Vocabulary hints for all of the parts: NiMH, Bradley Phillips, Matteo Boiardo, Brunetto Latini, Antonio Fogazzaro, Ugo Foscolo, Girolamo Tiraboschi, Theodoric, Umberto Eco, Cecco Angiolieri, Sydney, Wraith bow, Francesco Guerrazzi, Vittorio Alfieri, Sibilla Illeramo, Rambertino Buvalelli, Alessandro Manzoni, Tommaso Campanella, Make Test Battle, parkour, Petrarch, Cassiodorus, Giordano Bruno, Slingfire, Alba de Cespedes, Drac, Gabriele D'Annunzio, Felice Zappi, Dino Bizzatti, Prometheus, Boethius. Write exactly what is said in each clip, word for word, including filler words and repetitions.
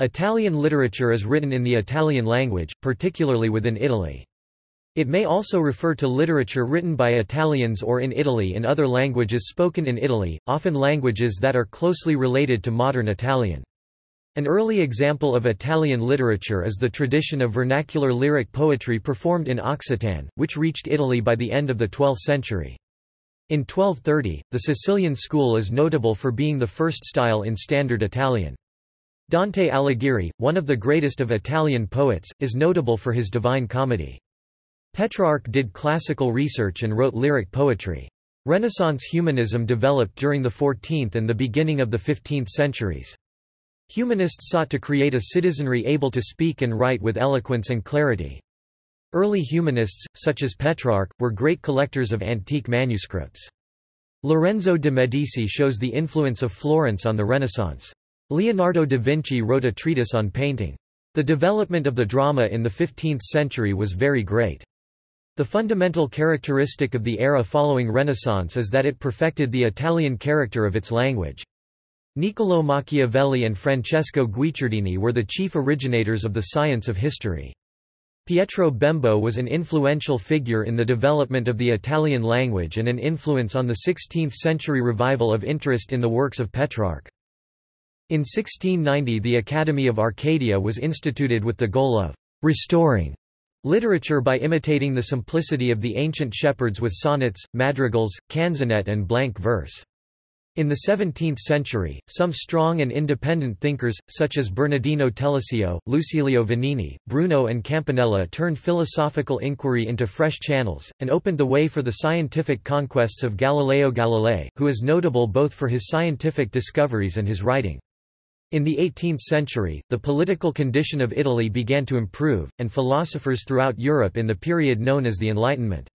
Italian literature is written in the Italian language, particularly within Italy. It may also refer to literature written by Italians or in Italy in other languages spoken in Italy, often languages that are closely related to modern Italian. An early example of Italian literature is the tradition of vernacular lyric poetry performed in Occitan, which reached Italy by the end of the twelfth century. In twelve thirty, the Sicilian school is notable for being the first style in standard Italian. Dante Alighieri, one of the greatest of Italian poets, is notable for his Divine Comedy. Petrarch did classical research and wrote lyric poetry. Renaissance humanism developed during the fourteenth and the beginning of the fifteenth centuries. Humanists sought to create a citizenry able to speak and write with eloquence and clarity. Early humanists, such as Petrarch, were great collectors of antique manuscripts. Lorenzo de' Medici shows the influence of Florence on the Renaissance. Leonardo da Vinci wrote a treatise on painting. The development of the drama in the fifteenth century was very great. The fundamental characteristic of the era following Renaissance is that it perfected the Italian character of its language. Niccolò Machiavelli and Francesco Guicciardini were the chief originators of the science of history. Pietro Bembo was an influential figure in the development of the Italian language and an influence on the sixteenth century revival of interest in the works of Petrarch. In sixteen ninety, the Academy of Arcadia was instituted with the goal of restoring literature by imitating the simplicity of the ancient shepherds with sonnets, madrigals, canzonet and blank verse. In the seventeenth century, some strong and independent thinkers, such as Bernardino Telesio, Lucilio Vanini, Bruno and Campanella, turned philosophical inquiry into fresh channels, and opened the way for the scientific conquests of Galileo Galilei, who is notable both for his scientific discoveries and his writing. In the eighteenth century, the political condition of Italy began to improve, and philosophers throughout Europe in the period known as the Enlightenment.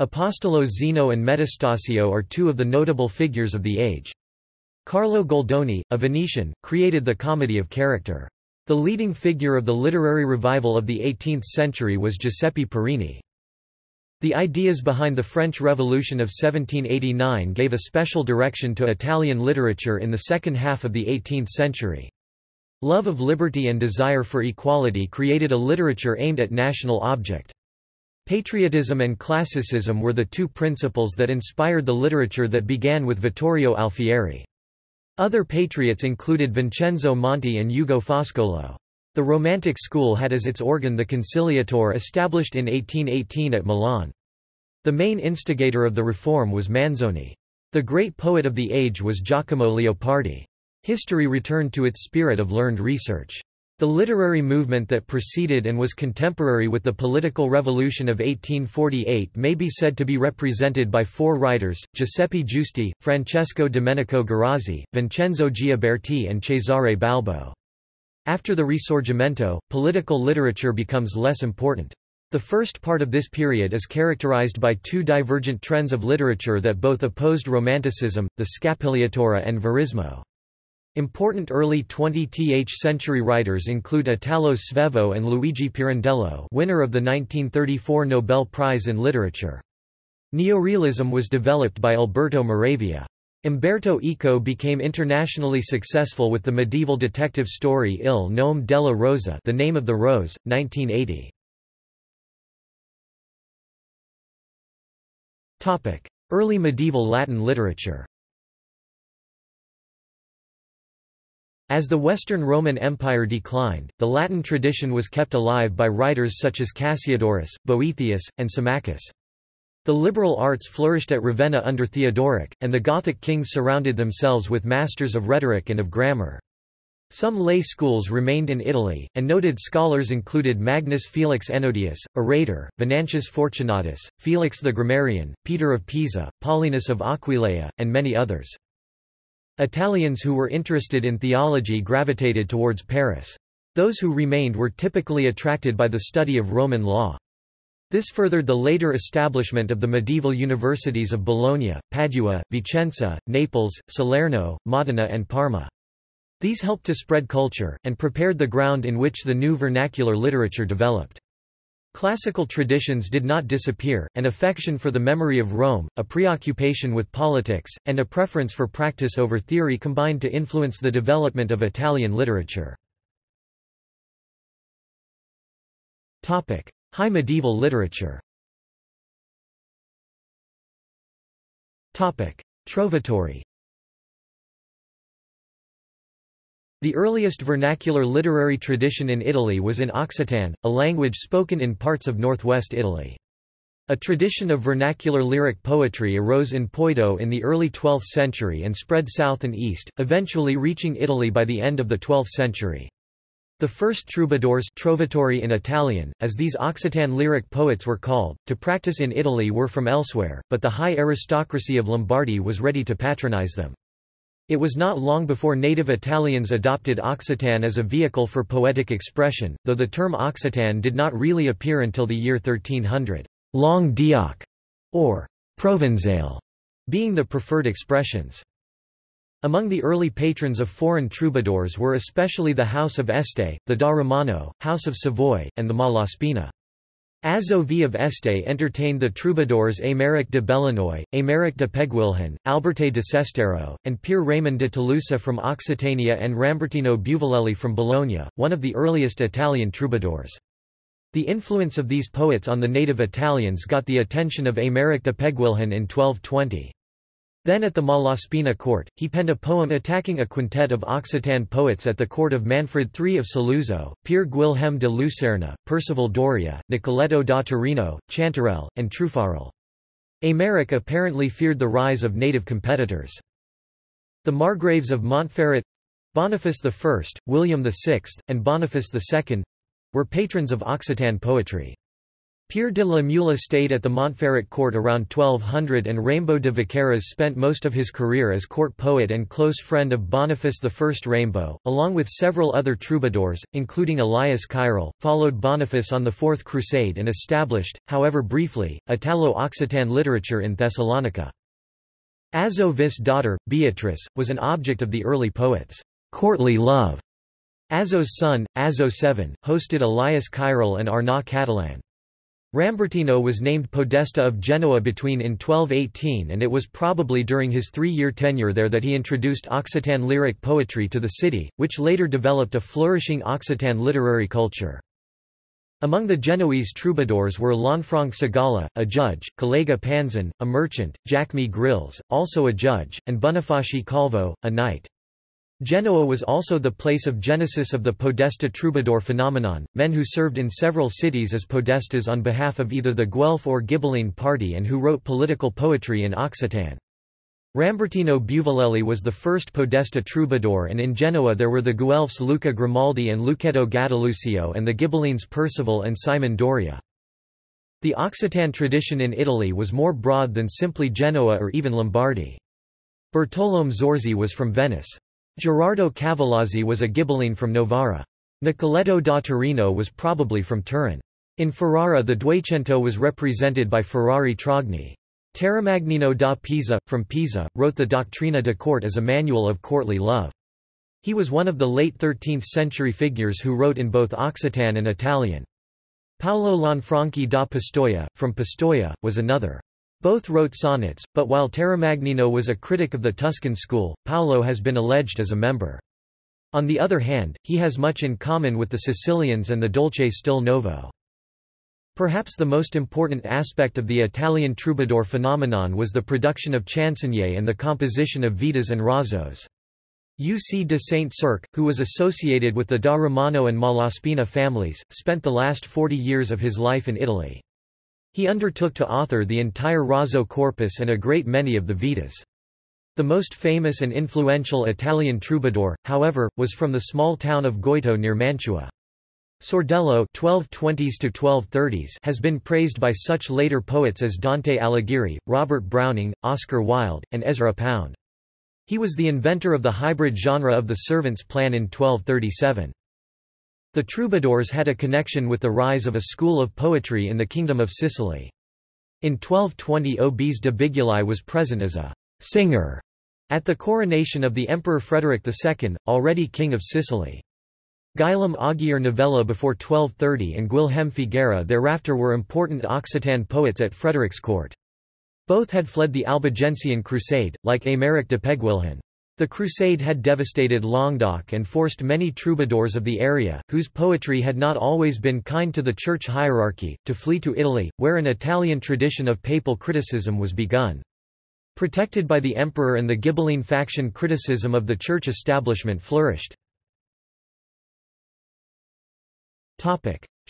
Apostolo Zeno and Metastasio are two of the notable figures of the age. Carlo Goldoni, a Venetian, created the comedy of character. The leading figure of the literary revival of the eighteenth century was Giuseppe Parini. The ideas behind the French Revolution of seventeen eighty-nine gave a special direction to Italian literature in the second half of the eighteenth century. Love of liberty and desire for equality created a literature aimed at national object. Patriotism and classicism were the two principles that inspired the literature that began with Vittorio Alfieri. Other patriots included Vincenzo Monti and Ugo Foscolo. The Romantic school had as its organ the Conciliator established in eighteen eighteen at Milan. The main instigator of the reform was Manzoni. The great poet of the age was Giacomo Leopardi. History returned to its spirit of learned research. The literary movement that preceded and was contemporary with the political revolution of eighteen forty-eight may be said to be represented by four writers, Giuseppe Giusti, Francesco Domenico Guerrazzi, Vincenzo Gioberti and Cesare Balbo. After the Risorgimento, political literature becomes less important. The first part of this period is characterized by two divergent trends of literature that both opposed Romanticism, the Scapigliatura and Verismo. Important early twentieth century writers include Italo Svevo and Luigi Pirandello, winner of the nineteen thirty-four Nobel Prize in Literature. Neorealism was developed by Alberto Moravia. Umberto Eco became internationally successful with the medieval detective story Il Nome della Rosa, The Name of the Rose, nineteen eighty. Topic: Early medieval Latin literature. As the Western Roman Empire declined, the Latin tradition was kept alive by writers such as Cassiodorus, Boethius, and Symmachus. The liberal arts flourished at Ravenna under Theodoric, and the Gothic kings surrounded themselves with masters of rhetoric and of grammar. Some lay schools remained in Italy, and noted scholars included Magnus Felix Ennodius, orator, Venantius Fortunatus, Felix the Grammarian, Peter of Pisa, Paulinus of Aquileia, and many others. Italians who were interested in theology gravitated towards Paris. Those who remained were typically attracted by the study of Roman law. This furthered the later establishment of the medieval universities of Bologna, Padua, Vicenza, Naples, Salerno, Modena and Parma. These helped to spread culture, and prepared the ground in which the new vernacular literature developed. Classical traditions did not disappear, an affection for the memory of Rome, a preoccupation with politics, and a preference for practice over theory combined to influence the development of Italian literature. Topic: High medieval literature. Topic: Trovatori. The earliest vernacular literary tradition in Italy was in Occitan, a language spoken in parts of northwest Italy. A tradition of vernacular lyric poetry arose in Poitou in the early twelfth century and spread south and east, eventually reaching Italy by the end of the twelfth century. The first troubadours, trovatori in Italian, as these Occitan lyric poets were called, to practice in Italy were from elsewhere, but the high aristocracy of Lombardy was ready to patronize them. It was not long before native Italians adopted Occitan as a vehicle for poetic expression, though the term Occitan did not really appear until the year thirteen hundred, Langue d'oc, or Provenzale, being the preferred expressions. Among the early patrons of foreign troubadours were especially the House of Este, the da Romano, House of Savoy, and the Malaspina. Azzo V of Este entertained the troubadours Aymeric de Bellanoi, Aymeric de Peguilhan, Alberte de Sestero, and Pier Raymond de Toulouse from Occitania and Rambertino Buvalelli from Bologna, one of the earliest Italian troubadours. The influence of these poets on the native Italians got the attention of Aymeric de Peguilhan in twelve twenty. Then at the Malaspina court, he penned a poem attacking a quintet of Occitan poets at the court of Manfred the third of Saluzzo, Pier Guilhem de Lucerna, Percival Doria, Nicoletto da Torino, Chanterelle, and Truffarel. Aymeric apparently feared the rise of native competitors. The margraves of Montferrat—Boniface the first, William the sixth, and Boniface the second—were patrons of Occitan poetry. Pierre de la Mula stayed at the Montferrat court around twelve hundred and Raimbaut de Vaqueras spent most of his career as court poet and close friend of Boniface the first Raimbaut, along with several other troubadours, including Elias Cayrel, followed Boniface on the Fourth Crusade and established, however briefly, Italo-Occitan literature in Thessalonica. Azzo V's daughter, Beatrice, was an object of the early poets' courtly love. Azzo's son, Azzo the seventh, hosted Elias Cayrel and Arnaud Catalan. Rambertino was named Podesta of Genoa between in twelve eighteen and it was probably during his three-year tenure there that he introduced Occitan lyric poetry to the city, which later developed a flourishing Occitan literary culture. Among the Genoese troubadours were Lanfranc Sagala, a judge, Collega Panzan, a merchant, Jacme Grills, also a judge, and Bonifaci Calvo, a knight. Genoa was also the place of genesis of the Podesta troubadour phenomenon, men who served in several cities as Podestas on behalf of either the Guelph or Ghibelline party and who wrote political poetry in Occitan. Rambertino Buvalelli was the first Podesta troubadour and in Genoa there were the Guelphs Luca Grimaldi and Lucchetto Gattaluccio and the Ghibellines Percival and Simon Doria. The Occitan tradition in Italy was more broad than simply Genoa or even Lombardy. Bartolome Zorzi was from Venice. Gerardo Cavallazzi was a Ghibelline from Novara. Nicoletto da Torino was probably from Turin. In Ferrara the Duecento was represented by Ferrari Trogni. Teramagnino da Pisa, from Pisa, wrote the Doctrina de Court as a manual of courtly love. He was one of the late thirteenth-century figures who wrote in both Occitan and Italian. Paolo Lanfranchi da Pistoia, from Pistoia, was another. Both wrote sonnets, but while Teramagnino was a critic of the Tuscan school, Paolo has been alleged as a member. On the other hand, he has much in common with the Sicilians and the Dolce Stil Novo. Perhaps the most important aspect of the Italian troubadour phenomenon was the production of chansonniers and the composition of vitas and razzos. U C de Saint-Cirq, who was associated with the da Romano and Malaspina families, spent the last forty years of his life in Italy. He undertook to author the entire razzo corpus and a great many of the vitas. The most famous and influential Italian troubadour, however, was from the small town of Goito near Mantua. Sordello twelve twenties to twelve thirties has been praised by such later poets as Dante Alighieri, Robert Browning, Oscar Wilde, and Ezra Pound. He was the inventor of the hybrid genre of the servants' plan in twelve thirty-seven. The troubadours had a connection with the rise of a school of poetry in the Kingdom of Sicily. In twelve twenty Obese de Biguli was present as a «singer» at the coronation of the Emperor Frederick the second, already King of Sicily. Guillaume Augier Novella before twelve thirty and Guilhem Figuera thereafter were important Occitan poets at Frederick's court. Both had fled the Albigensian Crusade, like Aymeric de Peguilhan. The Crusade had devastated Languedoc and forced many troubadours of the area, whose poetry had not always been kind to the church hierarchy, to flee to Italy, where an Italian tradition of papal criticism was begun. Protected by the emperor and the Ghibelline faction, criticism of the church establishment flourished.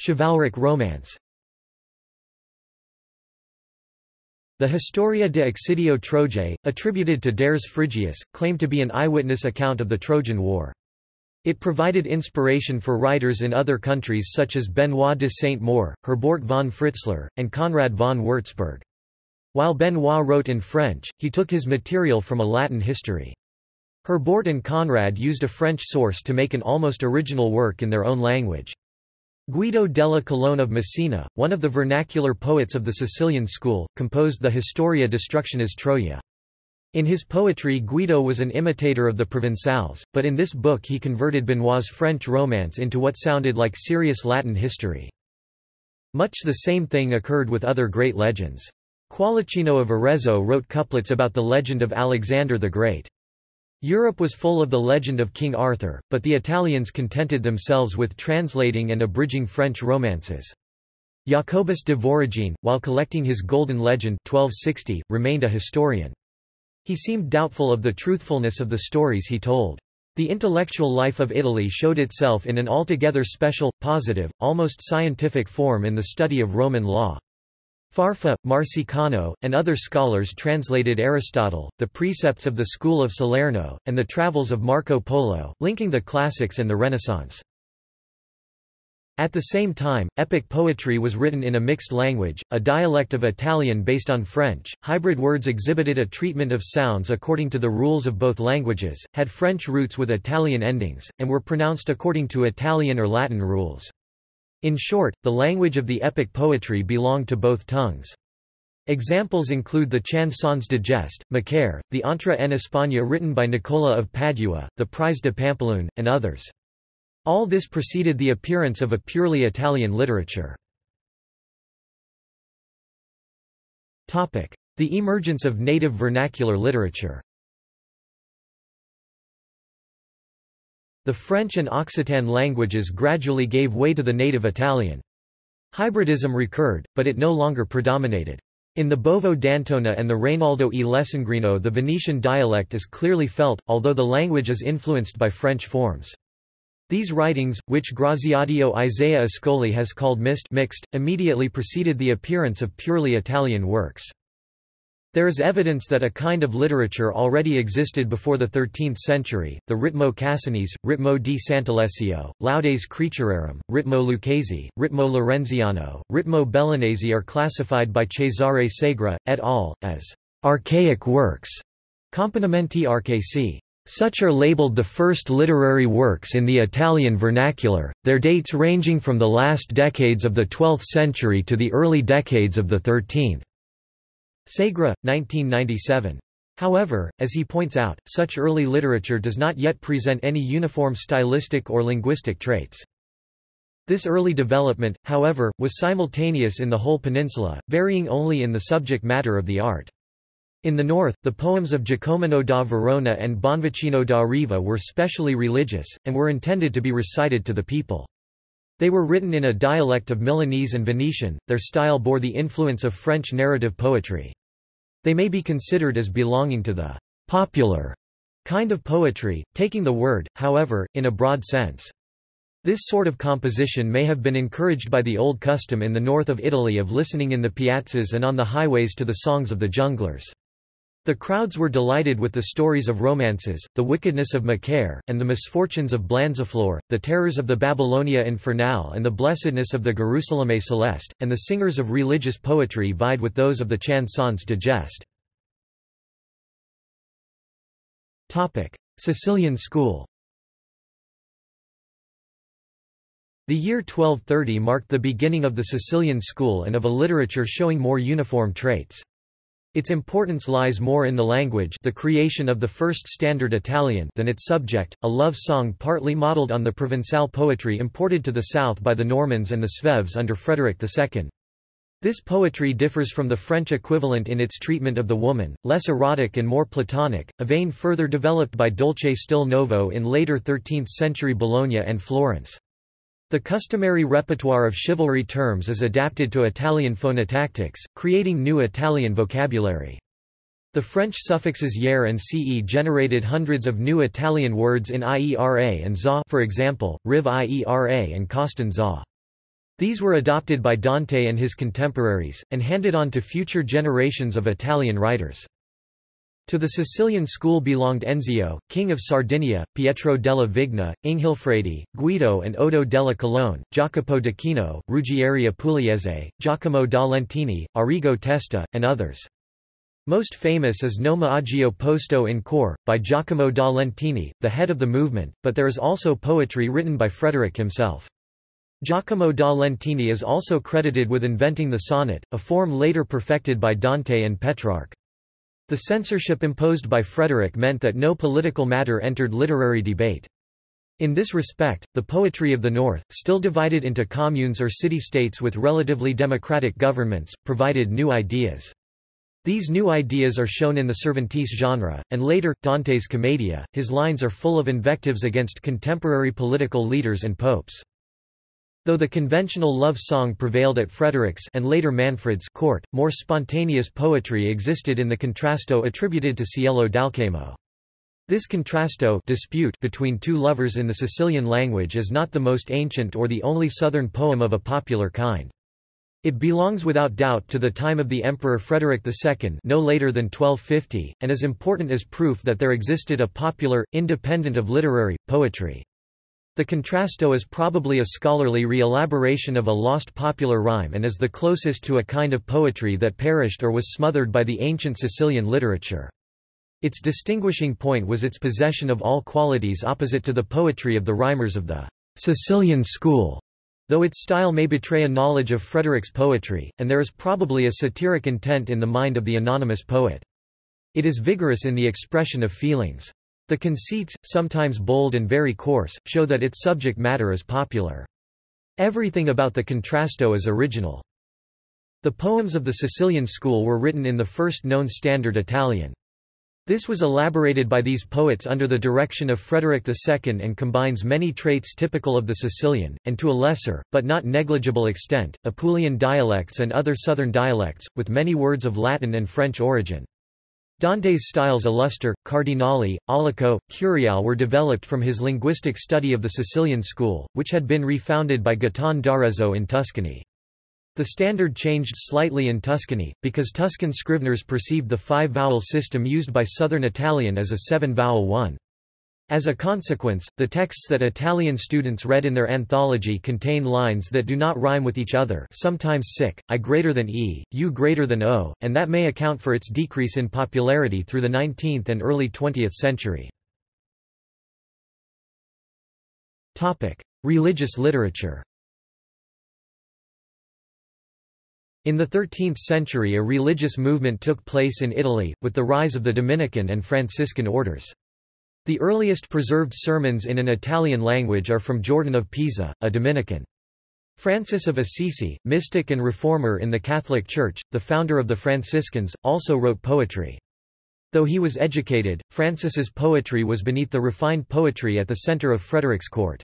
Chivalric Romance. The Historia de Excidio Trojae, attributed to Dares Phrygius, claimed to be an eyewitness account of the Trojan War. It provided inspiration for writers in other countries such as Benoit de Saint-Maur, Herbort von Fritzler, and Conrad von Wurzburg. While Benoit wrote in French, he took his material from a Latin history. Herbort and Conrad used a French source to make an almost original work in their own language. Guido della Colonna of Messina, one of the vernacular poets of the Sicilian school, composed the Historia Destructionis Troiae. In his poetry Guido was an imitator of the Provençals, but in this book he converted Benoit's French romance into what sounded like serious Latin history. Much the same thing occurred with other great legends. Qualicino of Arezzo wrote couplets about the legend of Alexander the Great. Europe was full of the legend of King Arthur, but the Italians contented themselves with translating and abridging French romances. Jacobus de Voragine, while collecting his Golden Legend twelve sixty, remained a historian. He seemed doubtful of the truthfulness of the stories he told. The intellectual life of Italy showed itself in an altogether special, positive, almost scientific form in the study of Roman law. Farfa, Marsicano, and other scholars translated Aristotle, the precepts of the School of Salerno, and the travels of Marco Polo, linking the classics and the Renaissance. At the same time, epic poetry was written in a mixed language, a dialect of Italian based on French. Hybrid words exhibited a treatment of sounds according to the rules of both languages, had French roots with Italian endings, and were pronounced according to Italian or Latin rules. In short, the language of the epic poetry belonged to both tongues. Examples include the Chansons de Geste, Macaire, the Entra en Espagne written by Nicola of Padua, the Prize de Pampelune, and others. All this preceded the appearance of a purely Italian literature. The emergence of native vernacular literature. The French and Occitan languages gradually gave way to the native Italian. Hybridism recurred, but it no longer predominated. In the Bovo d'Antona and the Rainaldo e Lessengrino the Venetian dialect is clearly felt, although the language is influenced by French forms. These writings, which Graziadio Isaiah Ascoli has called mist mixed, immediately preceded the appearance of purely Italian works. There is evidence that a kind of literature already existed before the thirteenth century, the Ritmo Cassinese, Ritmo di Sant'Alessio, Laudes Creaturarum, Ritmo Lucchese, Ritmo Lorenziano, Ritmo Bellinese are classified by Cesare Segre, et al., as archaic works, componimenti arcaici. Such are labeled the first literary works in the Italian vernacular, their dates ranging from the last decades of the twelfth century to the early decades of the thirteenth. Segre, nineteen ninety-seven. However, as he points out, such early literature does not yet present any uniform stylistic or linguistic traits. This early development, however, was simultaneous in the whole peninsula, varying only in the subject matter of the art. In the north, the poems of Giacomino da Verona and Bonvicino da Riva were specially religious, and were intended to be recited to the people. They were written in a dialect of Milanese and Venetian, their style bore the influence of French narrative poetry. They may be considered as belonging to the «popular» kind of poetry, taking the word, however, in a broad sense. This sort of composition may have been encouraged by the old custom in the north of Italy of listening in the piazzas and on the highways to the songs of the junglers. The crowds were delighted with the stories of romances, the wickedness of Macaire, and the misfortunes of Blanzaflor, the terrors of the Babylonia Infernal and the blessedness of the Gerusalemme Celeste, and the singers of religious poetry vied with those of the Chansons de Geste. Sicilian school. The year twelve thirty marked the beginning of the Sicilian school and of a literature showing more uniform traits. Its importance lies more in the language, the creation of the first standard Italian, than its subject, a love song partly modeled on the Provençal poetry imported to the south by the Normans and the Sveves under Frederick the Second. This poetry differs from the French equivalent in its treatment of the woman, less erotic and more platonic, a vein further developed by Dolce Stil Novo in later thirteenth century Bologna and Florence. The customary repertoire of chivalry terms is adapted to Italian phonotactics, creating new Italian vocabulary. The French suffixes -ier and -ce generated hundreds of new Italian words in iera and za, for example, riv iera and costanza. These were adopted by Dante and his contemporaries, and handed on to future generations of Italian writers. To the Sicilian school belonged Enzio, king of Sardinia, Pietro della Vigna, Inghilfredi, Guido and Odo della Colonna, Jacopo d'Acchino, Ruggieri Pugliese, Giacomo da Lentini, Arrigo Testa, and others. Most famous is No M'aggio posto in cor, by Giacomo da Lentini, the head of the movement, but there is also poetry written by Frederick himself. Giacomo da Lentini is also credited with inventing the sonnet, a form later perfected by Dante and Petrarch. The censorship imposed by Frederick meant that no political matter entered literary debate. In this respect, the poetry of the North, still divided into communes or city-states with relatively democratic governments, provided new ideas. These new ideas are shown in the Cervantes genre, and later, Dante's Commedia. His lines are full of invectives against contemporary political leaders and popes. Though the conventional love song prevailed at Frederick's and later Manfred's court, more spontaneous poetry existed in the contrasto attributed to Cielo d'Alcamo. This contrasto dispute between two lovers in the Sicilian language is not the most ancient or the only southern poem of a popular kind. It belongs without doubt to the time of the Emperor Frederick the Second, no later than twelve fifty, and is important as proof that there existed a popular, independent of literary, poetry. The contrasto is probably a scholarly re-elaboration of a lost popular rhyme and is the closest to a kind of poetry that perished or was smothered by the ancient Sicilian literature. Its distinguishing point was its possession of all qualities opposite to the poetry of the rhymers of the Sicilian school, though its style may betray a knowledge of Frederick's poetry, and there is probably a satiric intent in the mind of the anonymous poet. It is vigorous in the expression of feelings. The conceits, sometimes bold and very coarse, show that its subject matter is popular. Everything about the contrasto is original. The poems of the Sicilian school were written in the first known standard Italian. This was elaborated by these poets under the direction of Frederick the Second and combines many traits typical of the Sicilian, and to a lesser, but not negligible extent, Apulian dialects and other southern dialects, with many words of Latin and French origin. Dante's styles Illustre, Cardinale, Aulico, Curiale were developed from his linguistic study of the Sicilian school, which had been refounded by Gaetan d'Arezzo in Tuscany. The standard changed slightly in Tuscany, because Tuscan scriveners perceived the five-vowel system used by Southern Italian as a seven-vowel one. As a consequence, the texts that Italian students read in their anthology contain lines that do not rhyme with each other, sometimes sic, I greater than E, U greater than O, and that may account for its decrease in popularity through the nineteenth and early twentieth century. Religious literature. In the thirteenth century a religious movement took place in Italy, with the rise of the Dominican and Franciscan orders. The earliest preserved sermons in an Italian language are from Jordan of Pisa, a Dominican. Francis of Assisi, mystic and reformer in the Catholic Church, the founder of the Franciscans, also wrote poetry. Though he was educated, Francis's poetry was beneath the refined poetry at the center of Frederick's court.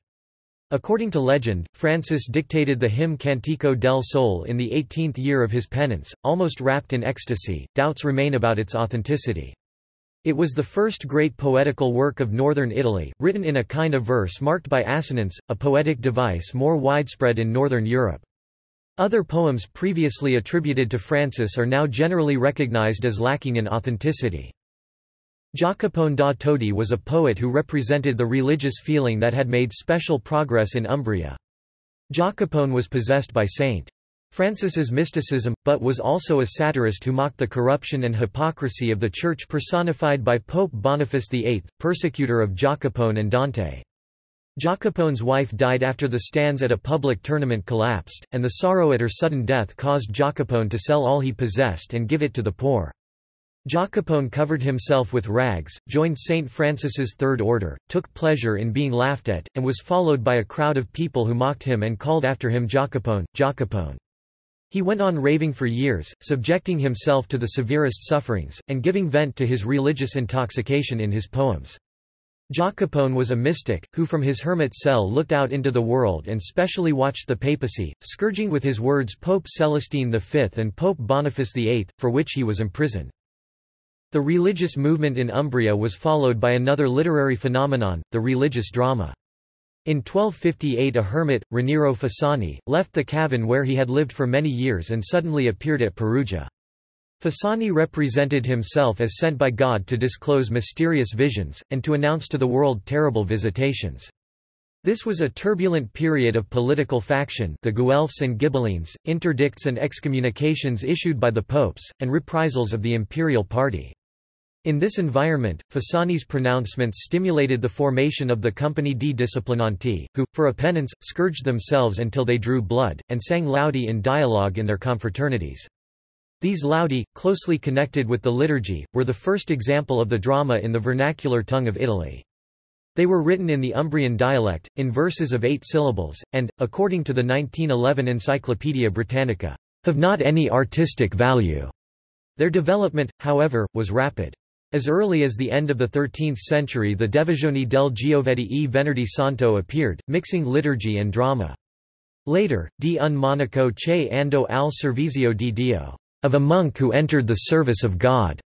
According to legend, Francis dictated the hymn Cantico del Sole in the eighteenth year of his penance, almost wrapped in ecstasy. Doubts remain about its authenticity. It was the first great poetical work of northern Italy, written in a kind of verse marked by assonance, a poetic device more widespread in northern Europe. Other poems previously attributed to Francis are now generally recognized as lacking in authenticity. Jacopone da Todi was a poet who represented the religious feeling that had made special progress in Umbria. Jacopone was possessed by Saint Francis's mysticism, but was also a satirist who mocked the corruption and hypocrisy of the Church personified by Pope Boniface the Eighth, persecutor of Jacopone and Dante. Jacopone's wife died after the stands at a public tournament collapsed, and the sorrow at her sudden death caused Jacopone to sell all he possessed and give it to the poor. Jacopone covered himself with rags, joined Saint Francis's Third Order, took pleasure in being laughed at, and was followed by a crowd of people who mocked him and called after him Jacopone, Jacopone. He went on raving for years, subjecting himself to the severest sufferings, and giving vent to his religious intoxication in his poems. Jacopone was a mystic, who from his hermit cell looked out into the world and specially watched the papacy, scourging with his words Pope Celestine the Fifth and Pope Boniface the Eighth, for which he was imprisoned. The religious movement in Umbria was followed by another literary phenomenon, the religious drama. In twelve fifty-eight a hermit, Raniero Fasani, left the cavern where he had lived for many years and suddenly appeared at Perugia. Fasani represented himself as sent by God to disclose mysterious visions, and to announce to the world terrible visitations. This was a turbulent period of political faction, the Guelphs and Ghibellines, interdicts and excommunications issued by the popes, and reprisals of the imperial party. In this environment, Fasani's pronouncements stimulated the formation of the Compagnie di Disciplinanti, who, for a penance, scourged themselves until they drew blood, and sang laudi in dialogue in their confraternities. These laudi, closely connected with the liturgy, were the first example of the drama in the vernacular tongue of Italy. They were written in the Umbrian dialect, in verses of eight syllables, and, according to the nineteen eleven Encyclopaedia Britannica, have not any artistic value. Their development, however, was rapid. As early as the end of the thirteenth century the Divisione del Giovedì e Venerdì Santo appeared, mixing liturgy and drama. Later, Di un monaco che andò al servizio di Dio, of a monk who entered the service of God,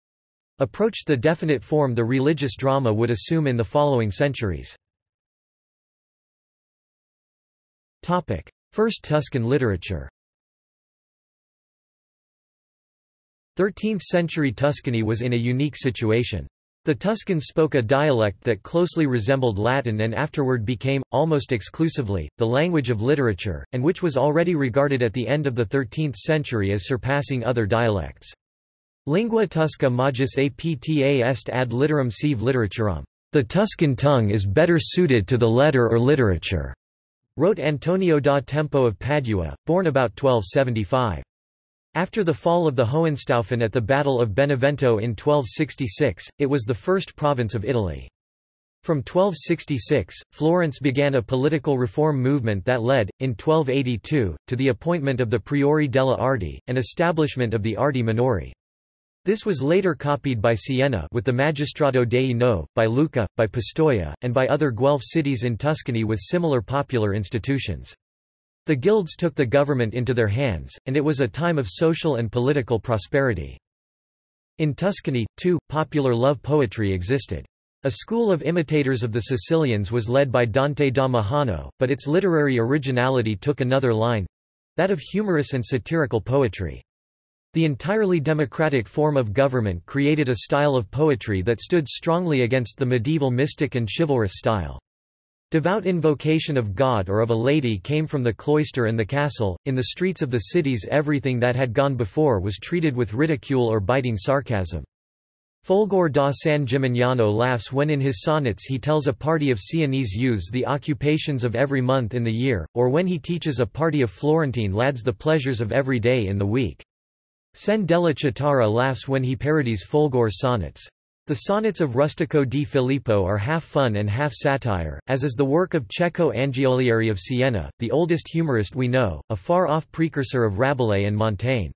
approached the definite form the religious drama would assume in the following centuries. First Tuscan literature. thirteenth century Tuscany was in a unique situation. The Tuscans spoke a dialect that closely resembled Latin and afterward became, almost exclusively, the language of literature, and which was already regarded at the end of the thirteenth century as surpassing other dialects. Lingua Tusca magis apta est ad literam sive literaturam. The Tuscan tongue is better suited to the letter or literature, wrote Antonio da Tempo of Padua, born about twelve seventy-five. After the fall of the Hohenstaufen at the Battle of Benevento in twelve sixty-six, it was the first province of Italy. From twelve sixty-six, Florence began a political reform movement that led, in twelve eighty-two, to the appointment of the Priori della Arti, and establishment of the Arti Minori. This was later copied by Siena with the Magistrato dei No, by Lucca, by Pistoia, and by other Guelph cities in Tuscany with similar popular institutions. The guilds took the government into their hands, and it was a time of social and political prosperity. In Tuscany, too, popular love poetry existed. A school of imitators of the Sicilians was led by Dante da Majano, but its literary originality took another line—that of humorous and satirical poetry. The entirely democratic form of government created a style of poetry that stood strongly against the medieval mystic and chivalrous style. Devout invocation of God or of a lady came from the cloister and the castle. In the streets of the cities everything that had gone before was treated with ridicule or biting sarcasm. Folgore da San Gimignano laughs when in his sonnets he tells a party of Sienese youths the occupations of every month in the year, or when he teaches a party of Florentine lads the pleasures of every day in the week. Sandella Chittara laughs when he parodies Folgore's sonnets. The sonnets of Rustico di Filippo are half fun and half satire, as is the work of Cecco Angiolieri of Siena, the oldest humorist we know, a far-off precursor of Rabelais and Montaigne.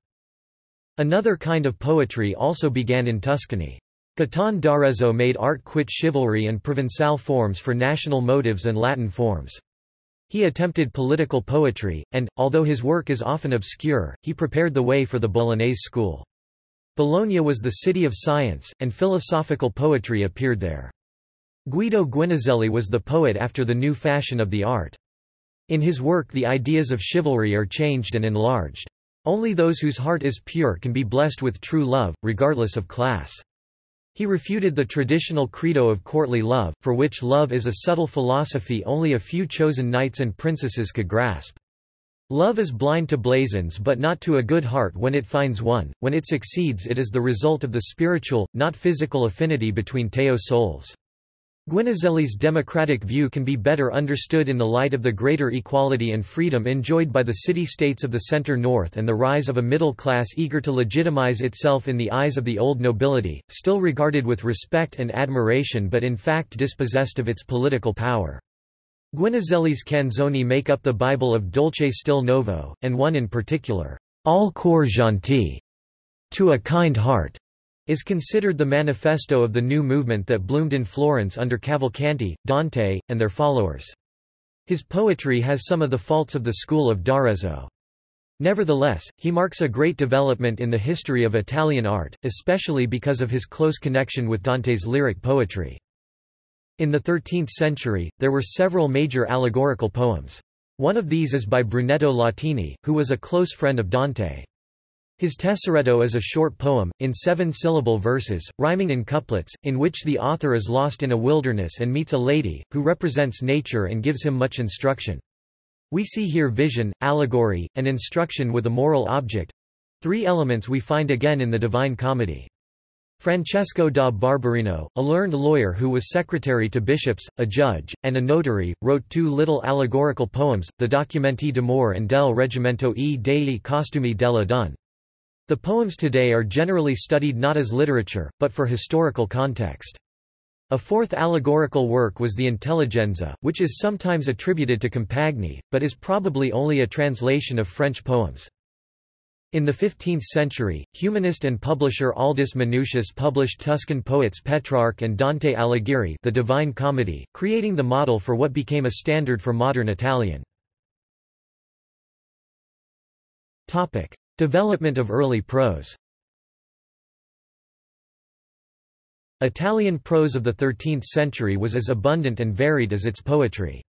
Another kind of poetry also began in Tuscany. Gaetan d'Arezzo made art quit chivalry and Provençal forms for national motives and Latin forms. He attempted political poetry, and, although his work is often obscure, he prepared the way for the Bolognese school. Bologna was the city of science, and philosophical poetry appeared there. Guido Guinizelli was the poet after the new fashion of the art. In his work the ideas of chivalry are changed and enlarged. Only those whose heart is pure can be blessed with true love, regardless of class. He refuted the traditional credo of courtly love, for which love is a subtle philosophy only a few chosen knights and princesses could grasp. Love is blind to blazons but not to a good heart when it finds one, when it succeeds it is the result of the spiritual, not physical affinity between two souls. Guinizelli's democratic view can be better understood in the light of the greater equality and freedom enjoyed by the city-states of the centre-north and the rise of a middle class eager to legitimise itself in the eyes of the old nobility, still regarded with respect and admiration but in fact dispossessed of its political power. Guinizelli's canzoni make up the Bible of Dolce Stil Novo, and one in particular, Al Cor Gentil, to a kind heart, is considered the manifesto of the new movement that bloomed in Florence under Cavalcanti, Dante, and their followers. His poetry has some of the faults of the school of d'Arezzo. Nevertheless, he marks a great development in the history of Italian art, especially because of his close connection with Dante's lyric poetry. In the thirteenth century, there were several major allegorical poems. One of these is by Brunetto Latini, who was a close friend of Dante. His Tesoretto is a short poem, in seven-syllable verses, rhyming in couplets, in which the author is lost in a wilderness and meets a lady, who represents nature and gives him much instruction. We see here vision, allegory, and instruction with a moral object—three elements we find again in the Divine Comedy. Francesco da Barberino, a learned lawyer who was secretary to bishops, a judge, and a notary, wrote two little allegorical poems, the Documenti d'amore and del Reggimento e dei costumi della donna. The poems today are generally studied not as literature, but for historical context. A fourth allegorical work was the Intelligenza, which is sometimes attributed to Compagni, but is probably only a translation of French poems. In the fifteenth century, humanist and publisher Aldus Manutius published Tuscan poets Petrarch and Dante Alighieri, The Divine Comedy, creating the model for what became a standard for modern Italian. Topic: Development of early prose. Italian prose of the thirteenth century was as abundant and varied as its poetry.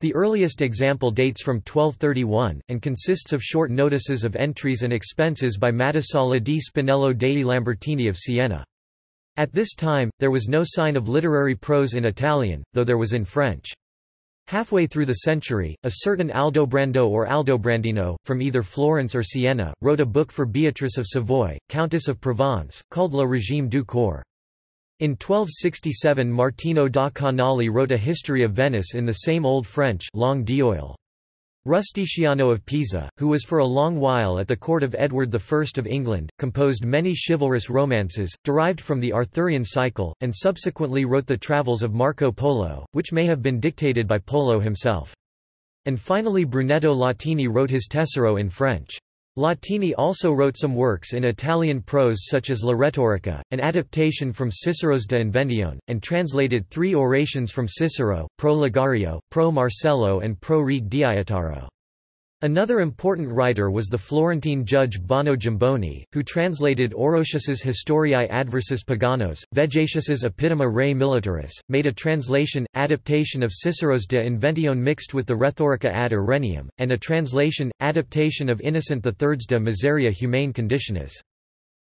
The earliest example dates from twelve thirty-one, and consists of short notices of entries and expenses by Matasala di Spinello dei Lambertini of Siena. At this time, there was no sign of literary prose in Italian, though there was in French. Halfway through the century, a certain Aldobrando or Aldobrandino, from either Florence or Siena, wrote a book for Beatrice of Savoy, Countess of Provence, called Le Régime du Corps. In twelve sixty-seven Martino da Canali wrote a history of Venice in the same Old French long d'oil. Rusticiano of Pisa, who was for a long while at the court of Edward the First of England, composed many chivalrous romances, derived from the Arthurian cycle, and subsequently wrote the Travels of Marco Polo, which may have been dictated by Polo himself. And finally Brunetto Latini wrote his Tesoro in French. Latini also wrote some works in Italian prose such as La Retorica, an adaptation from Cicero's De Inventione, and translated three orations from Cicero, Pro Ligario, Pro Marcello and Pro Reg Diataro. Another important writer was the Florentine judge Bono Giamboni, who translated Orosius's Historiae Adversus Paganos, Vegetius's Epitome Rei Militaris, made a translation, adaptation of Cicero's De Inventione mixed with the Rhetorica ad Irenium, and a translation, adaptation of Innocent the Third's De Miseria Humane Conditionis.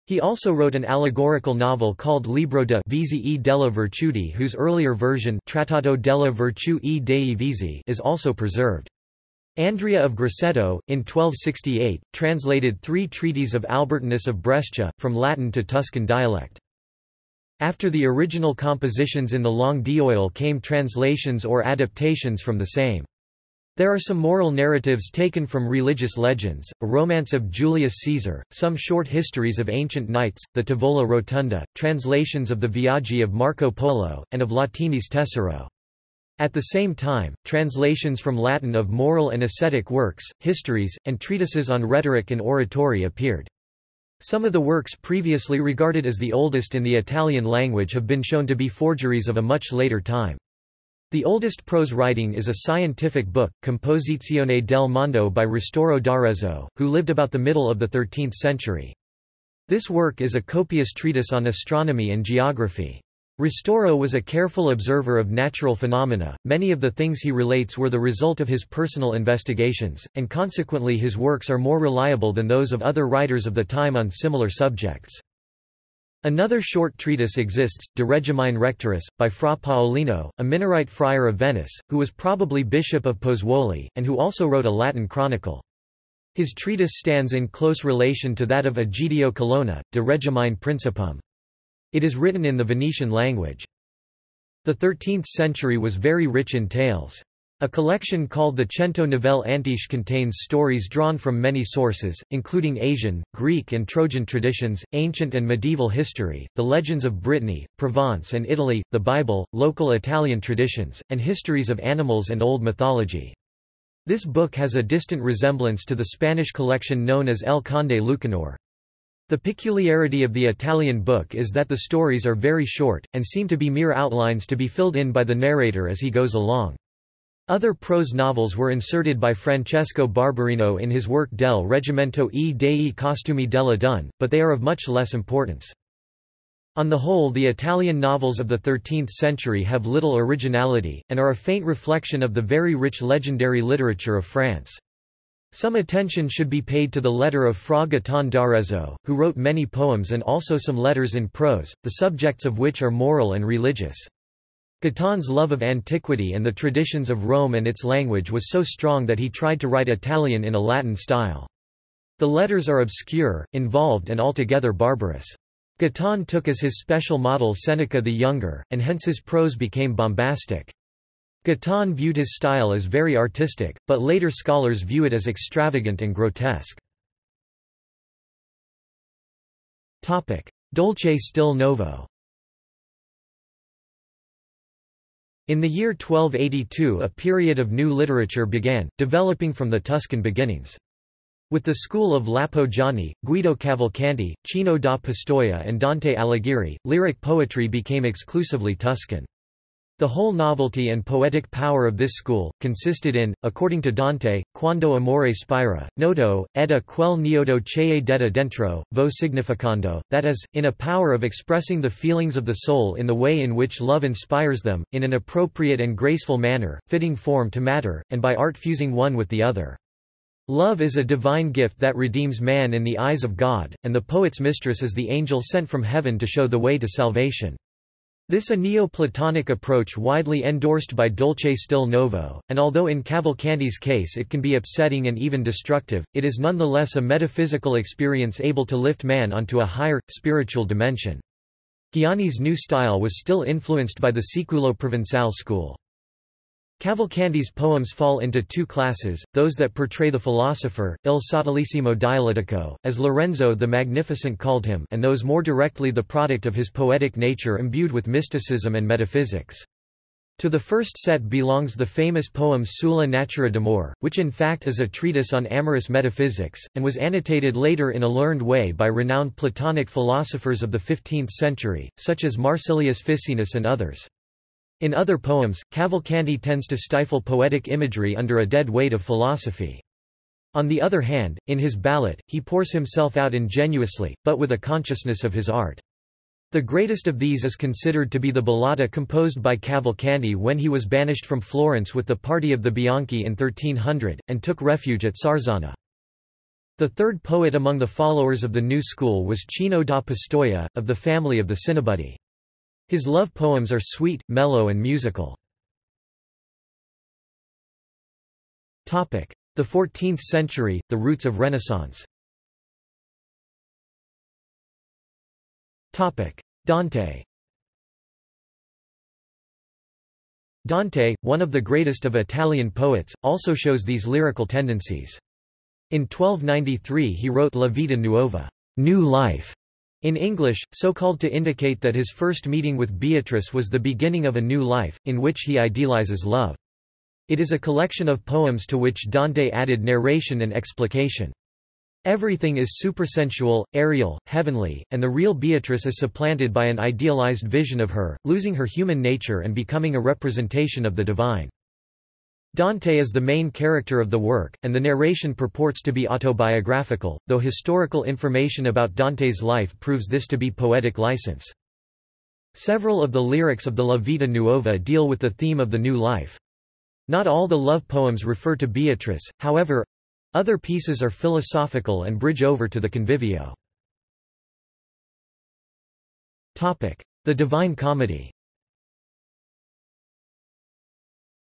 He also wrote an allegorical novel called Libro de Visi e della Virtuti, whose earlier version Trattato della Virtù e dei Visi is also preserved. Andrea of Grosseto, in twelve sixty-eight, translated three treatises of Albertinus of Brescia, from Latin to Tuscan dialect. After the original compositions in the long d'oil came translations or adaptations from the same. There are some moral narratives taken from religious legends, a romance of Julius Caesar, some short histories of ancient knights, the Tavola Rotunda, translations of the Viaggi of Marco Polo, and of Latini's Tesoro. At the same time, translations from Latin of moral and ascetic works, histories, and treatises on rhetoric and oratory appeared. Some of the works previously regarded as the oldest in the Italian language have been shown to be forgeries of a much later time. The oldest prose writing is a scientific book, Composizione del Mondo by Ristoro d'Arezzo, who lived about the middle of the thirteenth century. This work is a copious treatise on astronomy and geography. Ristoro was a careful observer of natural phenomena, many of the things he relates were the result of his personal investigations, and consequently his works are more reliable than those of other writers of the time on similar subjects. Another short treatise exists, De Regimine Rectoris, by Fra Paolino, a Minorite friar of Venice, who was probably bishop of Pozzuoli, and who also wrote a Latin chronicle. His treatise stands in close relation to that of Egidio Colonna, De Regimine Principum. It is written in the Venetian language. The thirteenth century was very rich in tales. A collection called the Cento Novelle Antiche contains stories drawn from many sources, including Asian, Greek and Trojan traditions, ancient and medieval history, the legends of Brittany, Provence and Italy, the Bible, local Italian traditions, and histories of animals and old mythology. This book has a distant resemblance to the Spanish collection known as El Conde Lucanor. The peculiarity of the Italian book is that the stories are very short, and seem to be mere outlines to be filled in by the narrator as he goes along. Other prose novels were inserted by Francesco Barberino in his work Del Reggimento e dei Costumi della Dun, but they are of much less importance. On the whole, the Italian novels of the thirteenth century have little originality, and are a faint reflection of the very rich legendary literature of France. Some attention should be paid to the letter of Fra Gaetan d'Arezzo, who wrote many poems and also some letters in prose, the subjects of which are moral and religious. Gaetan's love of antiquity and the traditions of Rome and its language was so strong that he tried to write Italian in a Latin style. The letters are obscure, involved and altogether barbarous. Gaetan took as his special model Seneca the Younger, and hence his prose became bombastic. Gaetan viewed his style as very artistic, but later scholars view it as extravagant and grotesque. Dolce Stil Novo. In the year twelve eighty-two a period of new literature began, developing from the Tuscan beginnings. With the school of Lapo Gianni, Guido Cavalcanti, Cino da Pistoia and Dante Alighieri, lyric poetry became exclusively Tuscan. The whole novelty and poetic power of this school consisted in, according to Dante, quando amore spira, noto, ed a quel nodo c'è detta dentro, vo significando, that is, in a power of expressing the feelings of the soul in the way in which love inspires them, in an appropriate and graceful manner, fitting form to matter, and by art fusing one with the other. Love is a divine gift that redeems man in the eyes of God, and the poet's mistress is the angel sent from heaven to show the way to salvation. This a Neoplatonic approach widely endorsed by Dolce Stil Novo, and although in Cavalcanti's case it can be upsetting and even destructive, it is nonetheless a metaphysical experience able to lift man onto a higher, spiritual dimension. Gianni's new style was still influenced by the Siculo Provençal school. Cavalcanti's poems fall into two classes, those that portray the philosopher, Il Sottilissimo Dialettico, as Lorenzo the Magnificent called him, and those more directly the product of his poetic nature imbued with mysticism and metaphysics. To the first set belongs the famous poem Sulla Natura d'Amore, which in fact is a treatise on amorous metaphysics, and was annotated later in a learned way by renowned Platonic philosophers of the fifteenth century, such as Marsilius Ficinus and others. In other poems, Cavalcanti tends to stifle poetic imagery under a dead weight of philosophy. On the other hand, in his ballad, he pours himself out ingenuously, but with a consciousness of his art. The greatest of these is considered to be the ballata composed by Cavalcanti when he was banished from Florence with the party of the Bianchi in thirteen hundred, and took refuge at Sarzana. The third poet among the followers of the new school was Cino da Pistoia, of the family of the Cinabudi. His love poems are sweet, mellow and musical. The fourteenth century, the roots of Renaissance. Dante. Dante, one of the greatest of Italian poets, also shows these lyrical tendencies. In twelve ninety-three he wrote La Vita Nuova, New Life, in English, so called to indicate that his first meeting with Beatrice was the beginning of a new life, in which he idealizes love. It is a collection of poems to which Dante added narration and explication. Everything is supersensual, aerial, heavenly, and the real Beatrice is supplanted by an idealized vision of her, losing her human nature and becoming a representation of the divine. Dante is the main character of the work, and the narration purports to be autobiographical, though historical information about Dante's life proves this to be poetic license. Several of the lyrics of the La Vita Nuova deal with the theme of the new life. Not all the love poems refer to Beatrice, however, other pieces are philosophical and bridge over to the convivio. The Divine Comedy.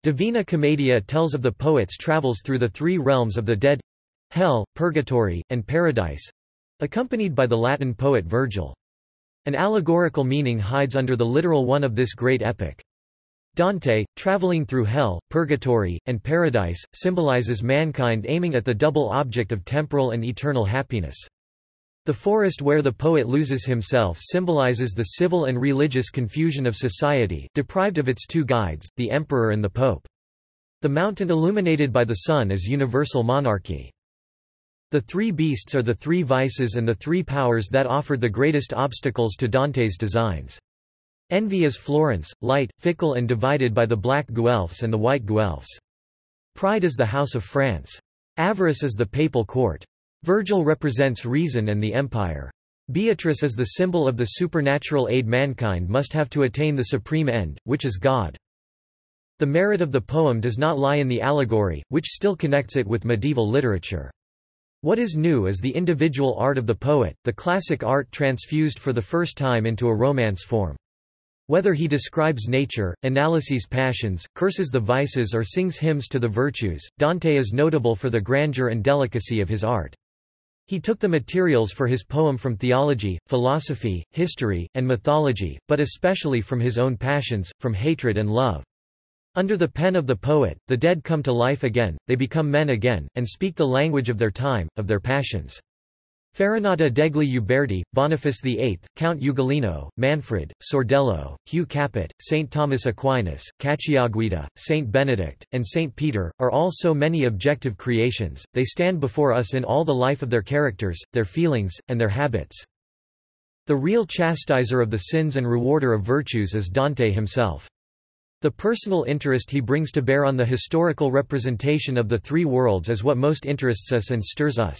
Divina Commedia tells of the poet's travels through the three realms of the dead—hell, purgatory, and paradise—accompanied by the Latin poet Virgil. An allegorical meaning hides under the literal one of this great epic. Dante, traveling through hell, purgatory, and paradise, symbolizes mankind aiming at the double object of temporal and eternal happiness. The forest where the poet loses himself symbolizes the civil and religious confusion of society, deprived of its two guides, the emperor and the pope. The mountain illuminated by the sun is universal monarchy. The three beasts are the three vices and the three powers that offered the greatest obstacles to Dante's designs. Envy is Florence, light, fickle and divided by the black Guelphs and the white Guelphs. Pride is the House of France. Avarice is the papal court. Virgil represents reason and the empire. Beatrice is the symbol of the supernatural aid mankind must have to attain the supreme end, which is God. The merit of the poem does not lie in the allegory, which still connects it with medieval literature. What is new is the individual art of the poet, the classic art transfused for the first time into a romance form. Whether he describes nature, analyses passions, curses the vices or sings hymns to the virtues, Dante is notable for the grandeur and delicacy of his art. He took the materials for his poem from theology, philosophy, history, and mythology, but especially from his own passions, from hatred and love. Under the pen of the poet, the dead come to life again, they become men again, and speak the language of their time, of their passions. Farinata degli Uberti, Boniface the eighth, Count Ugolino, Manfred, Sordello, Hugh Capet, Saint Thomas Aquinas, Cacciaguida, Saint Benedict, and Saint Peter, are all so many objective creations, they stand before us in all the life of their characters, their feelings, and their habits. The real chastiser of the sins and rewarder of virtues is Dante himself. The personal interest he brings to bear on the historical representation of the three worlds is what most interests us and stirs us.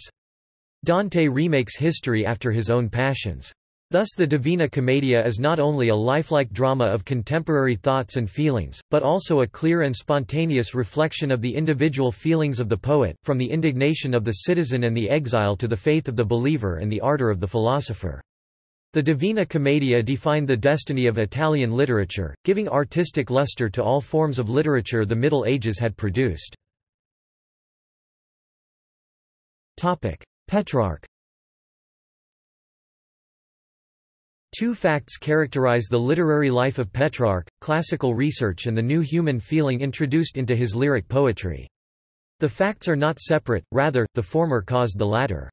Dante remakes history after his own passions. Thus the Divina Commedia is not only a lifelike drama of contemporary thoughts and feelings, but also a clear and spontaneous reflection of the individual feelings of the poet, from the indignation of the citizen and the exile to the faith of the believer and the ardor of the philosopher. The Divina Commedia defined the destiny of Italian literature, giving artistic luster to all forms of literature the Middle Ages had produced. Petrarch. Two facts characterize the literary life of Petrarch, classical research and the new human feeling introduced into his lyric poetry. The facts are not separate, rather, the former caused the latter.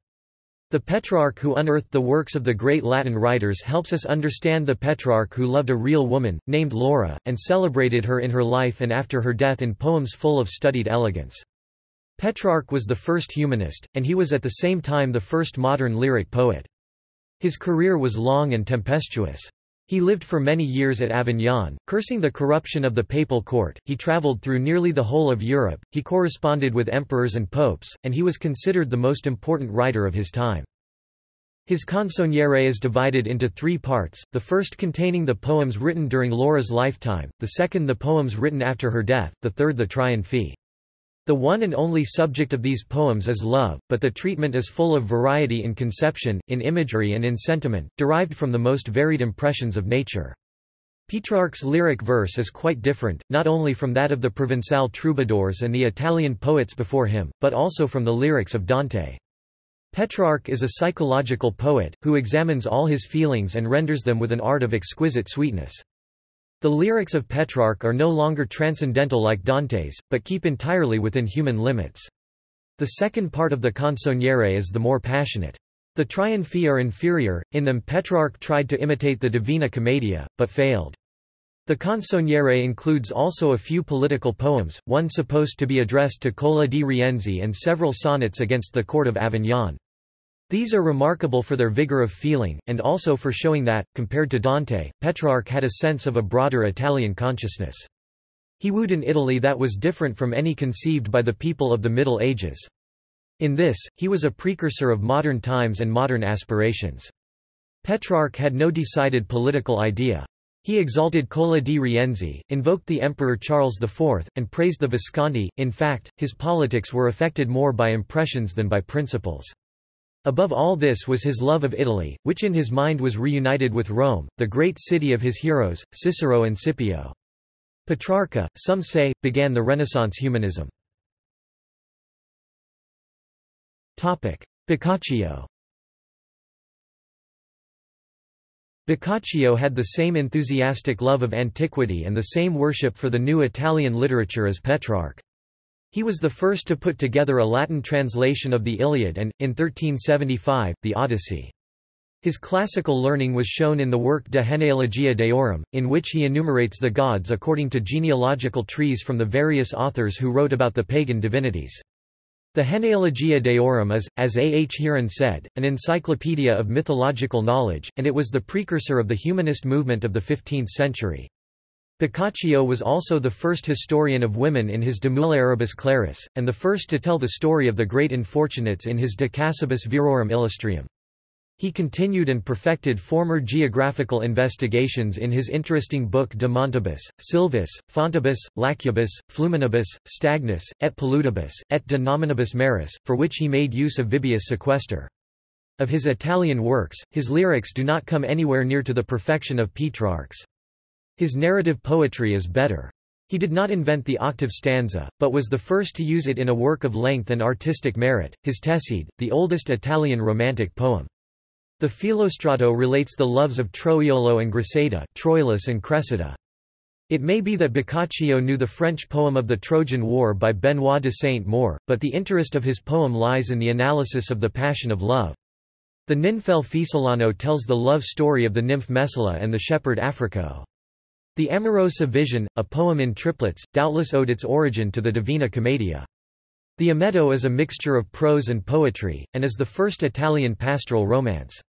The Petrarch who unearthed the works of the great Latin writers helps us understand the Petrarch who loved a real woman, named Laura, and celebrated her in her life and after her death in poems full of studied elegance. Petrarch was the first humanist, and he was at the same time the first modern lyric poet. His career was long and tempestuous. He lived for many years at Avignon, cursing the corruption of the papal court, he travelled through nearly the whole of Europe, he corresponded with emperors and popes, and he was considered the most important writer of his time. His canzoniere is divided into three parts, the first containing the poems written during Laura's lifetime, the second the poems written after her death, the third the Triunfi. The one and only subject of these poems is love, but the treatment is full of variety in conception, in imagery and in sentiment, derived from the most varied impressions of nature. Petrarch's lyric verse is quite different, not only from that of the Provençal troubadours and the Italian poets before him, but also from the lyrics of Dante. Petrarch is a psychological poet, who examines all his feelings and renders them with an art of exquisite sweetness. The lyrics of Petrarch are no longer transcendental like Dante's, but keep entirely within human limits. The second part of the canzoniere is the more passionate. The Triunfi are inferior, in them Petrarch tried to imitate the Divina Commedia, but failed. The canzoniere includes also a few political poems, one supposed to be addressed to Cola di Rienzi and several sonnets against the court of Avignon. These are remarkable for their vigor of feeling, and also for showing that, compared to Dante, Petrarch had a sense of a broader Italian consciousness. He wooed an Italy that was different from any conceived by the people of the Middle Ages. In this, he was a precursor of modern times and modern aspirations. Petrarch had no decided political idea. He exalted Cola di Rienzi, invoked the Emperor Charles the fourth, and praised the Visconti. In fact, his politics were affected more by impressions than by principles. Above all this was his love of Italy, which in his mind was reunited with Rome, the great city of his heroes, Cicero and Scipio. Petrarca, some say, began the Renaissance humanism. Boccaccio. Boccaccio had the same enthusiastic love of antiquity and the same worship for the new Italian literature as Petrarch. He was the first to put together a Latin translation of the Iliad and, in thirteen seventy-five, the Odyssey. His classical learning was shown in the work De Genealogia Deorum, in which he enumerates the gods according to genealogical trees from the various authors who wrote about the pagan divinities. The Genealogia Deorum is, as A. H. Heron said, an encyclopedia of mythological knowledge, and it was the precursor of the humanist movement of the fifteenth century. Boccaccio was also the first historian of women in his De Mulieribus Claris, and the first to tell the story of the great infortunates in his De Cassibus Virorum Illustrium. He continued and perfected former geographical investigations in his interesting book De Montibus, Silvus, Fontibus, Lacubus, Fluminibus, Stagnus, et Pollutibus, et De Nominibus Maris, for which he made use of Vibius Sequester. Of his Italian works, his lyrics do not come anywhere near to the perfection of Petrarch's. His narrative poetry is better. He did not invent the octave stanza, but was the first to use it in a work of length and artistic merit, his Teside, the oldest Italian romantic poem. The Philostrato relates the loves of Troiolo and Graceda, Troilus and Cressida. It may be that Boccaccio knew the French poem of the Trojan War by Benoit de Saint-Maur, but the interest of his poem lies in the analysis of the passion of love. The Ninfel Fisolano tells the love story of the nymph Messala and the shepherd Africo. The Amorosa Vision, a poem in triplets, doubtless owed its origin to the Divina Commedia. The Amedeo is a mixture of prose and poetry, and is the first Italian pastoral romance.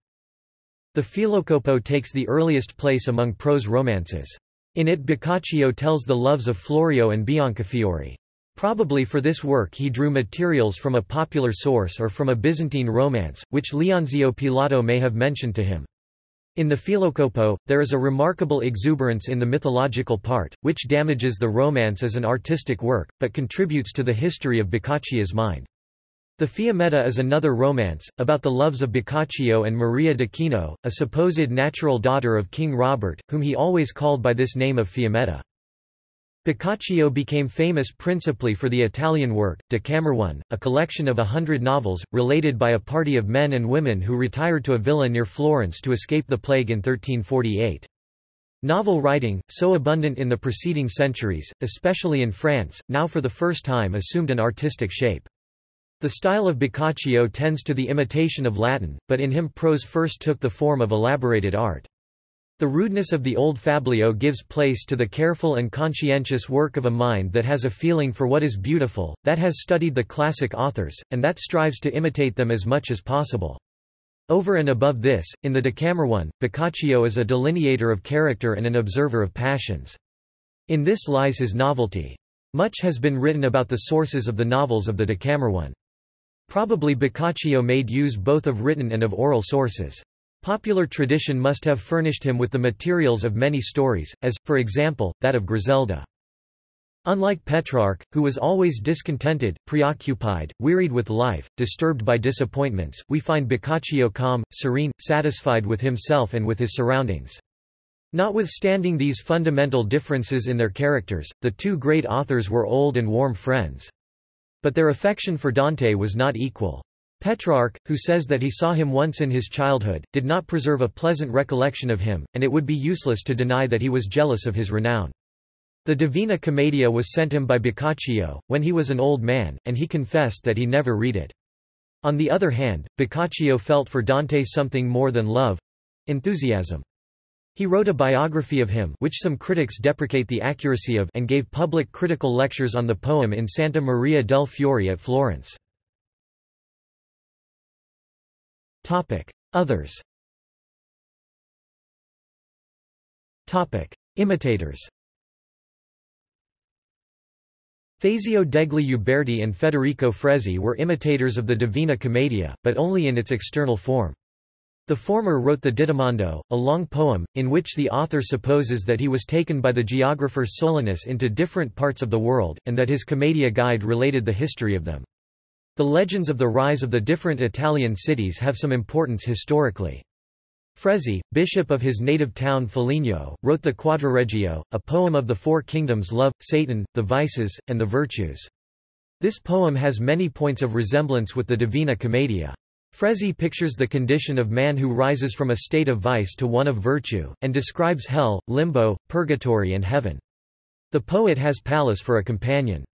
The Filocopo takes the earliest place among prose romances. In it Boccaccio tells the loves of Florio and Biancafiore. Probably for this work he drew materials from a popular source or from a Byzantine romance, which Leonzio Pilato may have mentioned to him. In the Filocopo, there is a remarkable exuberance in the mythological part, which damages the romance as an artistic work, but contributes to the history of Boccaccio's mind. The Fiammetta is another romance, about the loves of Boccaccio and Maria d'Acchino, a supposed natural daughter of King Robert, whom he always called by this name of Fiammetta. Boccaccio became famous principally for the Italian work, Decamerone, a collection of a hundred novels, related by a party of men and women who retired to a villa near Florence to escape the plague in thirteen forty-eight. Novel writing, so abundant in the preceding centuries, especially in France, now for the first time assumed an artistic shape. The style of Boccaccio tends to the imitation of Latin, but in him prose first took the form of elaborated art. The rudeness of the old fabliau gives place to the careful and conscientious work of a mind that has a feeling for what is beautiful, that has studied the classic authors, and that strives to imitate them as much as possible. Over and above this, in the Decamerone, Boccaccio is a delineator of character and an observer of passions. In this lies his novelty. Much has been written about the sources of the novels of the Decamerone. Probably Boccaccio made use both of written and of oral sources. Popular tradition must have furnished him with the materials of many stories, as, for example, that of Griselda. Unlike Petrarch, who was always discontented, preoccupied, wearied with life, disturbed by disappointments, we find Boccaccio calm, serene, satisfied with himself and with his surroundings. Notwithstanding these fundamental differences in their characters, the two great authors were old and warm friends. But their affection for Dante was not equal. Petrarch, who says that he saw him once in his childhood, did not preserve a pleasant recollection of him, and it would be useless to deny that he was jealous of his renown. The Divina Commedia was sent him by Boccaccio, when he was an old man, and he confessed that he never read it. On the other hand, Boccaccio felt for Dante something more than love—enthusiasm. He wrote a biography of him, which some critics deprecate the accuracy of, and gave public critical lectures on the poem in Santa Maria del Fiore at Florence. Others. Imitators. Fazio degli Uberti and Federico Frezzi were imitators of the Divina Commedia, but only in its external form. The former wrote the Dittamondo, a long poem, in which the author supposes that he was taken by the geographer Solanus into different parts of the world, and that his Commedia guide related the history of them. The legends of the rise of the different Italian cities have some importance historically. Frezzi, bishop of his native town Foligno, wrote the Quadriregio, a poem of the four kingdoms: love, Satan, the vices, and the virtues. This poem has many points of resemblance with the Divina Commedia. Frezzi pictures the condition of man who rises from a state of vice to one of virtue, and describes hell, limbo, purgatory and heaven. The poet has Pallas for a companion.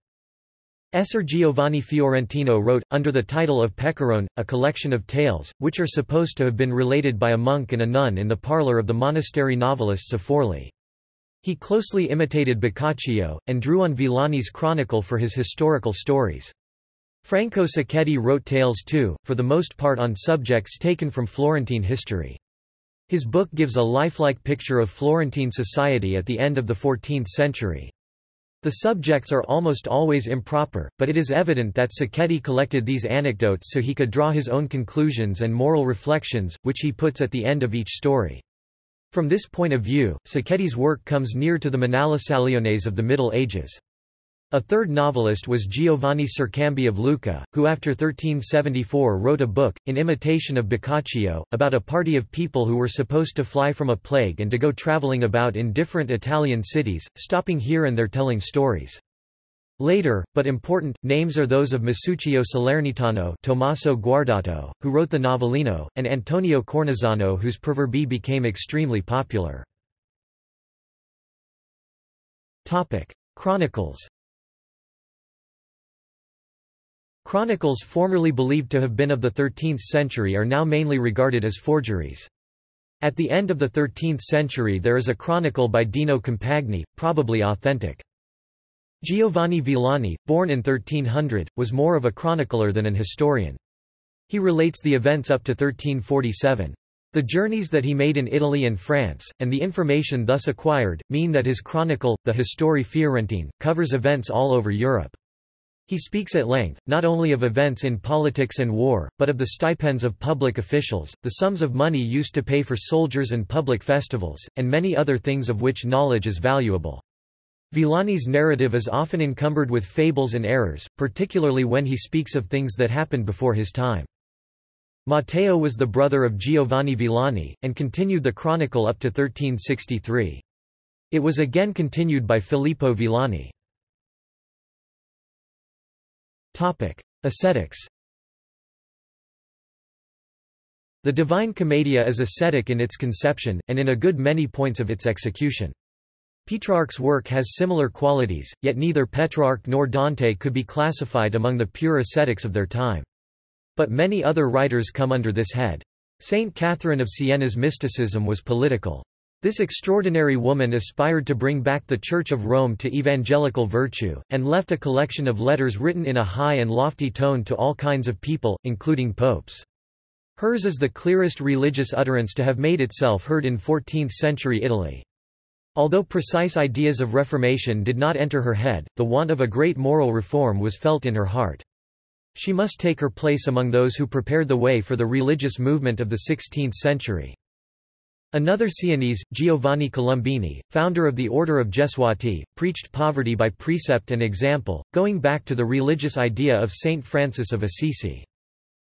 Esser Giovanni Fiorentino wrote, under the title of Pecorone, a collection of tales, which are supposed to have been related by a monk and a nun in the parlour of the monastery novelist Soforli. He closely imitated Boccaccio, and drew on Villani's Chronicle for his historical stories. Franco Sacchetti wrote tales too, for the most part on subjects taken from Florentine history. His book gives a lifelike picture of Florentine society at the end of the fourteenth century. The subjects are almost always improper, but it is evident that Sacchetti collected these anecdotes so he could draw his own conclusions and moral reflections, which he puts at the end of each story. From this point of view, Sacchetti's work comes near to the Manalisaliones of the Middle Ages. A third novelist was Giovanni Cercambi of Lucca, who after thirteen seventy-four wrote a book, in imitation of Boccaccio, about a party of people who were supposed to fly from a plague and to go traveling about in different Italian cities, stopping here and there telling stories. Later, but important, names are those of Masuccio Salernitano, Tommaso Guardato, who wrote the Novellino, and Antonio Cornisano, whose Proverbi became extremely popular. Chronicles. Chronicles formerly believed to have been of the thirteenth century are now mainly regarded as forgeries. At the end of the thirteenth century there is a chronicle by Dino Compagni, probably authentic. Giovanni Villani, born in thirteen hundred, was more of a chronicler than an historian. He relates the events up to thirteen forty-seven. The journeys that he made in Italy and France, and the information thus acquired, mean that his chronicle, the Historia Fiorentina, covers events all over Europe. He speaks at length, not only of events in politics and war, but of the stipends of public officials, the sums of money used to pay for soldiers and public festivals, and many other things of which knowledge is valuable. Villani's narrative is often encumbered with fables and errors, particularly when he speaks of things that happened before his time. Matteo was the brother of Giovanni Villani, and continued the chronicle up to thirteen sixty-three. It was again continued by Filippo Villani. Ascetics. The Divine Commedia is ascetic in its conception, and in a good many points of its execution. Petrarch's work has similar qualities, yet neither Petrarch nor Dante could be classified among the pure ascetics of their time. But many other writers come under this head. Saint Catherine of Siena's mysticism was political. This extraordinary woman aspired to bring back the Church of Rome to evangelical virtue, and left a collection of letters written in a high and lofty tone to all kinds of people, including popes. Hers is the clearest religious utterance to have made itself heard in fourteenth century Italy. Although precise ideas of reformation did not enter her head, the want of a great moral reform was felt in her heart. She must take her place among those who prepared the way for the religious movement of the sixteenth century. Another Sienese, Giovanni Colombini, founder of the Order of Gesuati, preached poverty by precept and example, going back to the religious idea of Saint Francis of Assisi.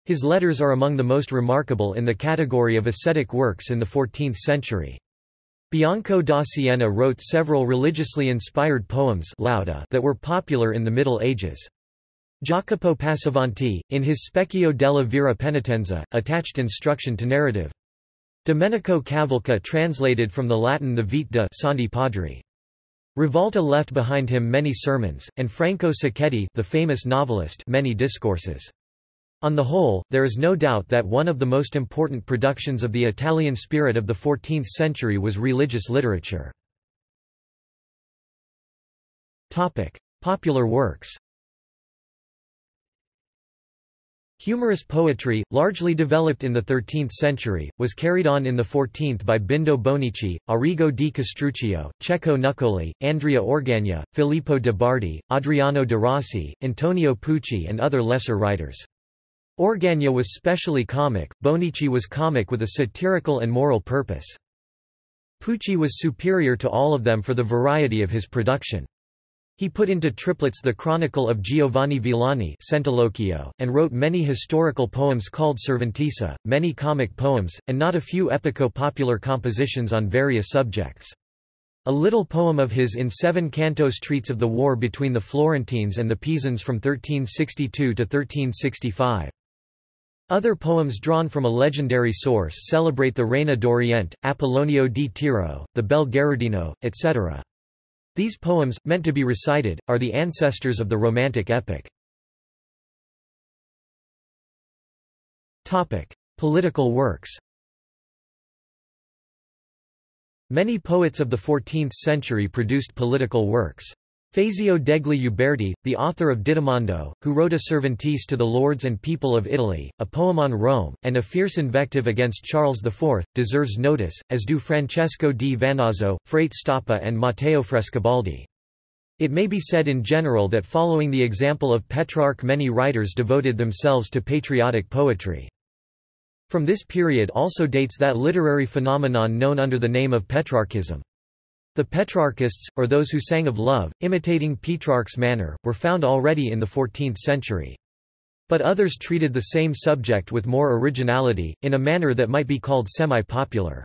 His letters are among the most remarkable in the category of ascetic works in the fourteenth century. Bianco da Siena wrote several religiously inspired poems lauda that were popular in the Middle Ages. Jacopo Passavanti, in his Specchio della Vera Penitenza, attached instruction to narrative. Domenico Cavalca translated from the Latin the Vita de' Santi Padri. Rivalta left behind him many sermons, and Franco Sacchetti, the famous novelist, many discourses. On the whole, there is no doubt that one of the most important productions of the Italian spirit of the fourteenth century was religious literature. Topic: Popular works. Humorous poetry, largely developed in the thirteenth century, was carried on in the fourteenth by Bindo Bonici, Arrigo di Castruccio, Cecco Nuccoli, Andrea Orgagna, Filippo de' Bardi, Adriano de' Rossi, Antonio Pucci and other lesser writers. Orgagna was specially comic, Bonici was comic with a satirical and moral purpose. Pucci was superior to all of them for the variety of his production. He put into triplets the Chronicle of Giovanni Villani and wrote many historical poems called Cervantisa, many comic poems, and not a few epico-popular compositions on various subjects. A little poem of his in seven cantos treats of the war between the Florentines and the Pisans from thirteen sixty-two to thirteen sixty-five. Other poems drawn from a legendary source celebrate the Reina d'Oriente, Apollonio di Tiro, the Bel Gherardino, et cetera. These poems, meant to be recited, are the ancestors of the Romantic epic. Political works. Many poets of the fourteenth century produced political works. Fazio degli Uberti, the author of Dittamondo, who wrote a Servantese to the lords and people of Italy, a poem on Rome, and a fierce invective against Charles the Fourth, deserves notice, as do Francesco di Vanazzo, Frate Stappa and Matteo Frescobaldi. It may be said in general that following the example of Petrarch, many writers devoted themselves to patriotic poetry. From this period also dates that literary phenomenon known under the name of Petrarchism. The Petrarchists, or those who sang of love, imitating Petrarch's manner, were found already in the fourteenth century. But others treated the same subject with more originality, in a manner that might be called semi-popular.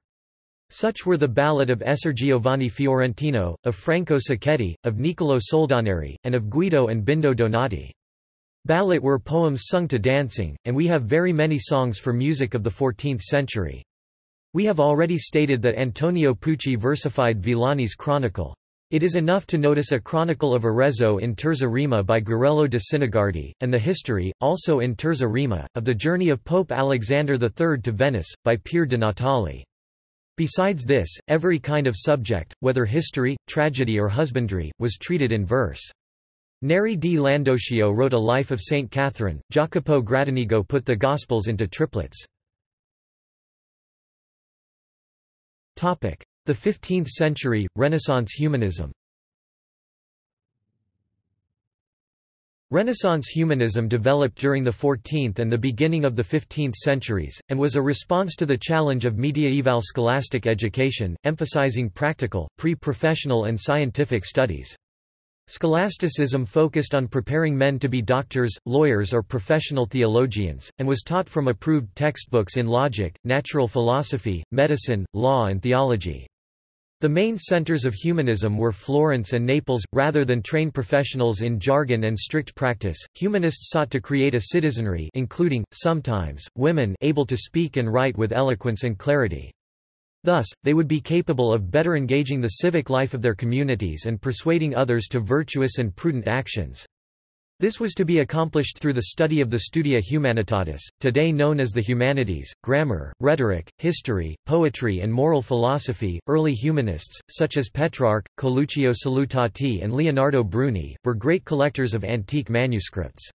Such were the ballad of Esser Giovanni Fiorentino, of Franco Sacchetti, of Niccolò Soldaneri, and of Guido and Bindo Donati. Ballad were poems sung to dancing, and we have very many songs for music of the fourteenth century. We have already stated that Antonio Pucci versified Villani's Chronicle. It is enough to notice a Chronicle of Arezzo in Terza Rima by Guerrello de' Sinigardi, and the history, also in Terza Rima, of the journey of Pope Alexander the Third to Venice, by Pier de' Natali. Besides this, every kind of subject, whether history, tragedy or husbandry, was treated in verse. Neri di Landoccio wrote a life of Saint Catherine, Jacopo Gradenigo put the Gospels into triplets. The fifteenth century, Renaissance humanism. Renaissance humanism developed during the fourteenth and the beginning of the fifteenth centuries, and was a response to the challenge of medieval scholastic education, emphasizing practical, pre-professional and scientific studies. Scholasticism focused on preparing men to be doctors, lawyers or professional theologians, and was taught from approved textbooks in logic, natural philosophy, medicine, law and theology. The main centers of humanism were Florence and Naples. Rather than train professionals in jargon and strict practice, humanists sought to create a citizenry including, sometimes, women able to speak and write with eloquence and clarity. Thus, they would be capable of better engaging the civic life of their communities and persuading others to virtuous and prudent actions. This was to be accomplished through the study of the Studia Humanitatis, today known as the humanities, grammar, rhetoric, history, poetry and moral philosophy. Early humanists, such as Petrarch, Coluccio Salutati and Leonardo Bruni, were great collectors of antique manuscripts.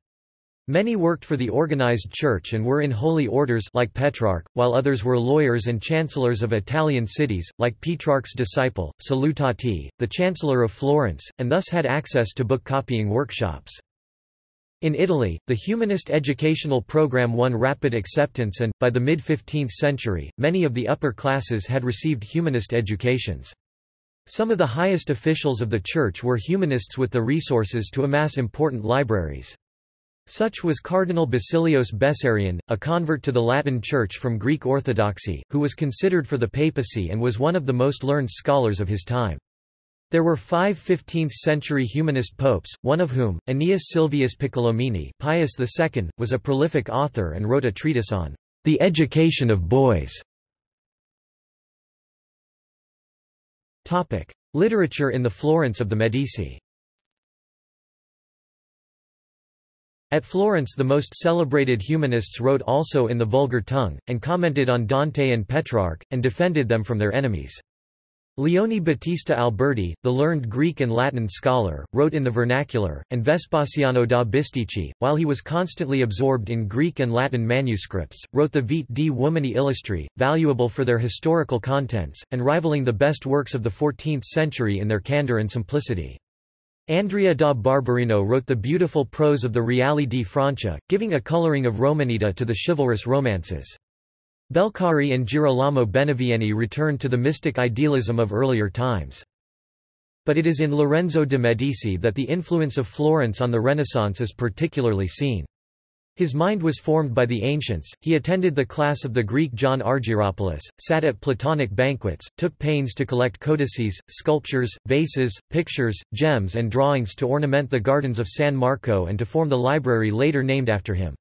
Many worked for the organized church and were in holy orders like Petrarch, while others were lawyers and chancellors of Italian cities, like Petrarch's disciple, Salutati, the chancellor of Florence, and thus had access to book-copying workshops. In Italy, the humanist educational program won rapid acceptance and, by the mid-fifteenth century, many of the upper classes had received humanist educations. Some of the highest officials of the church were humanists with the resources to amass important libraries. Such was Cardinal Basilios Bessarion, a convert to the Latin Church from Greek Orthodoxy, who was considered for the papacy and was one of the most learned scholars of his time. There were five fifteenth-century humanist popes, one of whom, Aeneas Silvius Piccolomini, Pius the Second, was a prolific author and wrote a treatise on the education of boys. Topic: Literature in the Florence of the Medici. At Florence, the most celebrated humanists wrote also in the vulgar tongue, and commented on Dante and Petrarch, and defended them from their enemies. Leone Battista Alberti, the learned Greek and Latin scholar, wrote in the vernacular, and Vespasiano da Bisticci, while he was constantly absorbed in Greek and Latin manuscripts, wrote the Vite di Uomini Illustri, valuable for their historical contents, and rivaling the best works of the fourteenth century in their candor and simplicity. Andrea da Barberino wrote the beautiful prose of the Reali di Francia, giving a coloring of Romanita to the chivalrous romances. Belcari and Girolamo Benevieni returned to the mystic idealism of earlier times. But it is in Lorenzo de' Medici that the influence of Florence on the Renaissance is particularly seen. His mind was formed by the ancients, he attended the class of the Greek John Argyropoulos, sat at Platonic banquets, took pains to collect codices, sculptures, vases, pictures, gems and drawings to ornament the gardens of San Marco and to form the library later named after him.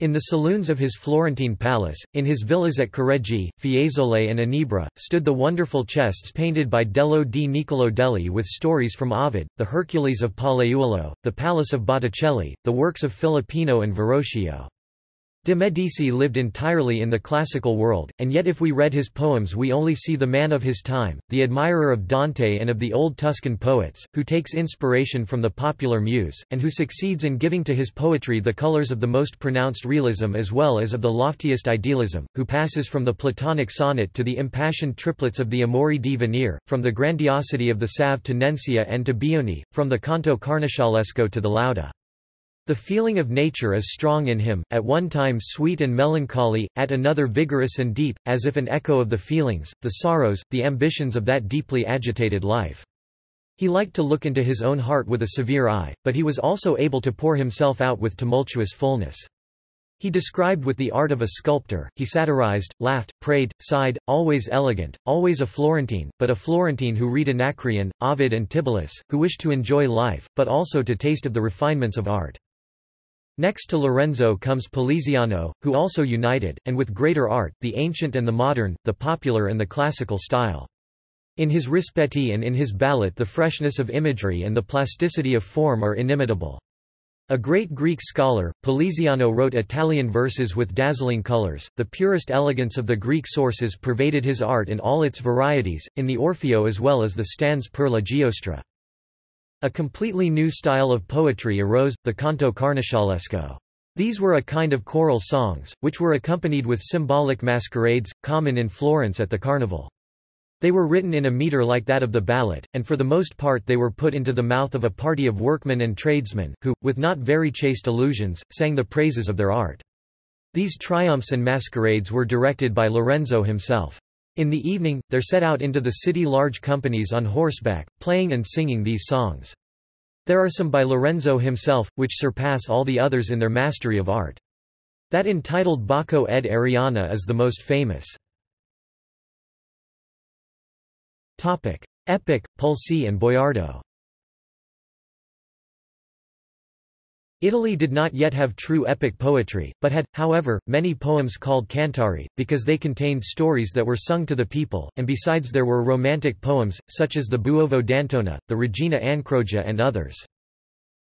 In the saloons of his Florentine palace, in his villas at Careggi, Fiesole and Anibra, stood the wonderful chests painted by Dello di Niccolo Deli with stories from Ovid, the Hercules of Palaiulo, the Palace of Botticelli, the works of Filippino and Verrocchio. De' Medici lived entirely in the classical world, and yet if we read his poems we only see the man of his time, the admirer of Dante and of the old Tuscan poets, who takes inspiration from the popular muse, and who succeeds in giving to his poetry the colors of the most pronounced realism as well as of the loftiest idealism, who passes from the Platonic sonnet to the impassioned triplets of the Amori di Venere, from the grandiosity of the Salve to Nencia and to Bioni, from the Canto Carnoscialesco to the Lauda. The feeling of nature is strong in him, at one time sweet and melancholy, at another vigorous and deep, as if an echo of the feelings, the sorrows, the ambitions of that deeply agitated life. He liked to look into his own heart with a severe eye, but he was also able to pour himself out with tumultuous fullness. He described with the art of a sculptor, he satirized, laughed, prayed, sighed, always elegant, always a Florentine, but a Florentine who read Anacreon, Ovid and Tibullus, who wished to enjoy life, but also to taste of the refinements of art. Next to Lorenzo comes Poliziano, who also united, and with greater art, the ancient and the modern, the popular and the classical style. In his Rispetti and in his Ballad the freshness of imagery and the plasticity of form are inimitable. A great Greek scholar, Poliziano wrote Italian verses with dazzling colors, the purest elegance of the Greek sources pervaded his art in all its varieties, in the Orfeo as well as the Stanze per la Giostra. A completely new style of poetry arose, the Canto Carnoscialesco. These were a kind of choral songs, which were accompanied with symbolic masquerades, common in Florence at the Carnival. They were written in a meter like that of the ballad, and for the most part they were put into the mouth of a party of workmen and tradesmen, who, with not very chaste allusions, sang the praises of their art. These triumphs and masquerades were directed by Lorenzo himself. In the evening, there set out into the city large companies on horseback, playing and singing these songs. There are some by Lorenzo himself, which surpass all the others in their mastery of art. That entitled Bacco ed Ariana is the most famous. Epic, Pulci and Boiardo. Italy did not yet have true epic poetry, but had, however, many poems called cantari, because they contained stories that were sung to the people, and besides there were romantic poems, such as the Buovo d'Antona, the Regina Ancrogia and others.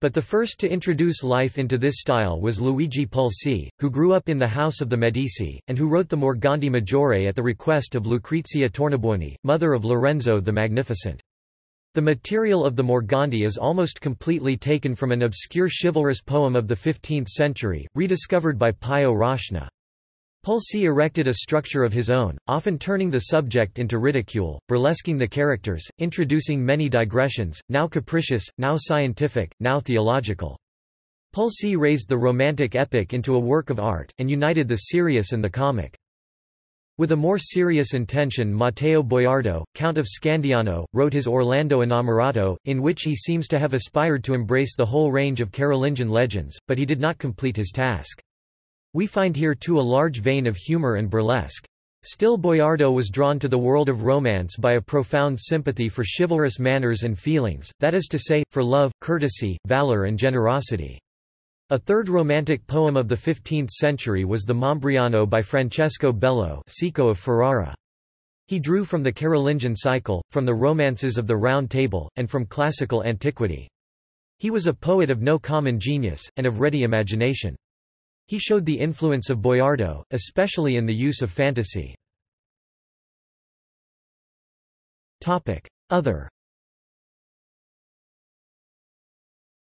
But the first to introduce life into this style was Luigi Pulci, who grew up in the house of the Medici, and who wrote the Morgante Maggiore at the request of Lucrezia Tornabuoni, mother of Lorenzo the Magnificent. The material of the Morgante is almost completely taken from an obscure chivalrous poem of the fifteenth century, rediscovered by Pio Roscina. Pulci erected a structure of his own, often turning the subject into ridicule, burlesquing the characters, introducing many digressions, now capricious, now scientific, now theological. Pulci raised the romantic epic into a work of art, and united the serious and the comic. With a more serious intention, Matteo Boiardo, Count of Scandiano, wrote his Orlando Innamorato, in which he seems to have aspired to embrace the whole range of Carolingian legends, but he did not complete his task. We find here too a large vein of humor and burlesque. Still Boiardo was drawn to the world of romance by a profound sympathy for chivalrous manners and feelings, that is to say, for love, courtesy, valor and generosity. A third romantic poem of the fifteenth century was the Mambriano by Francesco Bello, Cicco of Ferrara. He drew from the Carolingian cycle, from the romances of the Round Table, and from classical antiquity. He was a poet of no common genius, and of ready imagination. He showed the influence of Boiardo, especially in the use of fantasy. Other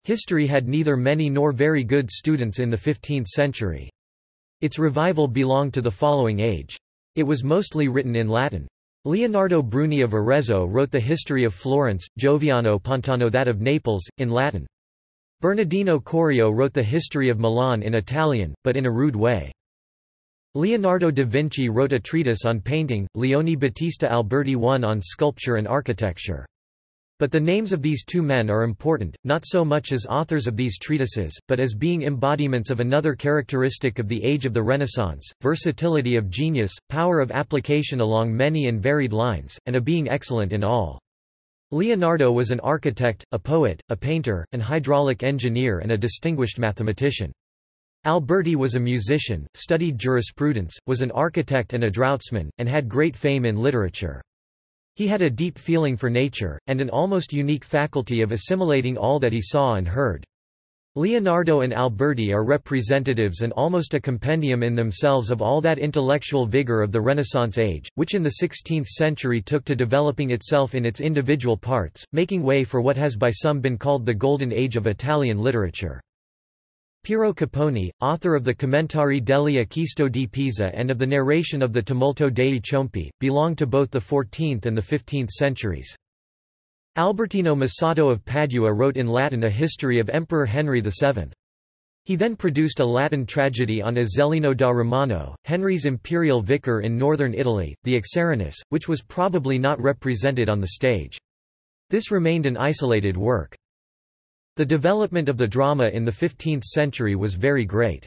history had neither many nor very good students in the fifteenth century. Its revival belonged to the following age. It was mostly written in Latin. Leonardo Bruni of Arezzo wrote the history of Florence, Gioviano Pontano that of Naples, in Latin. Bernardino Corio wrote the history of Milan in Italian, but in a rude way. Leonardo da Vinci wrote a treatise on painting, Leone Battista Alberti one on sculpture and architecture. But the names of these two men are important, not so much as authors of these treatises, but as being embodiments of another characteristic of the age of the Renaissance, versatility of genius, power of application along many and varied lines, and a being excellent in all. Leonardo was an architect, a poet, a painter, an hydraulic engineer and a distinguished mathematician. Alberti was a musician, studied jurisprudence, was an architect and a draughtsman, and had great fame in literature. He had a deep feeling for nature, and an almost unique faculty of assimilating all that he saw and heard. Leonardo and Alberti are representatives and almost a compendium in themselves of all that intellectual vigor of the Renaissance age, which in the sixteenth century took to developing itself in its individual parts, making way for what has by some been called the Golden Age of Italian literature. Piero Caponi, author of the Commentari degli Acquisti di Pisa and of the narration of the Tumulto dei Chompi, belonged to both the fourteenth and the fifteenth centuries. Albertino Masato of Padua wrote in Latin a history of Emperor Henry the seventh. He then produced a Latin tragedy on Azelino da Romano, Henry's imperial vicar in northern Italy, the Exarinus, which was probably not represented on the stage. This remained an isolated work. The development of the drama in the fifteenth century was very great.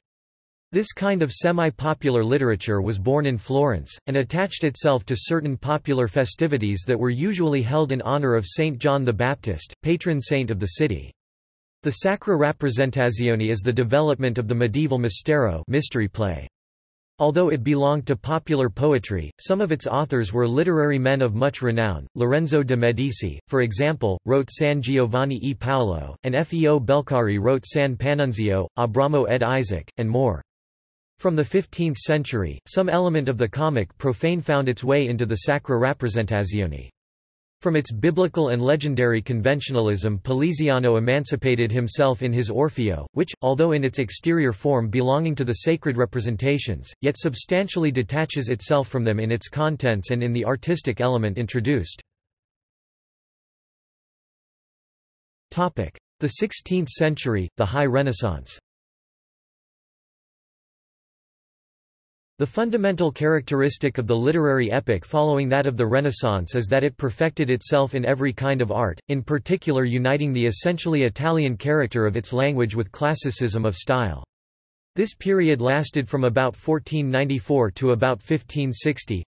This kind of semi-popular literature was born in Florence, and attached itself to certain popular festivities that were usually held in honor of Saint John the Baptist, patron saint of the city. The Sacra Rappresentazione is the development of the medieval mistero mystery play. Although it belonged to popular poetry, some of its authors were literary men of much renown. Lorenzo de' Medici, for example, wrote San Giovanni e Paolo, and F E O Belcari wrote San Panunzio, Abramo ed Isaac, and more. From the fifteenth century, some element of the comic profane found its way into the Sacra Rappresentazione. From its biblical and legendary conventionalism, Poliziano emancipated himself in his Orfeo, which, although in its exterior form belonging to the sacred representations, yet substantially detaches itself from them in its contents and in the artistic element introduced. The sixteenth century, the High Renaissance. The fundamental characteristic of the literary epoch following that of the Renaissance is that it perfected itself in every kind of art, in particular uniting the essentially Italian character of its language with classicism of style. This period lasted from about fourteen ninety-four to about fifteen sixty,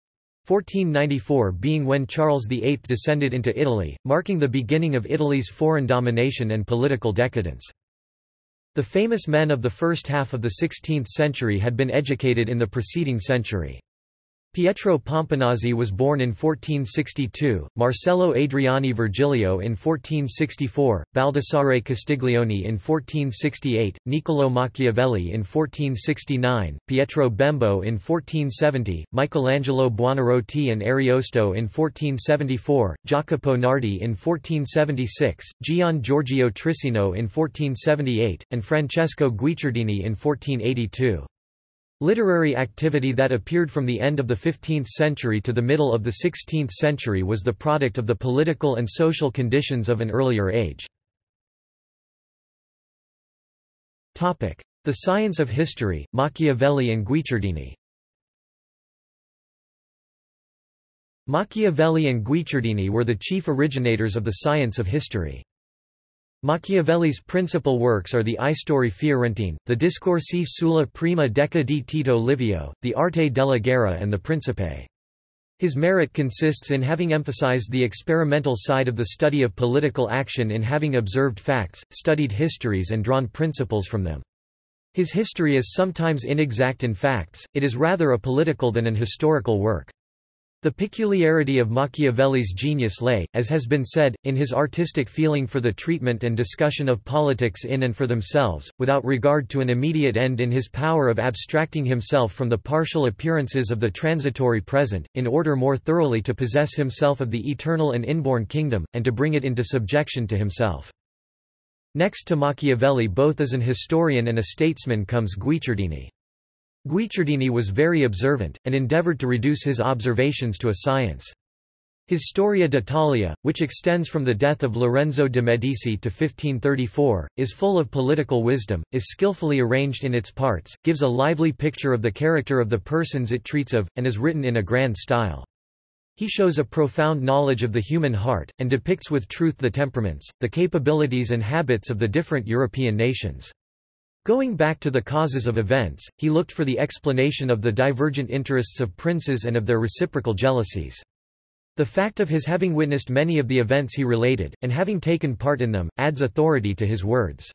fourteen ninety-four being when Charles the eighth descended into Italy, marking the beginning of Italy's foreign domination and political decadence. The famous men of the first half of the sixteenth century had been educated in the preceding century. Pietro Pomponazzi was born in fourteen sixty-two, Marcello Adriani Virgilio in fourteen sixty-four, Baldassare Castiglioni in fourteen sixty-eight, Niccolò Machiavelli in fourteen sixty-nine, Pietro Bembo in fourteen seventy, Michelangelo Buonarroti and Ariosto in fourteen seventy-four, Jacopo Nardi in fourteen seventy-six, Gian Giorgio Trissino in fourteen seventy-eight, and Francesco Guicciardini in fourteen eighty-two. Literary activity that appeared from the end of the fifteenth century to the middle of the sixteenth century was the product of the political and social conditions of an earlier age. Topic: The Science of History, Machiavelli and Guicciardini. Machiavelli and Guicciardini were the chief originators of the science of history. Machiavelli's principal works are the I Storie Fiorentine, the Discorsi sulla prima decca di Tito Livio, the Arte della Guerra and the Principe. His merit consists in having emphasized the experimental side of the study of political action, in having observed facts, studied histories and drawn principles from them. His history is sometimes inexact in facts, it is rather a political than an historical work. The peculiarity of Machiavelli's genius lay, as has been said, in his artistic feeling for the treatment and discussion of politics in and for themselves, without regard to an immediate end, in his power of abstracting himself from the partial appearances of the transitory present, in order more thoroughly to possess himself of the eternal and inborn kingdom, and to bring it into subjection to himself. Next to Machiavelli, both as an historian and a statesman, comes Guicciardini. Guicciardini was very observant, and endeavoured to reduce his observations to a science. His Storia d'Italia, which extends from the death of Lorenzo de' Medici to fifteen thirty-four, is full of political wisdom, is skillfully arranged in its parts, gives a lively picture of the character of the persons it treats of, and is written in a grand style. He shows a profound knowledge of the human heart, and depicts with truth the temperaments, the capabilities and habits of the different European nations. Going back to the causes of events, he looked for the explanation of the divergent interests of princes and of their reciprocal jealousies. The fact of his having witnessed many of the events he related, and having taken part in them, adds authority to his words.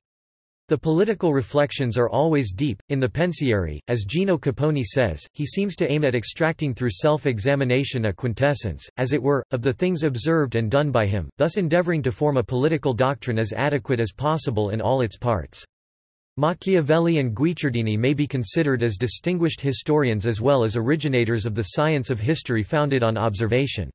The political reflections are always deep. In the Pensieri, as Gino Caponi says, he seems to aim at extracting through self-examination a quintessence, as it were, of the things observed and done by him, thus endeavouring to form a political doctrine as adequate as possible in all its parts. Machiavelli and Guicciardini may be considered as distinguished historians as well as originators of the science of history founded on observation.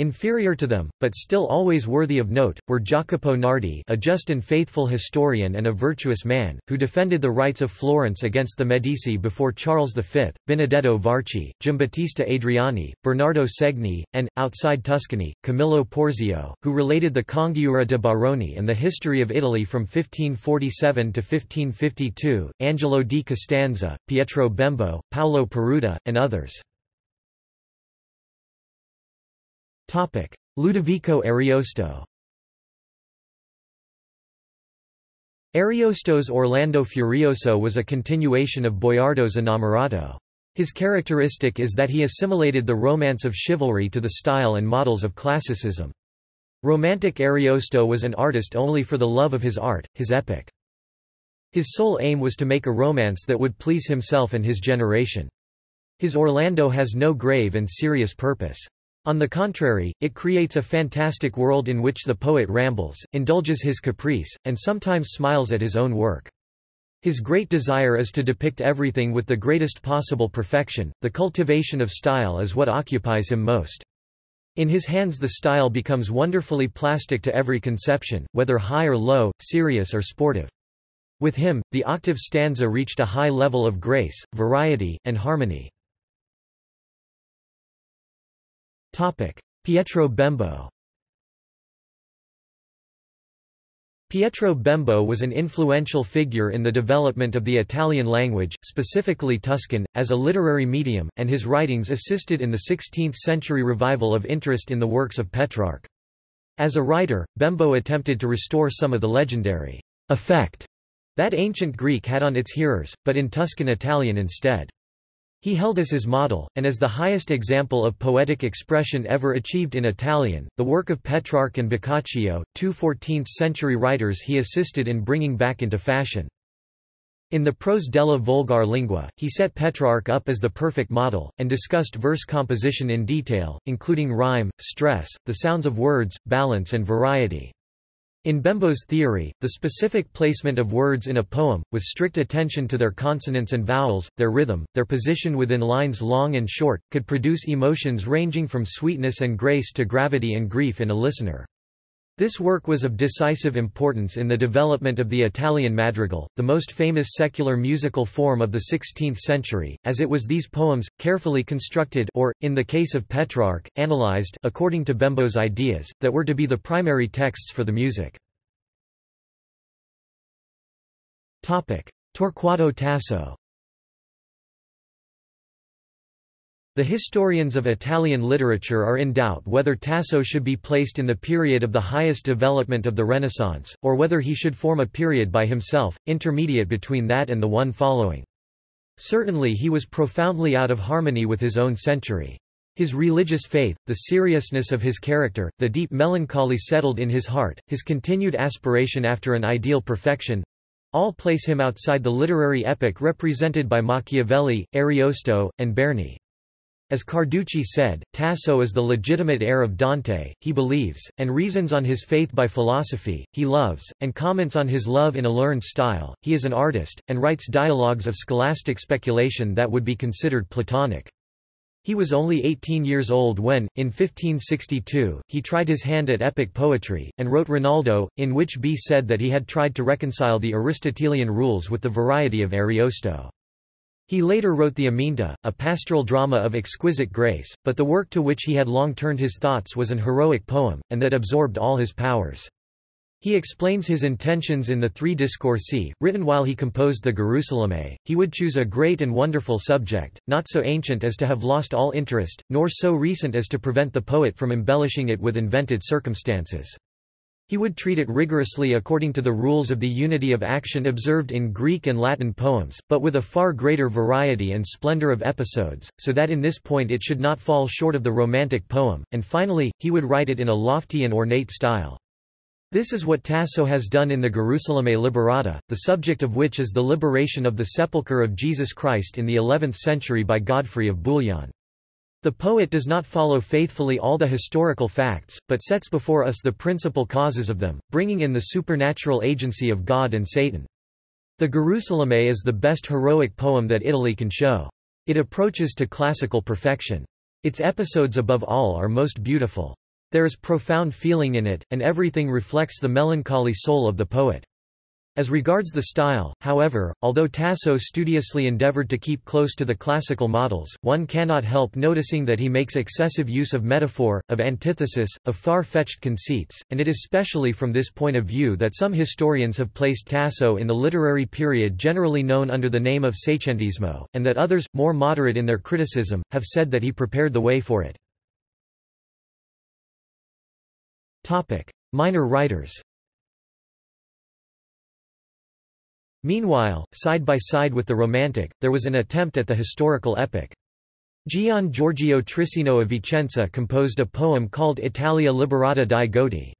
Inferior to them, but still always worthy of note, were Jacopo Nardi, a just and faithful historian and a virtuous man, who defended the rights of Florence against the Medici before Charles the Fifth, Benedetto Varchi, Giambattista Adriani, Bernardo Segni, and, outside Tuscany, Camillo Porzio, who related the Congiura de' Baroni and the history of Italy from fifteen forty-seven to fifteen fifty-two, Angelo di Costanza, Pietro Bembo, Paolo Peruta, and others. Ludovico Ariosto. Ariosto's Orlando Furioso was a continuation of Boiardo's Innamorato. His characteristic is that he assimilated the romance of chivalry to the style and models of classicism. Romantic Ariosto was an artist only for the love of his art, his epic. His sole aim was to make a romance that would please himself and his generation. His Orlando has no grave and serious purpose. On the contrary, it creates a fantastic world in which the poet rambles, indulges his caprice, and sometimes smiles at his own work. His great desire is to depict everything with the greatest possible perfection. The cultivation of style is what occupies him most. In his hands the style becomes wonderfully plastic to every conception, whether high or low, serious or sportive. With him, the octave stanza reached a high level of grace, variety, and harmony. Pietro Bembo. Pietro Bembo was an influential figure in the development of the Italian language, specifically Tuscan, as a literary medium, and his writings assisted in the sixteenth century revival of interest in the works of Petrarch. As a writer, Bembo attempted to restore some of the legendary effect that ancient Greek had on its hearers, but in Tuscan Italian instead. He held as his model, and as the highest example of poetic expression ever achieved in Italian, the work of Petrarch and Boccaccio, two fourteenth century writers he assisted in bringing back into fashion. In the Prose della Volgar Lingua, he set Petrarch up as the perfect model, and discussed verse composition in detail, including rhyme, stress, the sounds of words, balance and variety. In Bembo's theory, the specific placement of words in a poem, with strict attention to their consonants and vowels, their rhythm, their position within lines long and short, could produce emotions ranging from sweetness and grace to gravity and grief in a listener. This work was of decisive importance in the development of the Italian madrigal, the most famous secular musical form of the sixteenth century, as it was these poems, carefully constructed or, in the case of Petrarch, analyzed according to Bembo's ideas, that were to be the primary texts for the music. Torquato Tasso. The historians of Italian literature are in doubt whether Tasso should be placed in the period of the highest development of the Renaissance, or whether he should form a period by himself, intermediate between that and the one following. Certainly he was profoundly out of harmony with his own century. His religious faith, the seriousness of his character, the deep melancholy settled in his heart, his continued aspiration after an ideal perfection, all place him outside the literary epoch represented by Machiavelli, Ariosto, and Berni. As Carducci said, Tasso is the legitimate heir of Dante, he believes, and reasons on his faith by philosophy, he loves, and comments on his love in a learned style, he is an artist, and writes dialogues of scholastic speculation that would be considered Platonic. He was only eighteen years old when, in fifteen sixty-two, he tried his hand at epic poetry, and wrote Rinaldo, in which B said that he had tried to reconcile the Aristotelian rules with the variety of Ariosto. He later wrote the Aminta, a pastoral drama of exquisite grace, but the work to which he had long turned his thoughts was an heroic poem, and that absorbed all his powers. He explains his intentions in the Three Discorsi, written while he composed the Gerusalemme. He would choose a great and wonderful subject, not so ancient as to have lost all interest, nor so recent as to prevent the poet from embellishing it with invented circumstances. He would treat it rigorously according to the rules of the unity of action observed in Greek and Latin poems, but with a far greater variety and splendor of episodes, so that in this point it should not fall short of the romantic poem, and finally, he would write it in a lofty and ornate style. This is what Tasso has done in the Gerusalemme Liberata, the subject of which is the liberation of the sepulchre of Jesus Christ in the eleventh century by Godfrey of Bouillon. The poet does not follow faithfully all the historical facts, but sets before us the principal causes of them, bringing in the supernatural agency of God and Satan. The Gerusalemme is the best heroic poem that Italy can show. It approaches to classical perfection. Its episodes above all are most beautiful. There is profound feeling in it, and everything reflects the melancholy soul of the poet. As regards the style, however, although Tasso studiously endeavored to keep close to the classical models, one cannot help noticing that he makes excessive use of metaphor, of antithesis, of far-fetched conceits, and it is specially from this point of view that some historians have placed Tasso in the literary period generally known under the name of Seicentesimo, and that others, more moderate in their criticism, have said that he prepared the way for it. Minor writers. Meanwhile, side by side with the Romantic, there was an attempt at the historical epic. Gian Giorgio Trissino of Vicenza composed a poem called Italia Liberata dai Goti.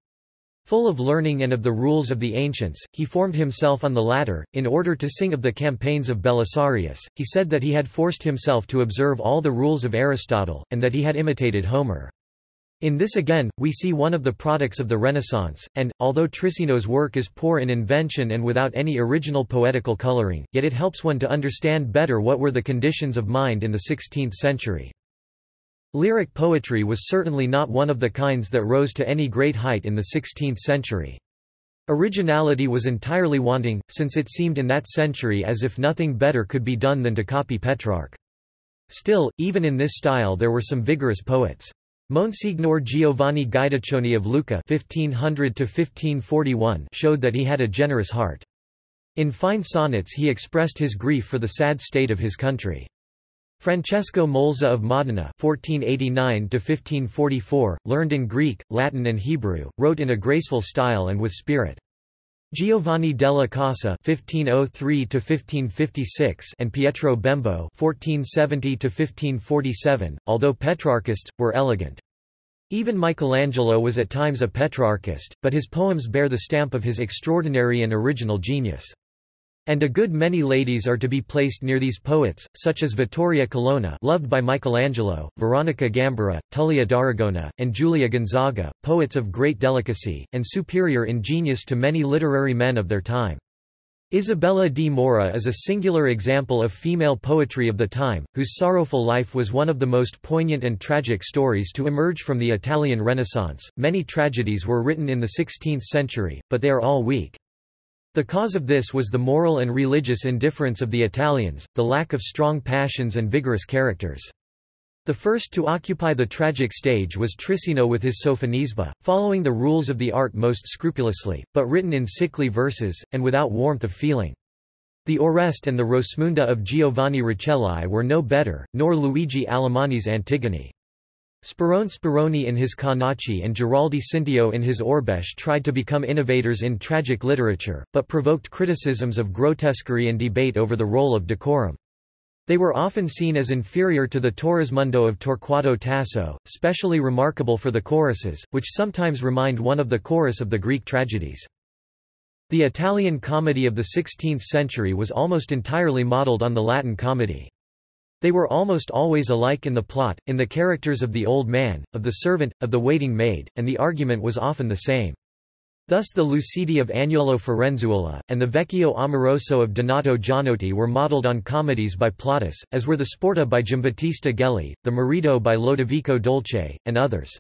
Full of learning and of the rules of the ancients, he formed himself on the latter, in order to sing of the campaigns of Belisarius. He said that he had forced himself to observe all the rules of Aristotle, and that he had imitated Homer. In this again, we see one of the products of the Renaissance, and, although Trissino's work is poor in invention and without any original poetical coloring, yet it helps one to understand better what were the conditions of mind in the sixteenth century. Lyric poetry was certainly not one of the kinds that rose to any great height in the sixteenth century. Originality was entirely wanting, since it seemed in that century as if nothing better could be done than to copy Petrarch. Still, even in this style there were some vigorous poets. Monsignor Giovanni Guidiccioni of Lucca fifteen hundred to fifteen forty-one showed that he had a generous heart. In fine sonnets he expressed his grief for the sad state of his country. Francesco Molza of Modena fourteen eighty-nine to fifteen forty-four, learned in Greek, Latin and Hebrew, wrote in a graceful style and with spirit. Giovanni della Casa fifteen oh three to fifteen fifty-six and Pietro Bembo fourteen seventy to fifteen forty-seven, although Petrarchists, were elegant. Even Michelangelo was at times a Petrarchist, but his poems bear the stamp of his extraordinary and original genius. And a good many ladies are to be placed near these poets, such as Vittoria Colonna, loved by Michelangelo, Veronica Gambara, Tullia d'Aragona, and Julia Gonzaga, poets of great delicacy, and superior in genius to many literary men of their time. Isabella di Mora is a singular example of female poetry of the time, whose sorrowful life was one of the most poignant and tragic stories to emerge from the Italian Renaissance. Many tragedies were written in the sixteenth century, but they are all weak. The cause of this was the moral and religious indifference of the Italians, the lack of strong passions and vigorous characters. The first to occupy the tragic stage was Trissino with his Sophonisba, following the rules of the art most scrupulously, but written in sickly verses, and without warmth of feeling. The Oreste and the Rosmunda of Giovanni Riccelli were no better, nor Luigi Alamanni's Antigone. Sperone Speroni in his Carnacci and Giraldi Cintio in his Orbesch tried to become innovators in tragic literature, but provoked criticisms of grotesquerie and debate over the role of decorum. They were often seen as inferior to the Torrismundo of Torquato Tasso, specially remarkable for the choruses, which sometimes remind one of the chorus of the Greek tragedies. The Italian comedy of the sixteenth century was almost entirely modeled on the Latin comedy. They were almost always alike in the plot, in the characters of the old man, of the servant, of the waiting maid, and the argument was often the same. Thus the Lucidi of Agnolo Firenzuola, and the Vecchio Amoroso of Donato Gianotti were modeled on comedies by Plautus, as were the Sporta by Giambattista Gelli, the Marito by Lodovico Dolce, and others.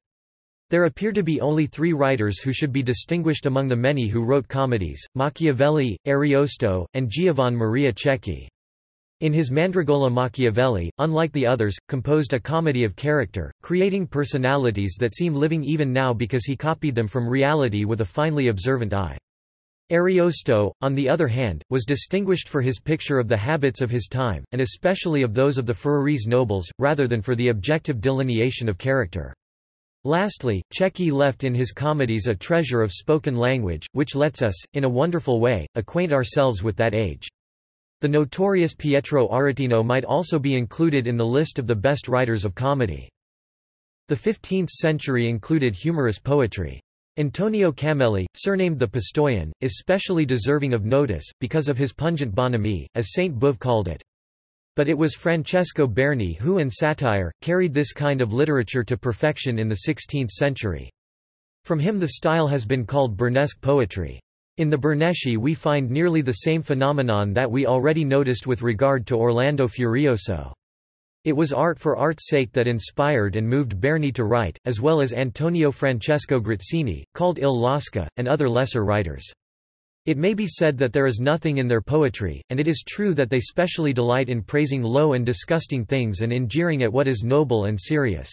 There appear to be only three writers who should be distinguished among the many who wrote comedies, Machiavelli, Ariosto, and Giovan Maria Cecchi. In his Mandragola Machiavelli, unlike the others, composed a comedy of character, creating personalities that seem living even now because he copied them from reality with a finely observant eye. Ariosto, on the other hand, was distinguished for his picture of the habits of his time, and especially of those of the Ferrarese nobles, rather than for the objective delineation of character. Lastly, Cecchi left in his comedies a treasure of spoken language, which lets us, in a wonderful way, acquaint ourselves with that age. The notorious Pietro Aretino might also be included in the list of the best writers of comedy. The fifteenth century included humorous poetry. Antonio Cammelli, surnamed the Pistoian, is specially deserving of notice, because of his pungent bonhomie, as Saint Beuve called it. but it was Francesco Berni who in satire, carried this kind of literature to perfection in the sixteenth century. From him the style has been called Bernesque poetry. In the Berneschi we find nearly the same phenomenon that we already noticed with regard to Orlando Furioso. It was art for art's sake that inspired and moved Berni to write, as well as Antonio Francesco Grazzini, called Il Losca, and other lesser writers. It may be said that there is nothing in their poetry, and it is true that they specially delight in praising low and disgusting things and in jeering at what is noble and serious.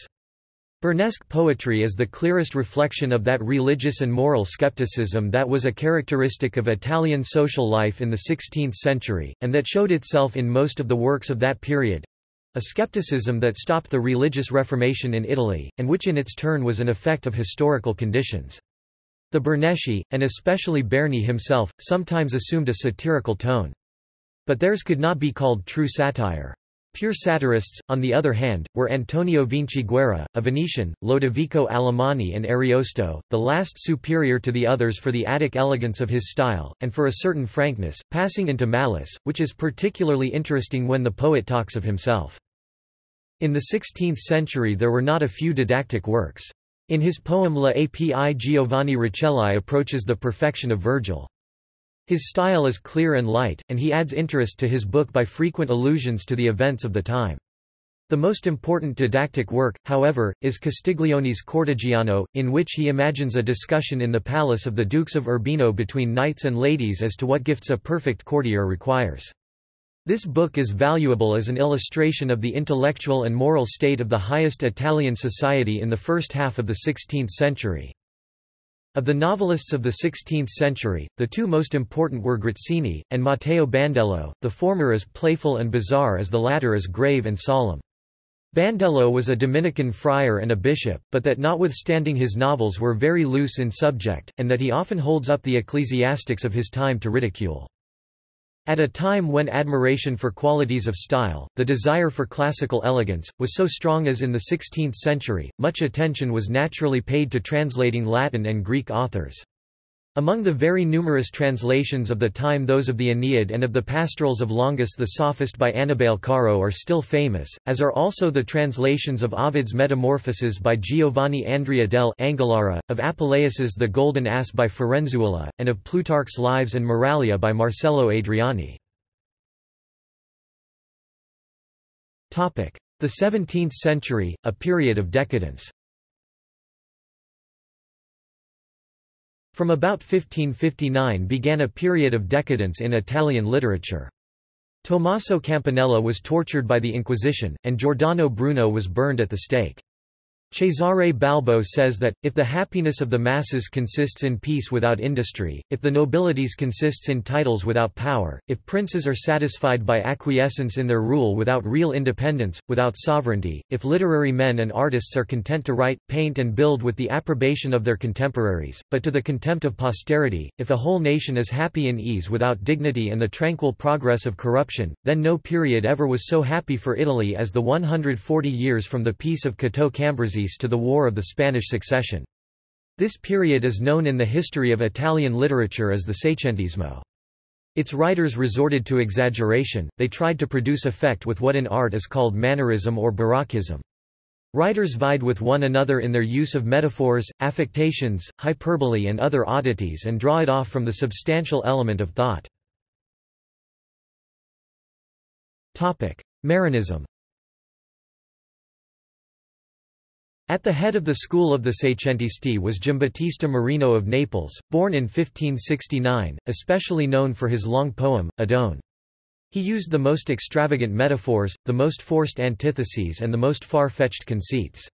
Bernesque poetry is the clearest reflection of that religious and moral skepticism that was a characteristic of Italian social life in the sixteenth century, and that showed itself in most of the works of that period—a skepticism that stopped the religious Reformation in Italy, and which in its turn was an effect of historical conditions. The Berneschi, and especially Berni himself, sometimes assumed a satirical tone. But theirs could not be called true satire. Pure satirists, on the other hand, were Antonio Vinci Guerra, a Venetian, Lodovico Alamanni and Ariosto, the last superior to the others for the Attic elegance of his style, and for a certain frankness, passing into malice, which is particularly interesting when the poet talks of himself. In the sixteenth century there were not a few didactic works. In his poem La Api Giovanni Riccelli approaches the perfection of Virgil. His style is clear and light, and he adds interest to his book by frequent allusions to the events of the time. The most important didactic work, however, is Castiglione's Cortigiano, in which he imagines a discussion in the palace of the Dukes of Urbino between knights and ladies as to what gifts a perfect courtier requires. This book is valuable as an illustration of the intellectual and moral state of the highest Italian society in the first half of the sixteenth century. Of the novelists of the sixteenth century, the two most important were Grazzini, and Matteo Bandello, the former as playful and bizarre as the latter as grave and solemn. Bandello was a Dominican friar and a bishop, but that notwithstanding his novels were very loose in subject, and that he often holds up the ecclesiastics of his time to ridicule. At a time when admiration for qualities of style, the desire for classical elegance, was so strong as in the sixteenth century, much attention was naturally paid to translating Latin and Greek authors. Among the very numerous translations of the time, those of the Aeneid and of the pastorals of Longus the Sophist by Annibale Caro are still famous, as are also the translations of Ovid's Metamorphoses by Giovanni Andrea del Angolara, of Apuleius's The Golden Ass by Ferenzuola, and of Plutarch's Lives and Moralia by Marcello Adriani. The seventeenth century, a period of decadence. From about fifteen fifty-nine began a period of decadence in Italian literature. Tommaso Campanella was tortured by the Inquisition, and Giordano Bruno was burned at the stake. Cesare Balbo says that, if the happiness of the masses consists in peace without industry, if the nobilities consists in titles without power, if princes are satisfied by acquiescence in their rule without real independence, without sovereignty, if literary men and artists are content to write, paint and build with the approbation of their contemporaries, but to the contempt of posterity, if a whole nation is happy in ease without dignity and the tranquil progress of corruption, then no period ever was so happy for Italy as the one hundred forty years from the Peace of Cateau Cambresis to the War of the Spanish Succession. This period is known in the history of Italian literature as the Seicentesimo. Its writers resorted to exaggeration, they tried to produce effect with what in art is called mannerism or baroquism. Writers vied with one another in their use of metaphors, affectations, hyperbole and other oddities and draw it off from the substantial element of thought. Marinism. At the head of the school of the Seicentisti was Giambattista Marino of Naples, born in fifteen sixty-nine, especially known for his long poem, Adone. He used the most extravagant metaphors, the most forced antitheses and the most far-fetched conceits.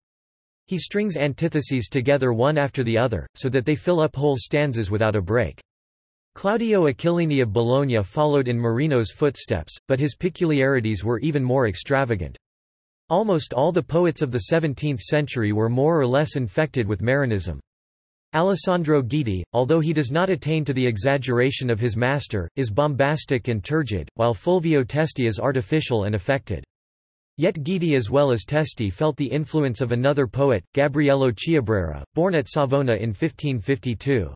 He strings antitheses together one after the other, so that they fill up whole stanzas without a break. Claudio Achillini of Bologna followed in Marino's footsteps, but his peculiarities were even more extravagant. Almost all the poets of the seventeenth century were more or less infected with Marinism. Alessandro Guidi, although he does not attain to the exaggeration of his master, is bombastic and turgid, while Fulvio Testi is artificial and affected. Yet Guidi as well as Testi felt the influence of another poet, Gabriello Chiabrera, born at Savona in fifteen fifty-two.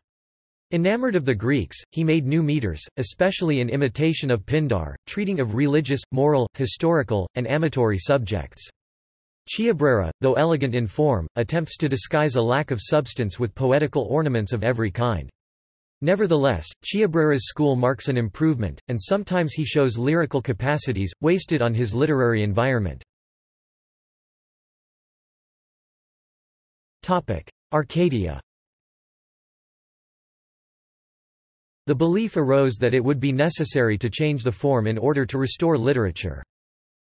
Enamored of the Greeks, he made new meters, especially in imitation of Pindar, treating of religious, moral, historical, and amatory subjects. Chiabrera, though elegant in form, attempts to disguise a lack of substance with poetical ornaments of every kind. Nevertheless, Chiabrera's school marks an improvement, and sometimes he shows lyrical capacities, wasted on his literary environment. Arcadia. The belief arose that it would be necessary to change the form in order to restore literature.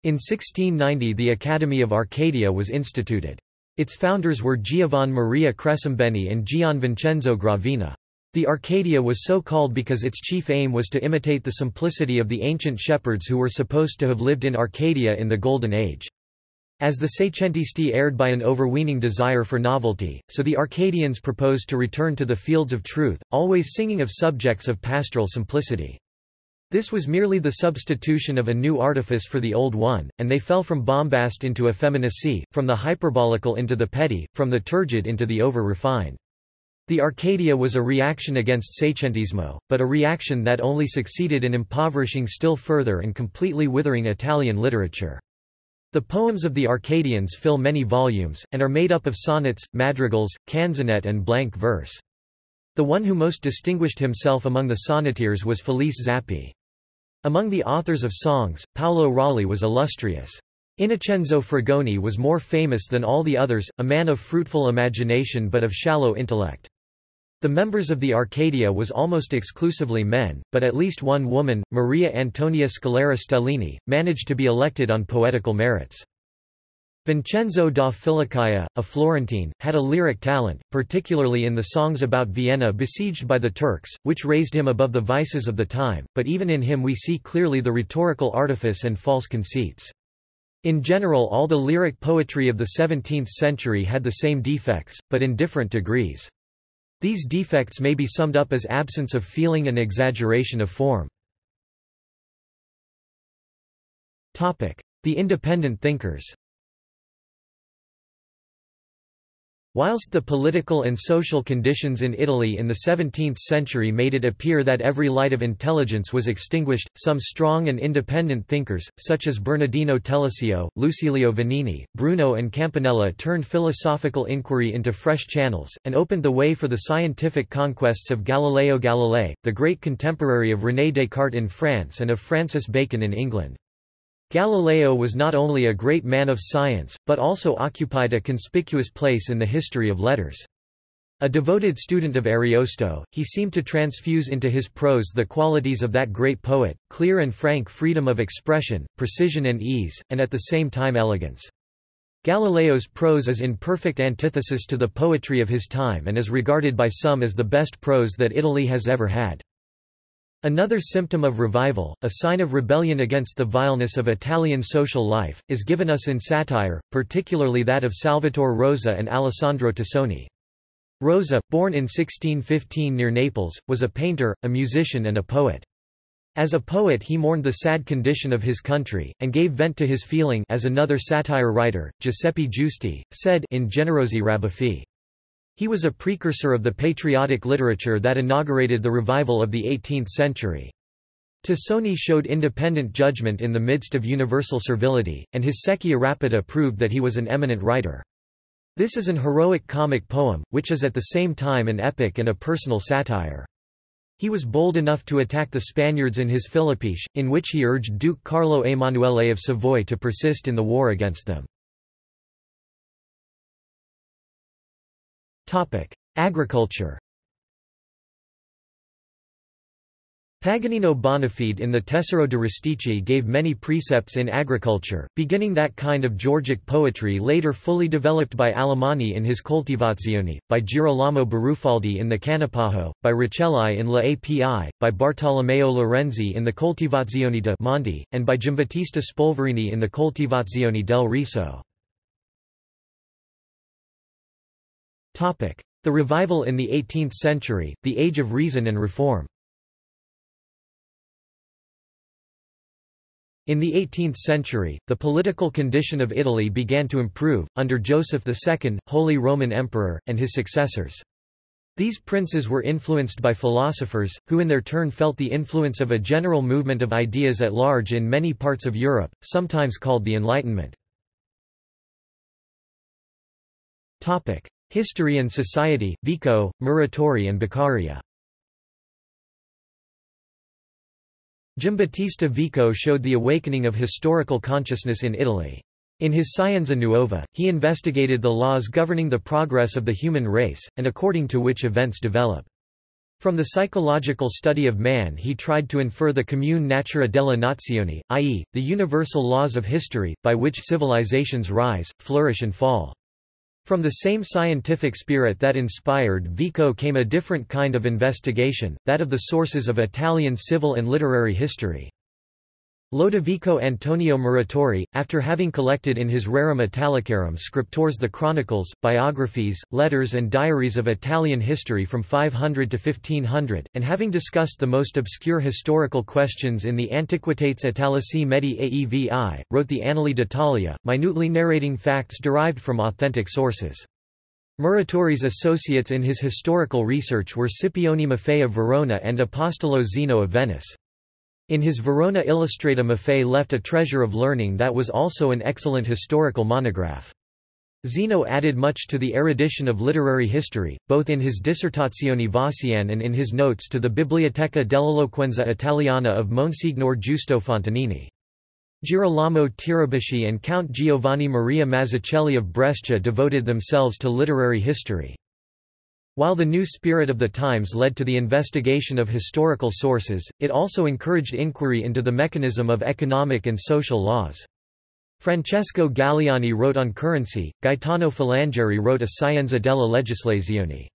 In sixteen ninety the Academy of Arcadia was instituted. Its founders were Giovan Maria Cresembeni and Gianvincenzo Gravina. The Arcadia was so called because its chief aim was to imitate the simplicity of the ancient shepherds who were supposed to have lived in Arcadia in the Golden Age. As the Seicentisti erred by an overweening desire for novelty, so the Arcadians proposed to return to the fields of truth, always singing of subjects of pastoral simplicity. This was merely the substitution of a new artifice for the old one, and they fell from bombast into effeminacy, from the hyperbolical into the petty, from the turgid into the over-refined. The Arcadia was a reaction against Seicentismo, but a reaction that only succeeded in impoverishing still further and completely withering Italian literature. The poems of the Arcadians fill many volumes, and are made up of sonnets, madrigals, canzonet and blank verse. The one who most distinguished himself among the sonneteers was Felice Zappi. Among the authors of songs, Paolo Ralli was illustrious. Innocenzo Fragoni was more famous than all the others, a man of fruitful imagination but of shallow intellect. The members of the Arcadia was almost exclusively men, but at least one woman, Maria Antonia Scalera Stellini, managed to be elected on poetical merits. Vincenzo da Filicaia, a Florentine, had a lyric talent, particularly in the songs about Vienna besieged by the Turks, which raised him above the vices of the time, but even in him we see clearly the rhetorical artifice and false conceits. In general all the lyric poetry of the seventeenth century had the same defects, but in different degrees. These defects may be summed up as absence of feeling and exaggeration of form. The independent thinkers. Whilst the political and social conditions in Italy in the seventeenth century made it appear that every light of intelligence was extinguished, some strong and independent thinkers, such as Bernardino Telesio, Lucilio Vanini, Bruno and Campanella, turned philosophical inquiry into fresh channels, and opened the way for the scientific conquests of Galileo Galilei, the great contemporary of René Descartes in France and of Francis Bacon in England. Galileo was not only a great man of science, but also occupied a conspicuous place in the history of letters. A devoted student of Ariosto, he seemed to transfuse into his prose the qualities of that great poet, clear and frank freedom of expression, precision and ease, and at the same time elegance. Galileo's prose is in perfect antithesis to the poetry of his time and is regarded by some as the best prose that Italy has ever had. Another symptom of revival, a sign of rebellion against the vileness of Italian social life, is given us in satire, particularly that of Salvatore Rosa and Alessandro Tassoni. Rosa, born in sixteen fifteen near Naples, was a painter, a musician and a poet. As a poet he mourned the sad condition of his country, and gave vent to his feeling, as another satire writer, Giuseppe Giusti, said, in Generosi Rabaffi. He was a precursor of the patriotic literature that inaugurated the revival of the eighteenth century. Tassoni showed independent judgment in the midst of universal servility, and his Secchia Rapida proved that he was an eminent writer. This is an heroic comic poem, which is at the same time an epic and a personal satire. He was bold enough to attack the Spaniards in his Philippiche, in which he urged Duke Carlo Emanuele of Savoy to persist in the war against them. Agriculture. Paganino Bonafide in the Tesoro de' Rustici gave many precepts in agriculture, beginning that kind of Georgic poetry later fully developed by Alamanni in his Coltivazioni, by Girolamo Barufaldi in the Canapaho, by Riccelli in La Api, by Bartolomeo Lorenzi in the Coltivazioni de' Monti, and by Giambattista Spolverini in the Coltivazioni del Riso. The revival in the eighteenth century, the Age of Reason and Reform. In the eighteenth century, the political condition of Italy began to improve, under Joseph the Second, Holy Roman Emperor, and his successors. These princes were influenced by philosophers, who in their turn felt the influence of a general movement of ideas at large in many parts of Europe, sometimes called the Enlightenment. History and society, Vico, Muratori and Beccaria. Giambattista Vico showed the awakening of historical consciousness in Italy. In his Scienza Nuova, he investigated the laws governing the progress of the human race, and according to which events develop. From the psychological study of man he tried to infer the commune natura della nazione, that is, the universal laws of history, by which civilizations rise, flourish and fall. From the same scientific spirit that inspired Vico came a different kind of investigation, that of the sources of Italian civil and literary history. Lodovico Antonio Muratori, after having collected in his Rerum Italicarum Scriptores the chronicles, biographies, letters and diaries of Italian history from five hundred to fifteen hundred, and having discussed the most obscure historical questions in the Antiquitates Italici Medii, wrote the Annali d'Italia, minutely narrating facts derived from authentic sources. Muratori's associates in his historical research were Scipione Maffei of Verona and Apostolo Zeno of Venice. In his Verona Illustrata Maffei left a treasure of learning that was also an excellent historical monograph. Zeno added much to the erudition of literary history, both in his Dissertazioni Vossiane and in his notes to the Biblioteca dell'Eloquenza Italiana of Monsignor Giusto Fontanini. Girolamo Tiraboschi and Count Giovanni Maria Mazzucchelli of Brescia devoted themselves to literary history. While the new spirit of the times led to the investigation of historical sources, it also encouraged inquiry into the mechanism of economic and social laws. Francesco Galliani wrote on currency, Gaetano Filangieri wrote a Scienza della Legislazione.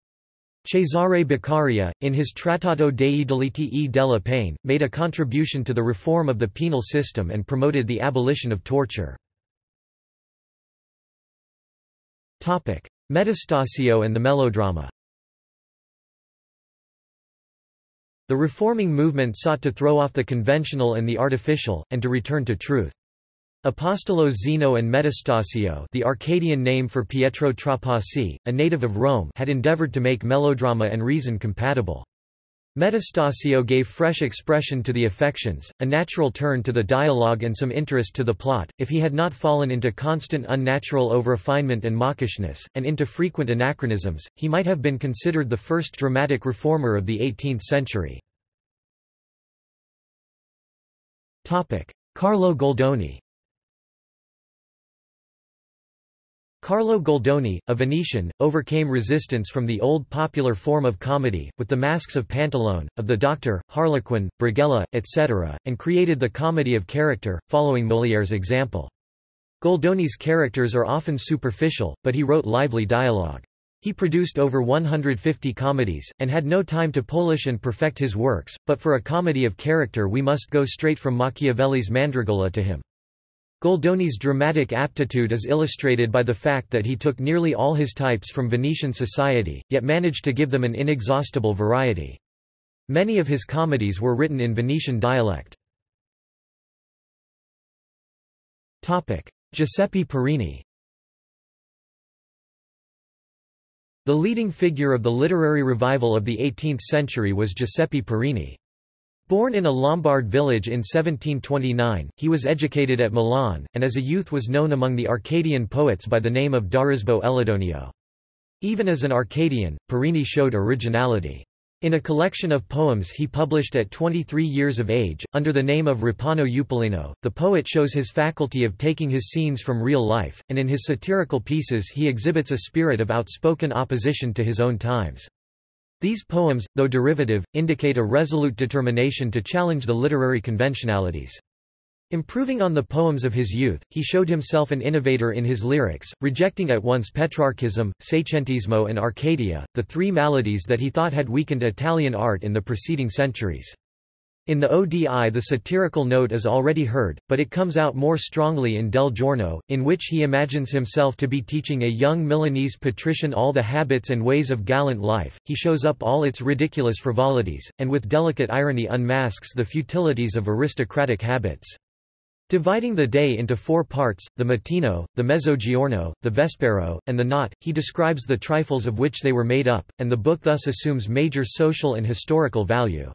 Cesare Beccaria, in his Trattato dei delitti e della pena, made a contribution to the reform of the penal system and promoted the abolition of torture. Metastasio and the melodrama. The reforming movement sought to throw off the conventional and the artificial, and to return to truth. Apostolo Zeno and Metastasio, the Arcadian name for Pietro Trapassi, a native of Rome, had endeavored to make melodrama and reason compatible. Metastasio gave fresh expression to the affections, a natural turn to the dialogue and some interest to the plot, if he had not fallen into constant unnatural overrefinement and mawkishness, and into frequent anachronisms, he might have been considered the first dramatic reformer of the eighteenth century. Carlo Goldoni. Carlo Goldoni, a Venetian, overcame resistance from the old popular form of comedy, with the masks of Pantalone, of the Doctor, Harlequin, Brighella, et cetera, and created the comedy of character, following Molière's example. Goldoni's characters are often superficial, but he wrote lively dialogue. He produced over one hundred fifty comedies, and had no time to polish and perfect his works, but for a comedy of character we must go straight from Machiavelli's Mandragola to him. Goldoni's dramatic aptitude is illustrated by the fact that he took nearly all his types from Venetian society, yet managed to give them an inexhaustible variety. Many of his comedies were written in Venetian dialect. Giuseppe Parini. The leading figure of the literary revival of the eighteenth century was Giuseppe Parini. Born in a Lombard village in seventeen twenty-nine, he was educated at Milan, and as a youth was known among the Arcadian poets by the name of Darisbo Elidonio. Even as an Arcadian, Parini showed originality. In a collection of poems he published at twenty-three years of age, under the name of Ripano Upolino, the poet shows his faculty of taking his scenes from real life, and in his satirical pieces he exhibits a spirit of outspoken opposition to his own times. These poems, though derivative, indicate a resolute determination to challenge the literary conventionalities. Improving on the poems of his youth, he showed himself an innovator in his lyrics, rejecting at once Petrarchism, Seicentesimo and Arcadia, the three maladies that he thought had weakened Italian art in the preceding centuries. In the Odi the satirical note is already heard, but it comes out more strongly in Del Giorno, in which he imagines himself to be teaching a young Milanese patrician all the habits and ways of gallant life, he shows up all its ridiculous frivolities, and with delicate irony unmasks the futilities of aristocratic habits. Dividing the day into four parts, the mattino, the mezzogiorno, the vespero, and the notte, he describes the trifles of which they were made up, and the book thus assumes major social and historical value.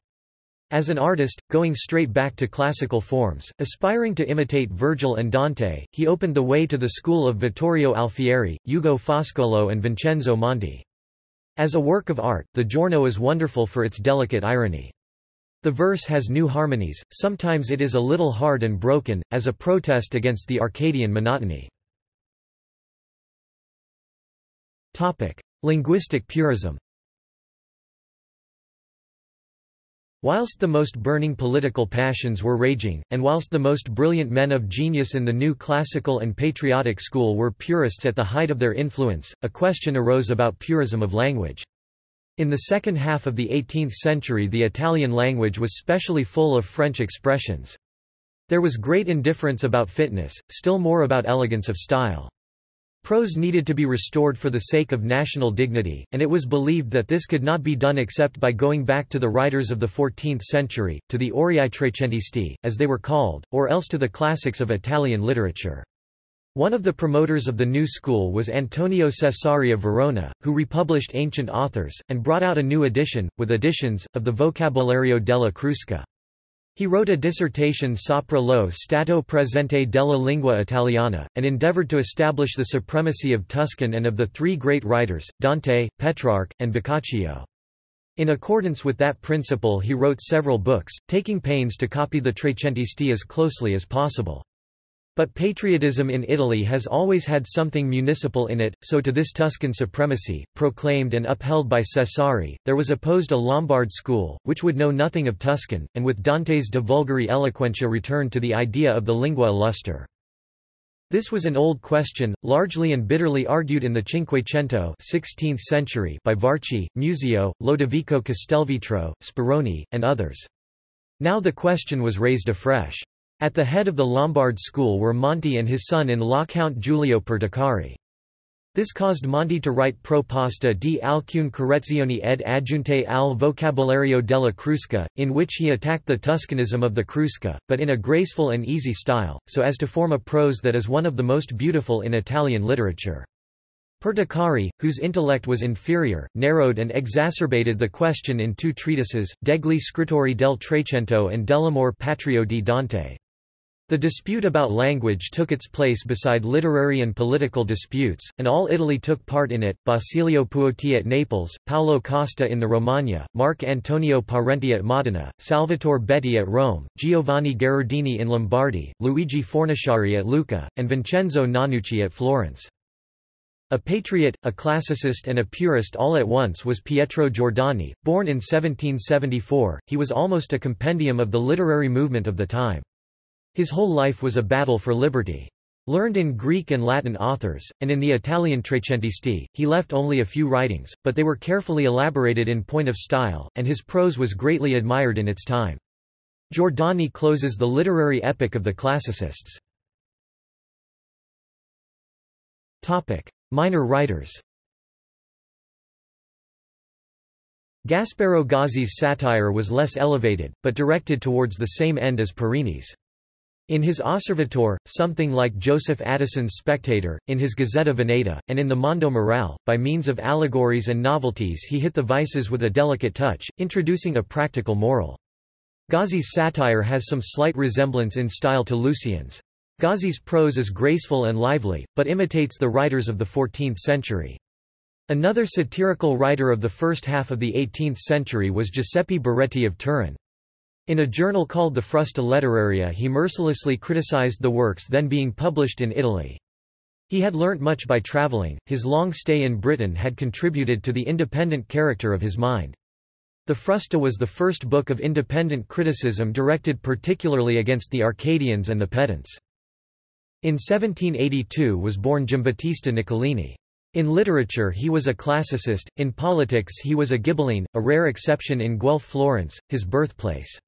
As an artist, going straight back to classical forms, aspiring to imitate Virgil and Dante, he opened the way to the school of Vittorio Alfieri, Ugo Foscolo and Vincenzo Monti. As a work of art, the Giorno is wonderful for its delicate irony. The verse has new harmonies, sometimes it is a little hard and broken, as a protest against the Arcadian monotony. Linguistic purism. Whilst the most burning political passions were raging, and whilst the most brilliant men of genius in the new classical and patriotic school were purists at the height of their influence, a question arose about purism of language. In the second half of the eighteenth century, the Italian language was specially full of French expressions. There was great indifference about fitness, still more about elegance of style. Prose needed to be restored for the sake of national dignity, and it was believed that this could not be done except by going back to the writers of the fourteenth century, to the Aurei Trecentisti, as they were called, or else to the classics of Italian literature. One of the promoters of the new school was Antonio Cesari of Verona, who republished ancient authors, and brought out a new edition, with additions, of the Vocabolario della Crusca. He wrote a dissertation sopra lo stato presente della lingua italiana, and endeavored to establish the supremacy of Tuscan and of the three great writers, Dante, Petrarch, and Boccaccio. In accordance with that principle he wrote several books, taking pains to copy the Trecentisti as closely as possible. But patriotism in Italy has always had something municipal in it, so to this Tuscan supremacy, proclaimed and upheld by Cesari, there was opposed a Lombard school, which would know nothing of Tuscan, and with Dante's De Vulgari Eloquentia returned to the idea of the lingua illustre. This was an old question, largely and bitterly argued in the Cinquecento (sixteenth century) by Varchi, Musio, Lodovico Castelvetro, Speroni, and others. Now the question was raised afresh. At the head of the Lombard school were Monti and his son-in-law Count Giulio Perticari. This caused Monti to write Proposta di alcune correzioni ed aggiunte al vocabolario della Crusca, in which he attacked the Tuscanism of the Crusca, but in a graceful and easy style, so as to form a prose that is one of the most beautiful in Italian literature. Perticari, whose intellect was inferior, narrowed and exacerbated the question in two treatises, Degli Scrittori del Trecento and Dell'amor patrio di Dante. The dispute about language took its place beside literary and political disputes, and all Italy took part in it, Basilio Puoti at Naples, Paolo Costa in the Romagna, Marc Antonio Parenti at Modena, Salvatore Betti at Rome, Giovanni Gherardini in Lombardy, Luigi Fornaciari at Lucca, and Vincenzo Nannucci at Florence. A patriot, a classicist and a purist all at once was Pietro Giordani, born in seventeen seventy-four, he was almost a compendium of the literary movement of the time. His whole life was a battle for liberty. Learned in Greek and Latin authors, and in the Italian Trecentisti, he left only a few writings, but they were carefully elaborated in point of style, and his prose was greatly admired in its time. Giordani closes the literary epoch of the classicists. Minor writers. Gasparo Gozzi's satire was less elevated, but directed towards the same end as Parini's. In his Osservatore, something like Joseph Addison's Spectator, in his Gazzetta Veneta, and in the Mondo Morale, by means of allegories and novelties he hit the vices with a delicate touch, introducing a practical moral. Gozzi's satire has some slight resemblance in style to Lucian's. Gozzi's prose is graceful and lively, but imitates the writers of the fourteenth century. Another satirical writer of the first half of the eighteenth century was Giuseppe Baretti of Turin. In a journal called the Frusta Letteraria he mercilessly criticized the works then being published in Italy. He had learnt much by travelling, his long stay in Britain had contributed to the independent character of his mind. The Frusta was the first book of independent criticism directed particularly against the Arcadians and the pedants. In seventeen eighty-two was born Giambattista Niccolini. In literature he was a classicist, in politics he was a Ghibelline, a rare exception in Guelph Florence, his birthplace.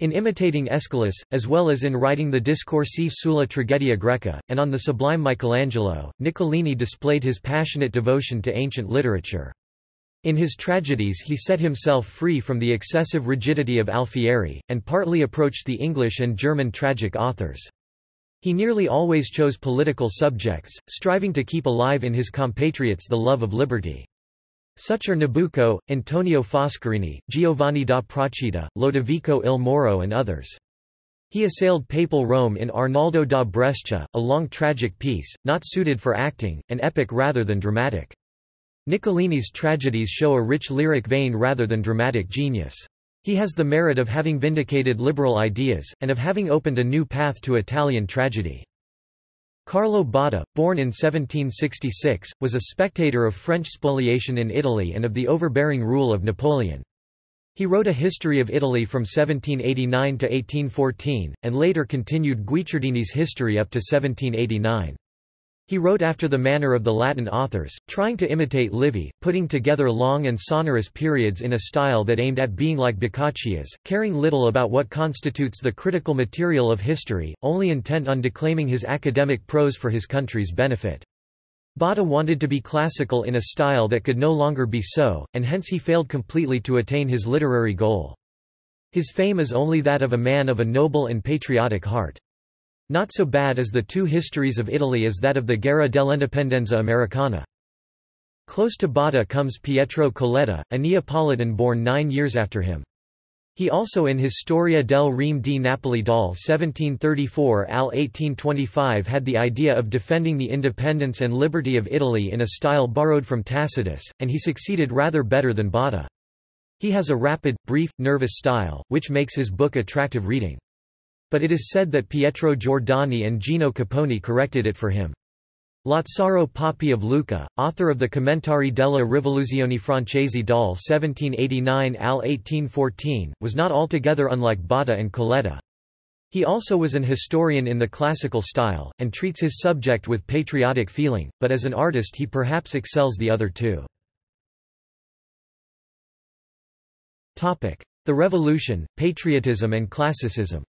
In imitating Aeschylus, as well as in writing the Discorsi sulla tragedia greca, and on the sublime Michelangelo, Niccolini displayed his passionate devotion to ancient literature. In his tragedies he set himself free from the excessive rigidity of Alfieri, and partly approached the English and German tragic authors. He nearly always chose political subjects, striving to keep alive in his compatriots the love of liberty. Such are Nabucco, Antonio Foscarini, Giovanni da Procida, Lodovico il Moro and others. He assailed papal Rome in Arnaldo da Brescia, a long tragic piece, not suited for acting, an epic rather than dramatic. Niccolini's tragedies show a rich lyric vein rather than dramatic genius. He has the merit of having vindicated liberal ideas, and of having opened a new path to Italian tragedy. Carlo Botta, born in seventeen sixty-six, was a spectator of French spoliation in Italy and of the overbearing rule of Napoleon. He wrote a history of Italy from seventeen eighty-nine to eighteen fourteen, and later continued Guicciardini's history up to seventeen eighty-nine. He wrote after the manner of the Latin authors, trying to imitate Livy, putting together long and sonorous periods in a style that aimed at being like Boccaccio's, caring little about what constitutes the critical material of history, only intent on declaiming his academic prose for his country's benefit. Botta wanted to be classical in a style that could no longer be so, and hence he failed completely to attain his literary goal. His fame is only that of a man of a noble and patriotic heart. Not so bad as the two histories of Italy as that of the Guerra dell'Indipendenza Americana. Close to Botta comes Pietro Colletta, a Neapolitan born nine years after him. He also in his Storia del Rime di Napoli dal seventeen thirty-four to eighteen twenty-five had the idea of defending the independence and liberty of Italy in a style borrowed from Tacitus, and he succeeded rather better than Botta. He has a rapid, brief, nervous style, which makes his book attractive reading. But it is said that Pietro Giordani and Gino Capponi corrected it for him. Lazzaro Poppi of Lucca, author of the Commentari della Rivoluzione Francese dal seventeen eighty-nine to eighteen fourteen, was not altogether unlike Botta and Colletta. He also was an historian in the classical style, and treats his subject with patriotic feeling, but as an artist he perhaps excels the other two. The Revolution, Patriotism and Classicism.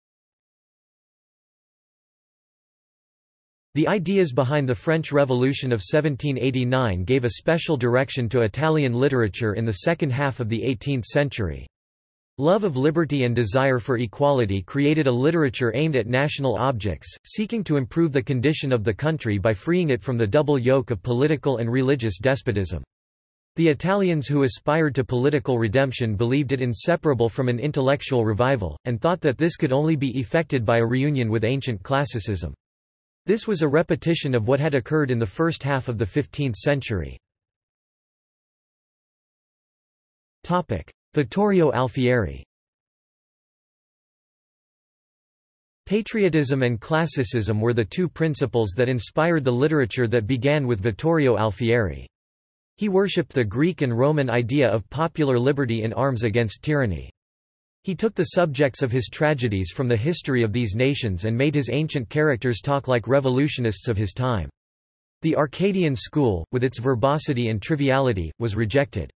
The ideas behind the French Revolution of seventeen eighty-nine gave a special direction to Italian literature in the second half of the eighteenth century. Love of liberty and desire for equality created a literature aimed at national objects, seeking to improve the condition of the country by freeing it from the double yoke of political and religious despotism. The Italians who aspired to political redemption believed it inseparable from an intellectual revival, and thought that this could only be effected by a reunion with ancient classicism. This was a repetition of what had occurred in the first half of the fifteenth century. Vittorio Alfieri. Patriotism and classicism were the two principles that inspired the literature that began with Vittorio Alfieri. He worshipped the Greek and Roman idea of popular liberty in arms against tyranny. He took the subjects of his tragedies from the history of these nations and made his ancient characters talk like revolutionists of his time. The Arcadian school, with its verbosity and triviality, was rejected.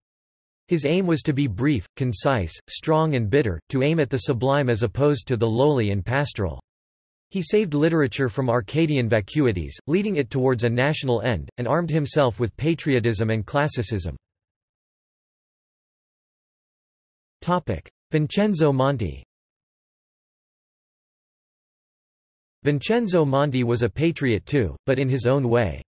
His aim was to be brief, concise, strong and bitter, to aim at the sublime as opposed to the lowly and pastoral. He saved literature from Arcadian vacuities, leading it towards a national end, and armed himself with patriotism and classicism. Vincenzo Monti. Vincenzo Monti was a patriot too, but in his own way.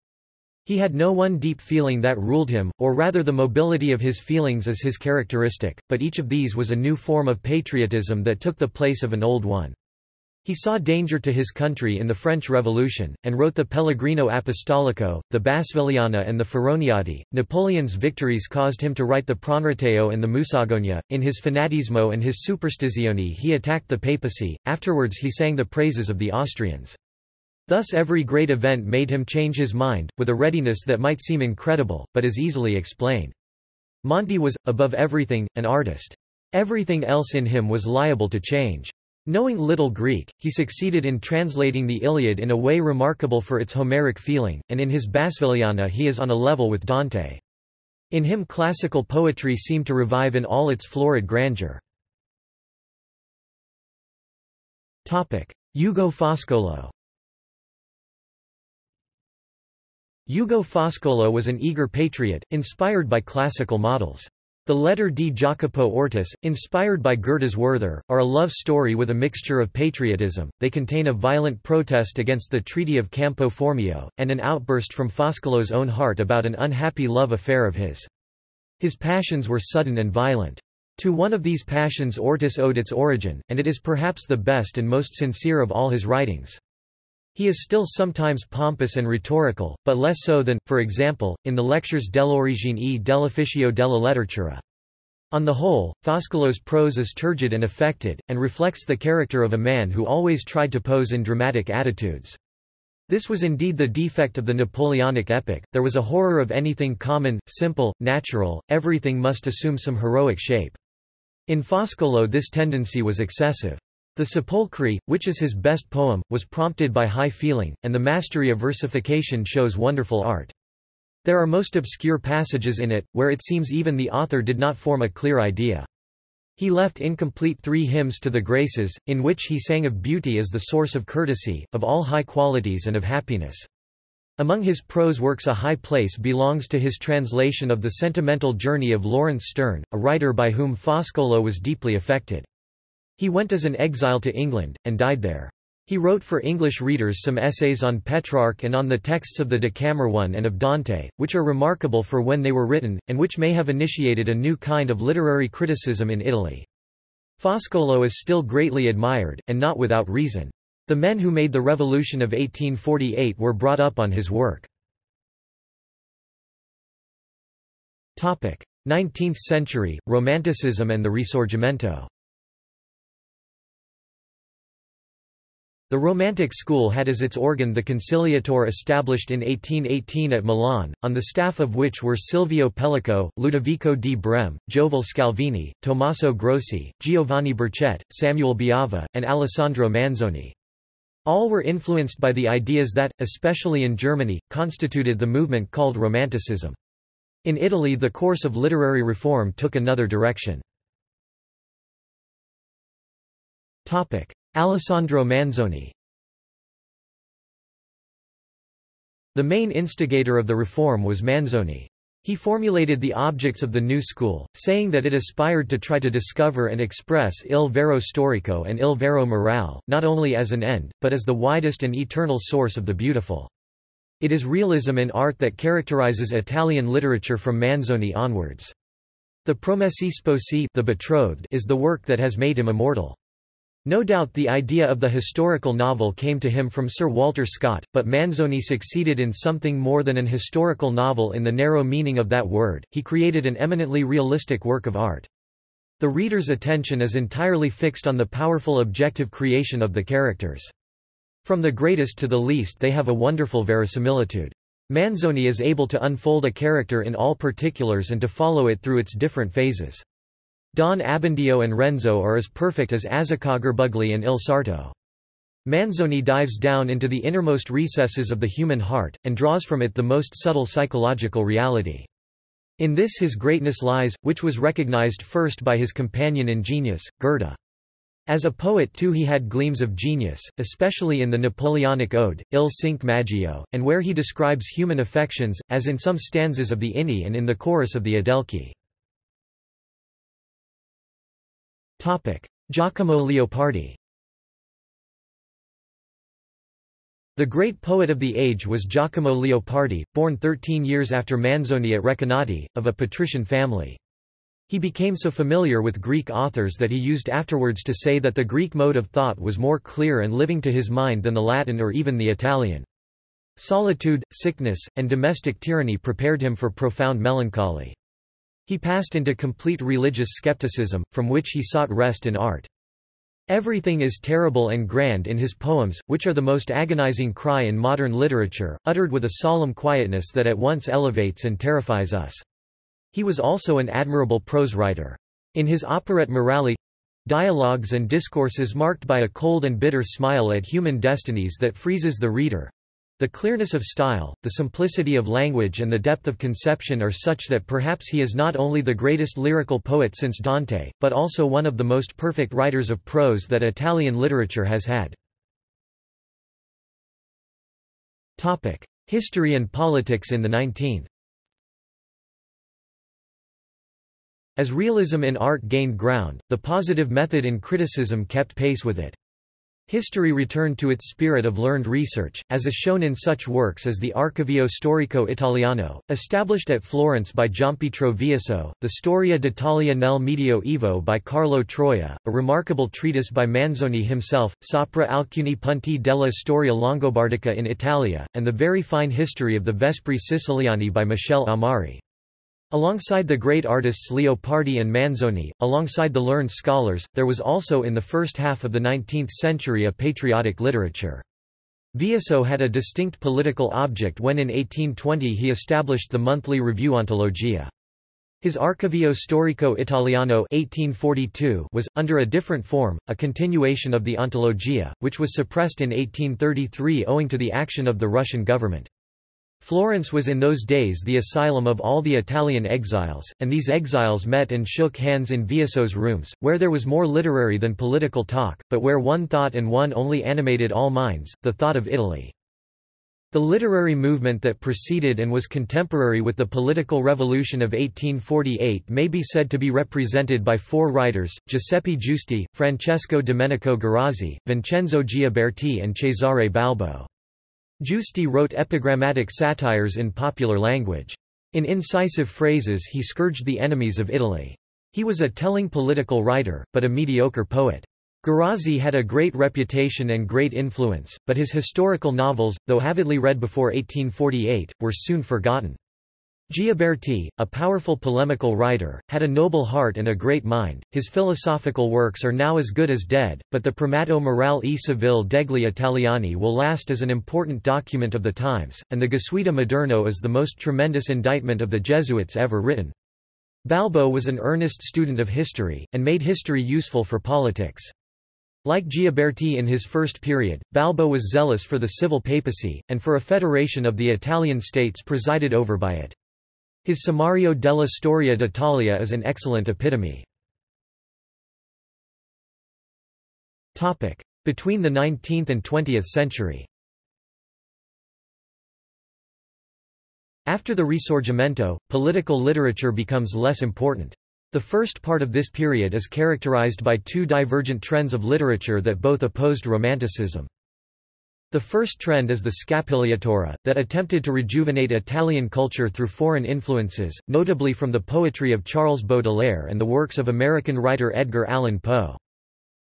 He had no one deep feeling that ruled him, or rather the mobility of his feelings is his characteristic, but each of these was a new form of patriotism that took the place of an old one. He saw danger to his country in the French Revolution, and wrote the Pellegrino Apostolico, the Bassvilliana and the Feroniade. Napoleon's victories caused him to write the Pronreteo and the Musagonia. In his Fanatismo and his Superstizione he attacked the papacy, afterwards he sang the praises of the Austrians. Thus every great event made him change his mind, with a readiness that might seem incredible, but is easily explained. Monti was, above everything, an artist. Everything else in him was liable to change. Knowing little Greek, he succeeded in translating the Iliad in a way remarkable for its Homeric feeling, and in his Bassvilliana he is on a level with Dante. In him classical poetry seemed to revive in all its florid grandeur. Ugo Foscolo. Ugo Foscolo was an eager patriot, inspired by classical models. The Letter di Jacopo Ortis, inspired by Goethe's Werther, are a love story with a mixture of patriotism. They contain a violent protest against the Treaty of Campo Formio, and an outburst from Foscolo's own heart about an unhappy love affair of his. His passions were sudden and violent. To one of these passions Ortis owed its origin, and it is perhaps the best and most sincere of all his writings. He is still sometimes pompous and rhetorical, but less so than, for example, in the lectures Dell'origine e dell'ufficio della letteratura. On the whole, Foscolo's prose is turgid and affected, and reflects the character of a man who always tried to pose in dramatic attitudes. This was indeed the defect of the Napoleonic epic. There was a horror of anything common, simple, natural, everything must assume some heroic shape. In Foscolo this tendency was excessive. The Sepolcri, which is his best poem, was prompted by high feeling, and the mastery of versification shows wonderful art. There are most obscure passages in it, where it seems even the author did not form a clear idea. He left incomplete three hymns to the Graces, in which he sang of beauty as the source of courtesy, of all high qualities and of happiness. Among his prose works a high place belongs to his translation of The Sentimental Journey of Lawrence Sterne, a writer by whom Foscolo was deeply affected. He went as an exile to England, and died there. He wrote for English readers some essays on Petrarch and on the texts of the Decamerone and of Dante, which are remarkable for when they were written, and which may have initiated a new kind of literary criticism in Italy. Foscolo is still greatly admired, and not without reason. The men who made the Revolution of eighteen forty-eight were brought up on his work. nineteenth century, Romanticism and the Risorgimento. The Romantic school had as its organ the Conciliator established in eighteen eighteen at Milan, on the staff of which were Silvio Pellico, Ludovico di Brem, Gioval Scalvini, Tommaso Grossi, Giovanni Burchett, Samuel Biava, and Alessandro Manzoni. All were influenced by the ideas that, especially in Germany, constituted the movement called Romanticism. In Italy the course of literary reform took another direction. Alessandro Manzoni. The main instigator of the reform was Manzoni. He formulated the objects of the new school, saying that it aspired to try to discover and express il vero storico and il vero morale, not only as an end, but as the widest and eternal source of the beautiful. It is realism in art that characterizes Italian literature from Manzoni onwards. The Promessi Sposi, the betrothed, is the work that has made him immortal. No doubt the idea of the historical novel came to him from Sir Walter Scott, but Manzoni succeeded in something more than an historical novel in the narrow meaning of that word. He created an eminently realistic work of art. The reader's attention is entirely fixed on the powerful objective creation of the characters. From the greatest to the least they have a wonderful verisimilitude. Manzoni is able to unfold a character in all particulars and to follow it through its different phases. Don Abbondio and Renzo are as perfect as Azzoccagarbugli and Il Sarto. Manzoni dives down into the innermost recesses of the human heart, and draws from it the most subtle psychological reality. In this his greatness lies, which was recognized first by his companion in genius, Goethe. As a poet too he had gleams of genius, especially in the Napoleonic ode, Il Cinque Maggio, and where he describes human affections, as in some stanzas of the Inni and in the chorus of the Adelchi. Giacomo Leopardi. The great poet of the age was Giacomo Leopardi, born thirteen years after Manzoni at Recanati, of a patrician family. He became so familiar with Greek authors that he used afterwards to say that the Greek mode of thought was more clear and living to his mind than the Latin or even the Italian. Solitude, sickness, and domestic tyranny prepared him for profound melancholy. He passed into complete religious skepticism, from which he sought rest in art. Everything is terrible and grand in his poems, which are the most agonizing cry in modern literature, uttered with a solemn quietness that at once elevates and terrifies us. He was also an admirable prose writer. In his operette Morali, dialogues and discourses marked by a cold and bitter smile at human destinies that freezes the reader, the clearness of style, the simplicity of language and the depth of conception are such that perhaps he is not only the greatest lyrical poet since Dante, but also one of the most perfect writers of prose that Italian literature has had. History and politics in the nineteenth. As realism in art gained ground, the positive method in criticism kept pace with it. History returned to its spirit of learned research, as is shown in such works as the Archivio Storico Italiano, established at Florence by Giampietro Vieso, the Storia d'Italia nel Medioevo by Carlo Troia, a remarkable treatise by Manzoni himself, Sopra alcuni punti della storia longobardica in Italia, and the very fine history of the Vespri Siciliani by Michel Amari. Alongside the great artists Leopardi and Manzoni, alongside the learned scholars, there was also in the first half of the nineteenth century a patriotic literature. Vieso had a distinct political object when in eighteen twenty he established the monthly review Ontologia. His Archivio Storico Italiano eighteen forty-two was, under a different form, a continuation of the Ontologia, which was suppressed in eighteen thirty-three owing to the action of the Russian government. Florence was in those days the asylum of all the Italian exiles, and these exiles met and shook hands in Vieso's rooms, where there was more literary than political talk, but where one thought and one only animated all minds, the thought of Italy. The literary movement that preceded and was contemporary with the political revolution of eighteen forty-eight may be said to be represented by four writers, Giuseppe Giusti, Francesco Domenico Guerrazzi, Vincenzo Gioberti and Cesare Balbo. Giusti wrote epigrammatic satires in popular language. In incisive phrases he scourged the enemies of Italy. He was a telling political writer, but a mediocre poet. Guerrazzi had a great reputation and great influence, but his historical novels, though avidly read before eighteen forty-eight, were soon forgotten. Gioberti, a powerful polemical writer, had a noble heart and a great mind. His philosophical works are now as good as dead, but the Primato Morale e Civile degli Italiani will last as an important document of the times, and the Gesuita Moderno is the most tremendous indictment of the Jesuits ever written. Balbo was an earnest student of history, and made history useful for politics. Like Gioberti in his first period, Balbo was zealous for the civil papacy, and for a federation of the Italian states presided over by it. His Sommario della Storia d'Italia is an excellent epitome. Between the nineteenth and twentieth century. After the Risorgimento, political literature becomes less important. The first part of this period is characterized by two divergent trends of literature that both opposed Romanticism. The first trend is the scapigliatura, that attempted to rejuvenate Italian culture through foreign influences, notably from the poetry of Charles Baudelaire and the works of American writer Edgar Allan Poe.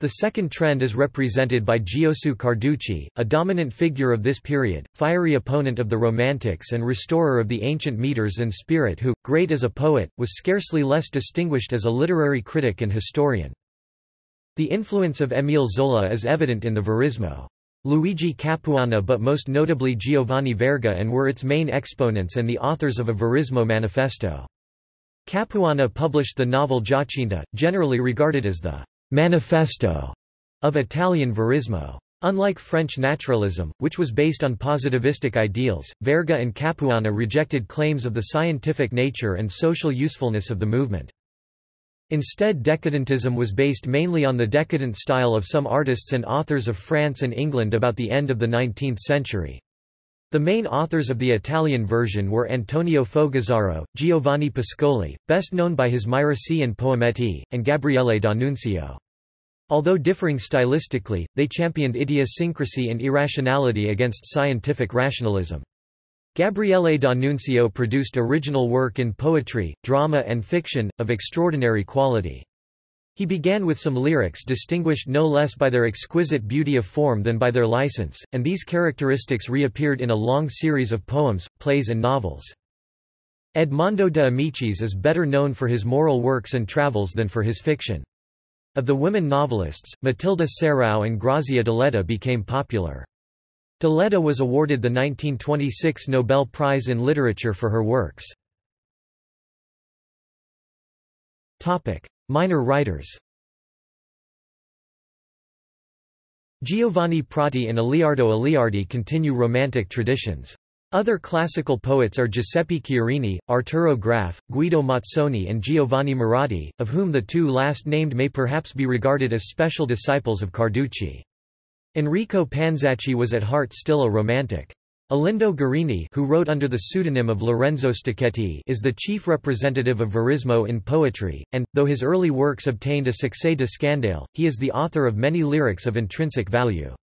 The second trend is represented by Giosuè Carducci, a dominant figure of this period, fiery opponent of the Romantics and restorer of the ancient meters and spirit who, great as a poet, was scarcely less distinguished as a literary critic and historian. The influence of Émile Zola is evident in the Verismo. Luigi Capuana, but most notably Giovanni Verga, and were its main exponents and the authors of a Verismo manifesto. Capuana published the novel Giacinta, generally regarded as the manifesto of Italian Verismo. Unlike French naturalism, which was based on positivistic ideals, Verga and Capuana rejected claims of the scientific nature and social usefulness of the movement. Instead, decadentism was based mainly on the decadent style of some artists and authors of France and England about the end of the nineteenth century. The main authors of the Italian version were Antonio Fogazzaro, Giovanni Pascoli, best known by his Miraci and Poemetti, and Gabriele d'Annunzio. Although differing stylistically, they championed idiosyncrasy and irrationality against scientific rationalism. Gabriele d'Annunzio produced original work in poetry, drama and fiction, of extraordinary quality. He began with some lyrics distinguished no less by their exquisite beauty of form than by their license, and these characteristics reappeared in a long series of poems, plays and novels. Edmondo de' Amicis is better known for his moral works and travels than for his fiction. Of the women novelists, Matilde Serrao and Grazia Deledda became popular. Deledda was awarded the nineteen twenty-six Nobel Prize in Literature for her works. Minor writers. Giovanni Prati and Aleardo Aleardi continue Romantic traditions. Other classical poets are Giuseppe Chiarini, Arturo Graf, Guido Mazzoni and Giovanni Muratori, of whom the two last named may perhaps be regarded as special disciples of Carducci. Enrico Panzacchi was at heart still a Romantic. Olindo Guarini, who wrote under the pseudonym of Lorenzo Stacchetti, is the chief representative of verismo in poetry, and, though his early works obtained a succès de scandale, he is the author of many lyrics of intrinsic value.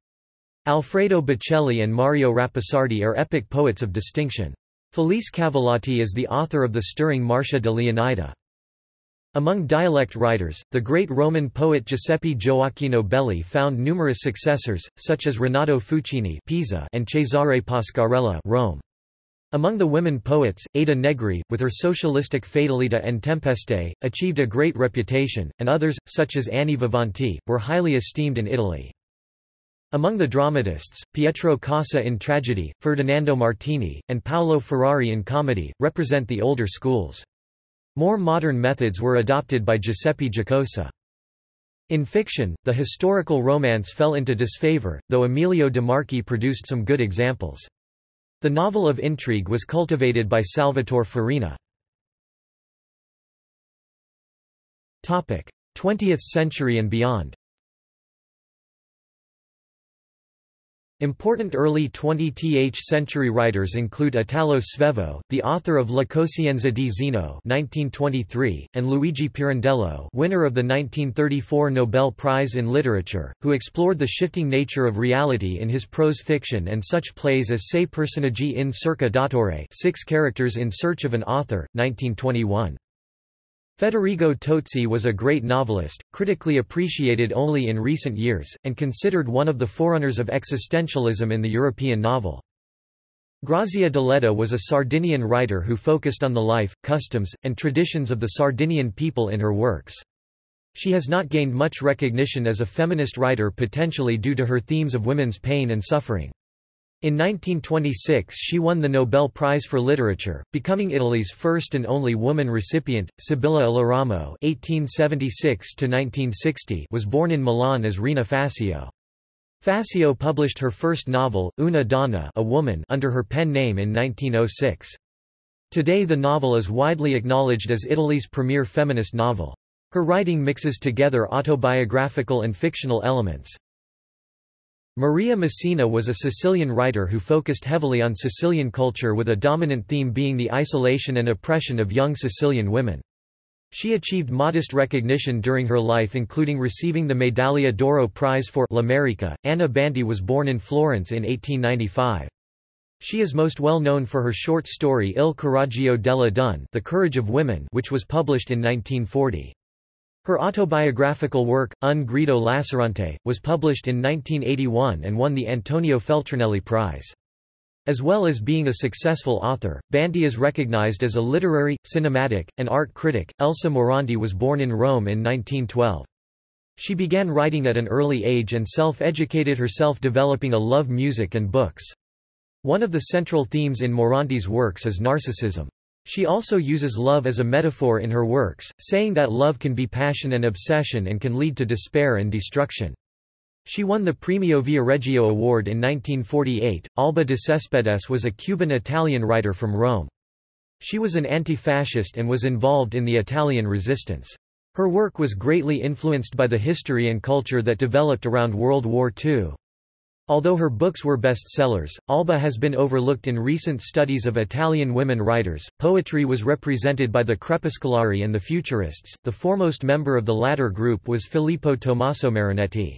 Alfredo Baccelli and Mario Rapisardi are epic poets of distinction. Felice Cavallati is the author of the stirring Marcia de Leonida. Among dialect writers, the great Roman poet Giuseppe Gioacchino Belli found numerous successors, such as Renato Fucini Pisa and Cesare Pasquarella Rome. Among the women poets, Ada Negri, with her socialistic Fatalita and Tempeste, achieved a great reputation, and others, such as Annie Vivanti, were highly esteemed in Italy. Among the dramatists, Pietro Casa in tragedy, Ferdinando Martini, and Paolo Ferrari in comedy, represent the older schools. More modern methods were adopted by Giuseppe Giacosa. In fiction, the historical romance fell into disfavor, though Emilio De Marchi produced some good examples. The novel of intrigue was cultivated by Salvatore Farina. twentieth century and beyond. Important early twentieth century writers include Italo Svevo, the author of La Coscienza di Zeno nineteen twenty-three, and Luigi Pirandello, winner of the nineteen thirty-four Nobel Prize in Literature, who explored the shifting nature of reality in his prose fiction and such plays as Sei personaggi in cerca d'autore, Six Characters in Search of an Author, nineteen twenty-one. Federigo Tozzi was a great novelist, critically appreciated only in recent years, and considered one of the forerunners of existentialism in the European novel. Grazia Deledda was a Sardinian writer who focused on the life, customs, and traditions of the Sardinian people in her works. She has not gained much recognition as a feminist writer, potentially due to her themes of women's pain and suffering. In nineteen twenty-six she won the Nobel Prize for Literature, becoming Italy's first and only woman recipient. Sibilla Illeramo (eighteen seventy-six to nineteen sixty) was born in Milan as Rina Facio. Facio published her first novel, Una Donna, A Woman, under her pen name in nineteen oh six. Today the novel is widely acknowledged as Italy's premier feminist novel. Her writing mixes together autobiographical and fictional elements. Maria Messina was a Sicilian writer who focused heavily on Sicilian culture, with a dominant theme being the isolation and oppression of young Sicilian women. She achieved modest recognition during her life, including receiving the Medaglia d'Oro Prize for L'America. Anna Banti was born in Florence in eighteen ninety-five. She is most well known for her short story Il Coraggio delle Donne, The Courage of Women, which was published in nineteen forty. Her autobiographical work, Un Grido Lacerante, was published in nineteen eighty-one and won the Antonio Feltrinelli Prize. As well as being a successful author, Banti is recognized as a literary, cinematic, and art critic. Elsa Morandi was born in Rome in nineteen twelve. She began writing at an early age and self-educated herself, developing a love of music and books. One of the central themes in Morandi's works is narcissism. She also uses love as a metaphor in her works, saying that love can be passion and obsession and can lead to despair and destruction. She won the Premio Viareggio Award in nineteen forty-eight. Alba de Cespedes was a Cuban-Italian writer from Rome. She was an anti-fascist and was involved in the Italian resistance. Her work was greatly influenced by the history and culture that developed around World War Two. Although her books were bestsellers, Alba has been overlooked in recent studies of Italian women writers. Poetry was represented by the Crepuscolari and the Futurists. The foremost member of the latter group was Filippo Tommaso Marinetti.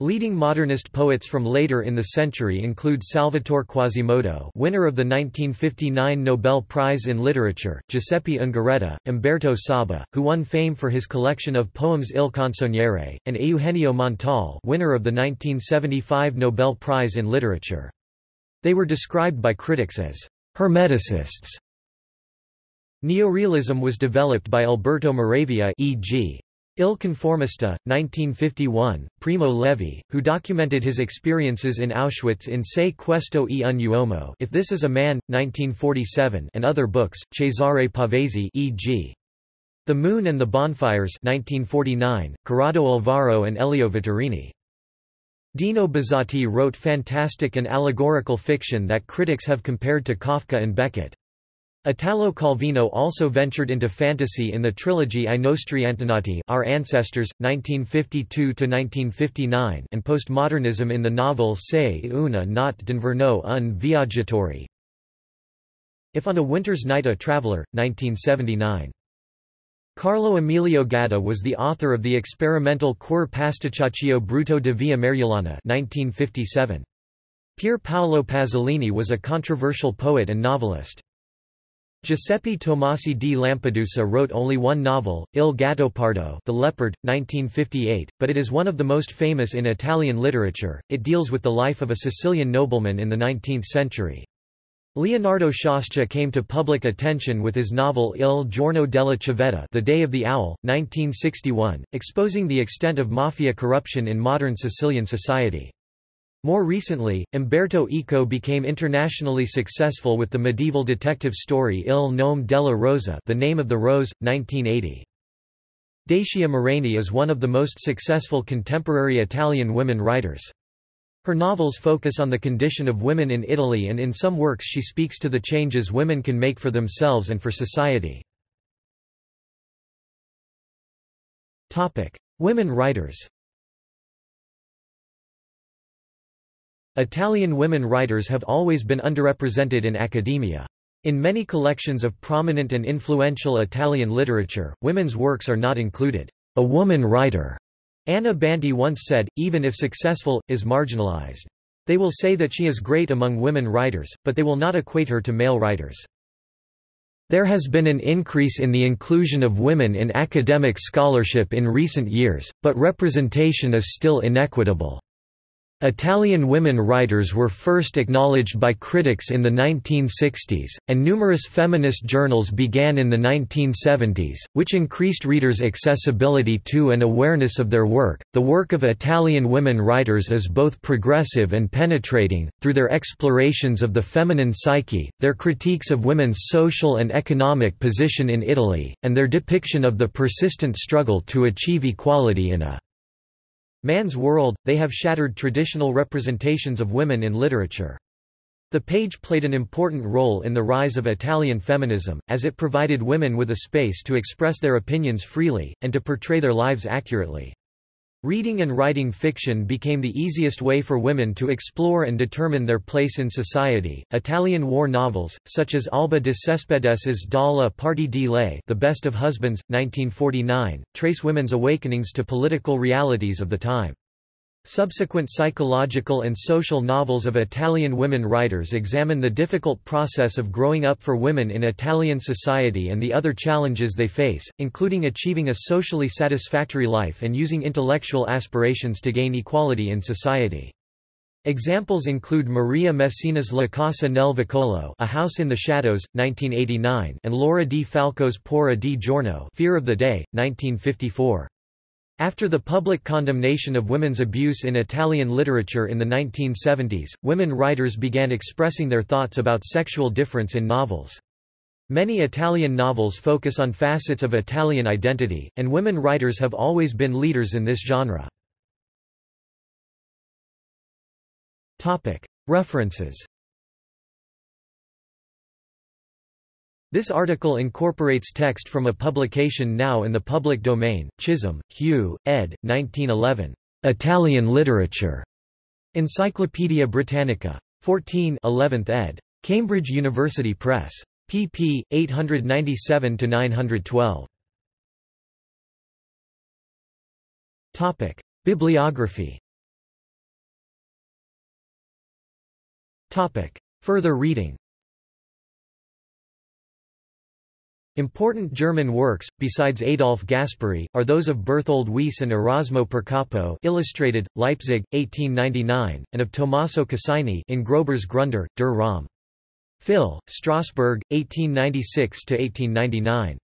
Leading modernist poets from later in the century include Salvatore Quasimodo, winner of the nineteen fifty-nine Nobel Prize in Literature, Giuseppe Ungaretta, Umberto Saba, who won fame for his collection of poems Il Canzoniere, and Eugenio Montal, winner of the nineteen seventy-five Nobel Prize in Literature. They were described by critics as hermeticists. Neorealism was developed by Alberto Moravia, for example Il Conformista, nineteen fifty-one, Primo Levi, who documented his experiences in Auschwitz in Se Questo è un uomo, If This Is a Man, nineteen forty-seven, and other books, Cesare Pavesi, for example The Moon and the Bonfires, nineteen forty-nine, Corrado Alvaro and Elio Viterini. Dino Bizzatti wrote fantastic and allegorical fiction that critics have compared to Kafka and Beckett. Italo Calvino also ventured into fantasy in the trilogy I Nostri Antonati, Our Ancestors, nineteen fifty-two to nineteen fifty-nine, and postmodernism in the novel Se una notte d'inverno un viaggiatore. If on a Winter's Night a Traveller, nineteen seventy-nine. Carlo Emilio Gatta was the author of the experimental Cur pasticcio brutto di Via Merulana, nineteen fifty-seven. Pier Paolo Pasolini was a controversial poet and novelist. Giuseppe Tomasi di Lampedusa wrote only one novel, Il Gattopardo, The Leopard, nineteen fifty-eight, but it is one of the most famous in Italian literature. It deals with the life of a Sicilian nobleman in the nineteenth century. Leonardo Sciascia came to public attention with his novel Il Giorno della Civetta, The Day of the Owl, nineteen sixty-one, exposing the extent of mafia corruption in modern Sicilian society. More recently, Umberto Eco became internationally successful with the medieval detective story Il Nome della Rosa, The Name of the Rose, nineteen eighty. Dacia Moreni is one of the most successful contemporary Italian women writers. Her novels focus on the condition of women in Italy, and in some works she speaks to the changes women can make for themselves and for society. Topic: Women writers. Italian women writers have always been underrepresented in academia. In many collections of prominent and influential Italian literature, women's works are not included. A woman writer, Anna Banti once said, even if successful, is marginalized. They will say that she is great among women writers, but they will not equate her to male writers. There has been an increase in the inclusion of women in academic scholarship in recent years, but representation is still inequitable. Italian women writers were first acknowledged by critics in the nineteen sixties, and numerous feminist journals began in the nineteen seventies, which increased readers' accessibility to and awareness of their work. The work of Italian women writers is both progressive and penetrating, through their explorations of the feminine psyche, their critiques of women's social and economic position in Italy, and their depiction of the persistent struggle to achieve equality in a man's world. They have shattered traditional representations of women in literature. The page played an important role in the rise of Italian feminism, as it provided women with a space to express their opinions freely, and to portray their lives accurately. Reading and writing fiction became the easiest way for women to explore and determine their place in society. Italian war novels, such as Alba de Cespedesa's Dalla Parte di Lei, The Best of Husbands, nineteen forty-nine, trace women's awakenings to political realities of the time. Subsequent psychological and social novels of Italian women writers examine the difficult process of growing up for women in Italian society and the other challenges they face, including achieving a socially satisfactory life and using intellectual aspirations to gain equality in society. Examples include Maria Messina's La Casa nel Vicolo, A House in the Shadows, nineteen eighty-nine, and Laura Di Falco's Paura di Giorno, Fear of the Day, nineteen fifty-four. After the public condemnation of women's abuse in Italian literature in the nineteen seventies, women writers began expressing their thoughts about sexual difference in novels. Many Italian novels focus on facets of Italian identity, and women writers have always been leaders in this genre. References. This article incorporates text from a publication now in the public domain, Chisholm, Hugh, ed. nineteen eleven. Italian Literature. Encyclopædia Britannica. fourteen, eleventh ed. Cambridge University Press. Pp. eight ninety-seven to nine twelve. Topic: Bibliography. Topic: Further reading. Important German works, besides Adolf Gasperi, are those of Berthold Weiss and Erasmo Percapo, illustrated, Leipzig, eighteen ninety-nine, and of Tommaso Casini in Grober's Grunder, der Raum. Phil, Strasbourg, eighteen ninety-six to eighteen ninety-nine.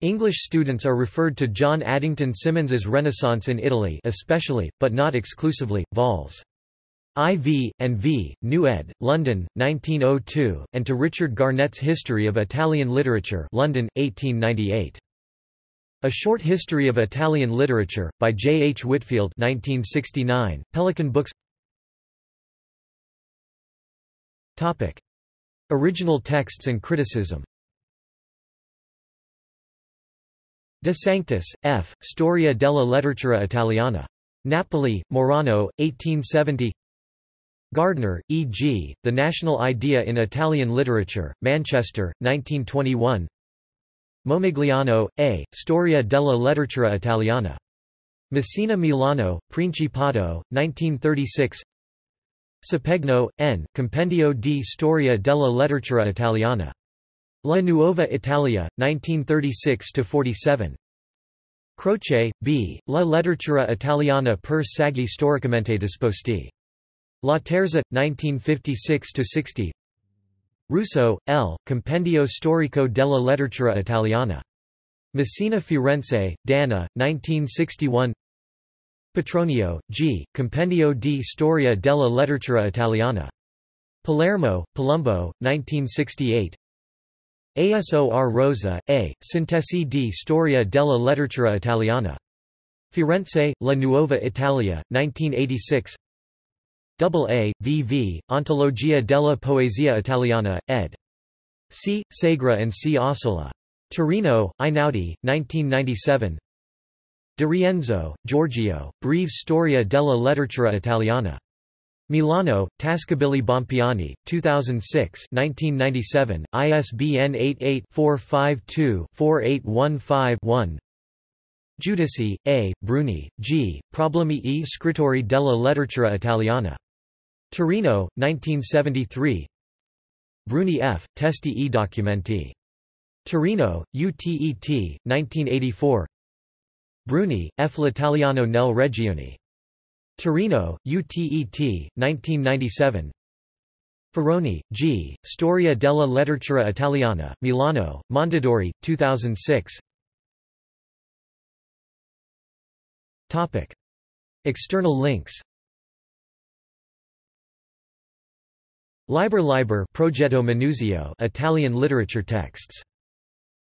English students are referred to John Addington Symonds's Renaissance in Italy, especially, but not exclusively, vols. four and V, New Ed, London, nineteen oh two, and to Richard Garnett's History of Italian Literature, London, eighteen ninety-eight. A Short History of Italian Literature, by J. H. Whitfield, nineteen sixty-nine, Pelican Books. Original texts and criticism. De Sanctis, F., Storia della letteratura italiana. Napoli, Morano, eighteen seventy. Gardner, E. G., The National Idea in Italian Literature, Manchester, nineteen twenty-one. Momigliano, A., Storia della letteratura italiana. Messina Milano, Principato, nineteen thirty-six. Sapegno, N., Compendio di Storia della letteratura italiana. La Nuova Italia, nineteen thirty-six to forty-seven. Croce, B., La letteratura italiana per saggi storicamente disposti. La Terza, nineteen fifty-six to sixty. Russo, L., Compendio storico della letteratura italiana. Messina Firenze, Dana, nineteen sixty-one. Petronio, G., Compendio di Storia della letteratura italiana. Palermo, Palumbo, nineteen sixty-eight. Asor Rosa, A., Sintesi di Storia della letteratura italiana. Firenze, La Nuova Italia, nineteen eighty-six. A. V. V., Ontologia della Poesia Italiana, ed. C. Segre and C. Ossola. Torino, Einaudi, nineteen ninety-seven. De Rienzo, Giorgio, Breve Storia della Letteratura Italiana. Milano, Tascabili Bompiani, two thousand six, nineteen ninety-seven, I S B N eight eight, four five two, four eight one five, one. Giudici, A., Bruni, G., Problemi e Scrittori della Letteratura Italiana. Torino, nineteen seventy-three. Bruni F., Testi e Documenti. Torino, U T E T, nineteen eighty-four. Bruni, F. L'Italiano nelle Regioni. Torino, U T E T, nineteen ninety-seven. Ferroni, G., Storia della letteratura italiana, Milano, Mondadori, two thousand six. Topic. External links. LiberLiber Progetto Manuzio, Italian literature texts.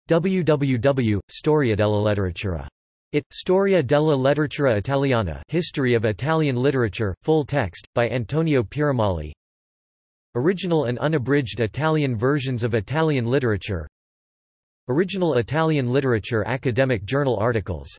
w w w dot storia della letteratura dot it It, Storia della letteratura italiana, History of Italian Literature, full text, by Antonio Piramali. Original and unabridged Italian versions of Italian literature. Original Italian literature academic journal articles.